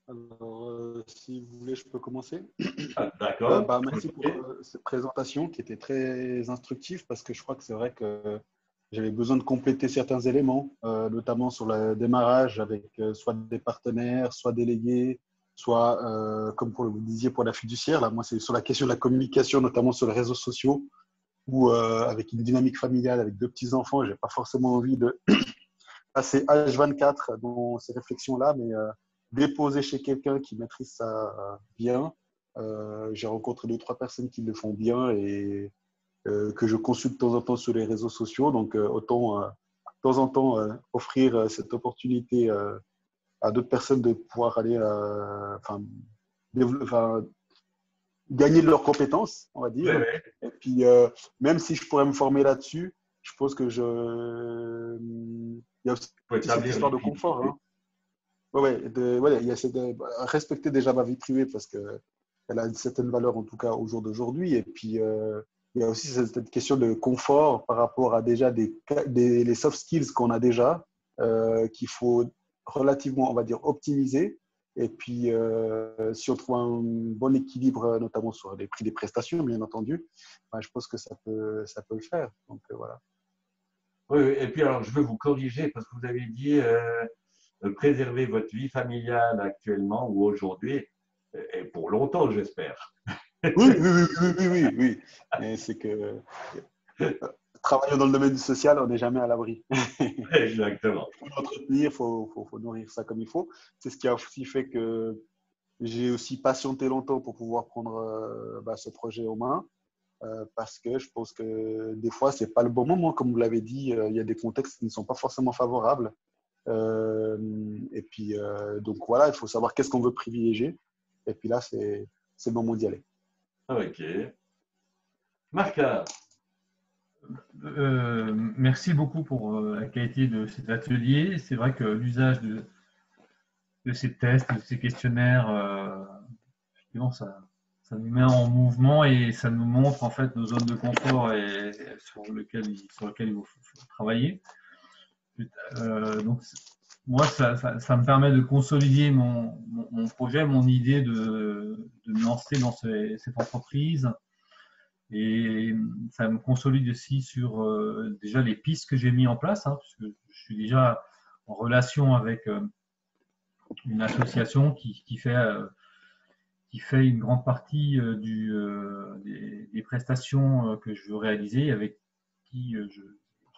Alors, si vous voulez, je peux commencer. Ah, d'accord. Merci pour cette présentation qui était très instructive, parce que je crois que c'est vrai que j'avais besoin de compléter certains éléments, notamment sur le démarrage avec soit des partenaires, soit délégués, soit, comme vous le disiez, pour la fiduciaire. Là, moi, c'est sur la question de la communication, notamment sur les réseaux sociaux, ou avec une dynamique familiale, avec deux petits-enfants, je n'ai pas forcément envie de passer H24 dans ces réflexions-là, mais déposer chez quelqu'un qui maîtrise ça bien. J'ai rencontré deux, trois personnes qui le font bien et que je consulte de temps en temps sur les réseaux sociaux. Donc, autant de temps en temps offrir cette opportunité à d'autres personnes de pouvoir aller gagner de leurs compétences, on va dire. Oui. Et puis, même si je pourrais me former là-dessus, je pense que il y a aussi cette histoire de confort. Hein. Il y a cette... respecter déjà ma vie privée, parce qu'elle a une certaine valeur, en tout cas, au jour d'aujourd'hui. Et puis, il y a aussi cette question de confort par rapport à déjà les soft skills qu'on a déjà, qu'il faut relativement, on va dire, optimiser. Et puis, si on trouve un bon équilibre, notamment sur les prix des prestations, bien entendu, je pense que ça peut le faire. Donc, voilà. Oui, et puis, alors, je veux vous corriger parce que vous avez dit préserver votre vie familiale actuellement ou aujourd'hui, et pour longtemps, j'espère. Oui. C'est que travaillant dans le domaine social, on n'est jamais à l'abri. Exactement. Il faut l'entretenir, il faut nourrir ça comme il faut. C'est ce qui a aussi fait que j'ai aussi patienté longtemps pour pouvoir prendre ce projet en main, parce que je pense que des fois, ce n'est pas le bon moment. Comme vous l'avez dit, il y a des contextes qui ne sont pas forcément favorables. Et puis, donc voilà, il faut savoir qu'est-ce qu'on veut privilégier. Et puis là, c'est le moment d'y aller. Ok. Marca. Merci beaucoup pour la qualité de cet atelier. C'est vrai que l'usage de ces tests, de ces questionnaires, effectivement, ça nous met en mouvement et ça nous montre en fait nos zones de confort et sur lesquelles il faut travailler. Donc, moi, ça me permet de consolider mon projet, mon idée de me lancer dans cette entreprise. Et ça me consolide aussi sur déjà les pistes que j'ai mis en place, puisque je suis déjà en relation avec une association qui fait une grande partie des prestations que je veux réaliser, avec qui je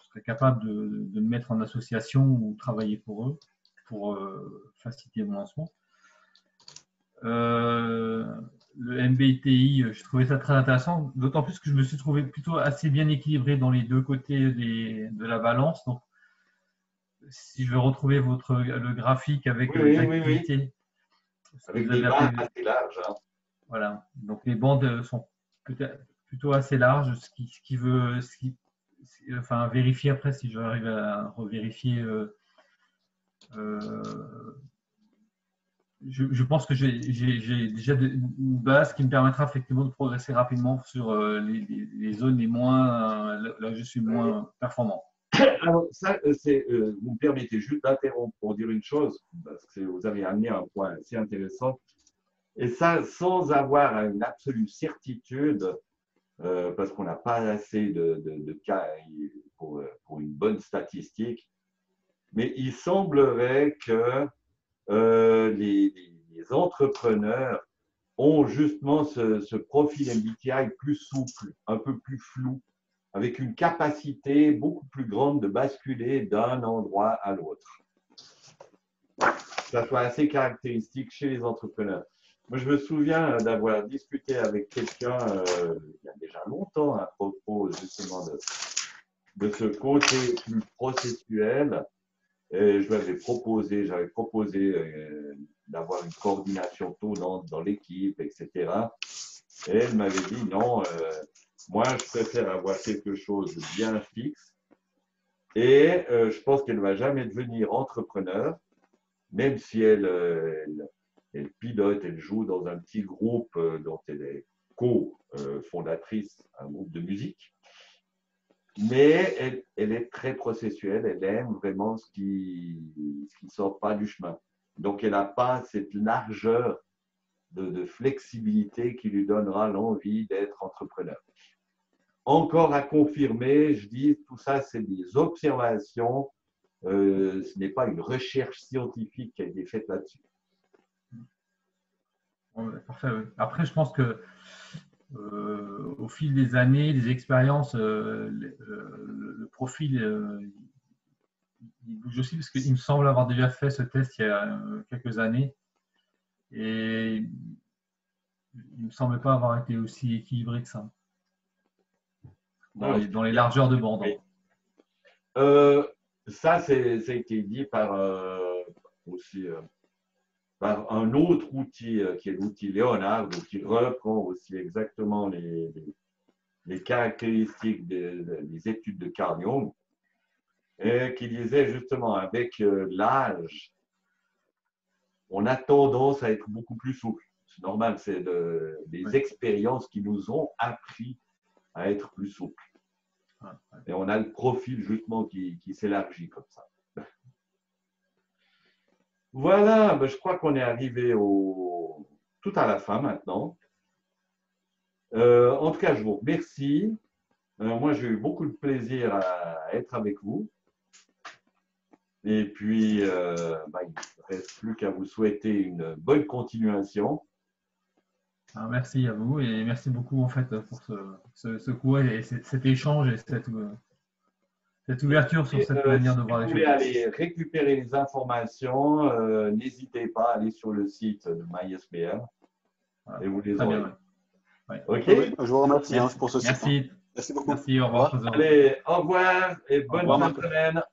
serais capable de me mettre en association ou travailler pour eux, pour faciliter mon lancement. Le MBTI, je trouvais ça très intéressant, d'autant plus que je me suis trouvé plutôt assez bien équilibré dans les deux côtés de la balance. Donc, si je veux retrouver le graphique avec les activités. Oui. Avec des bandes assez larges. Voilà, donc les bandes sont plutôt assez larges, ce qui vérifier après si je arrive à revérifier. Je pense que j'ai déjà une base qui me permettra effectivement de progresser rapidement sur les zones les moins là où je suis moins performant. Alors, ça, c'est, vous me permettez juste d'interrompre pour dire une chose, parce que vous avez amené un point assez intéressant. Et ça, sans avoir une absolue certitude, parce qu'on n'a pas assez de cas pour une bonne statistique, mais il semblerait que les entrepreneurs ont justement ce profil MBTI plus souple, un peu plus flou, avec une capacité beaucoup plus grande de basculer d'un endroit à l'autre. Ça soit assez caractéristique chez les entrepreneurs. Moi, je me souviens d'avoir discuté avec quelqu'un il y a déjà longtemps à propos justement de ce côté plus processuel. Et je lui avais proposé, d'avoir une coordination tôt dans l'équipe, etc. Et elle m'avait dit non, moi, je préfère avoir quelque chose de bien fixe. Et je pense qu'elle ne va jamais devenir entrepreneur, même si elle pilote, elle joue dans un petit groupe dont elle est co-fondatrice, un groupe de musique. Mais elle est très processuelle, elle aime vraiment ce qui ne sort pas du chemin. Donc, elle n'a pas cette largeur de flexibilité qui lui donnera l'envie d'être entrepreneur. Encore à confirmer, je dis, tout ça, c'est des observations, ce n'est pas une recherche scientifique qui a été faite là-dessus. Ouais, parfait, ouais. Après, je pense que au fil des années, des expériences, le profil, il bouge aussi parce qu'il me semble avoir déjà fait ce test il y a quelques années et il ne me semble pas avoir été aussi équilibré que ça dans les largeurs de bande. Oui. Ça, c'est été dit par aussi… par un autre outil qui est l'outil Léonard, donc qui reprend aussi exactement les caractéristiques des études de Carl Jung, et qui disait justement avec l'âge, on a tendance à être beaucoup plus souple. C'est normal, c'est des expériences qui nous ont appris à être plus souples. Et on a le profil justement qui s'élargit comme ça. Voilà, ben je crois qu'on est arrivé tout à la fin maintenant. En tout cas, je vous remercie. Moi, j'ai eu beaucoup de plaisir à être avec vous. Et puis, il ne reste plus qu'à vous souhaiter une bonne continuation. Alors, merci à vous et merci beaucoup en fait, pour ce cours et cet échange et cette ouverture sur cette manière de voir les choses. Si vous voulez aller récupérer les informations, n'hésitez pas à aller sur le site de MySBR et vous les envoyez. Ouais. Okay. Oui, je vous remercie pour ce site. Merci beaucoup. Merci, au revoir. Allez, au revoir et bonne fin de semaine.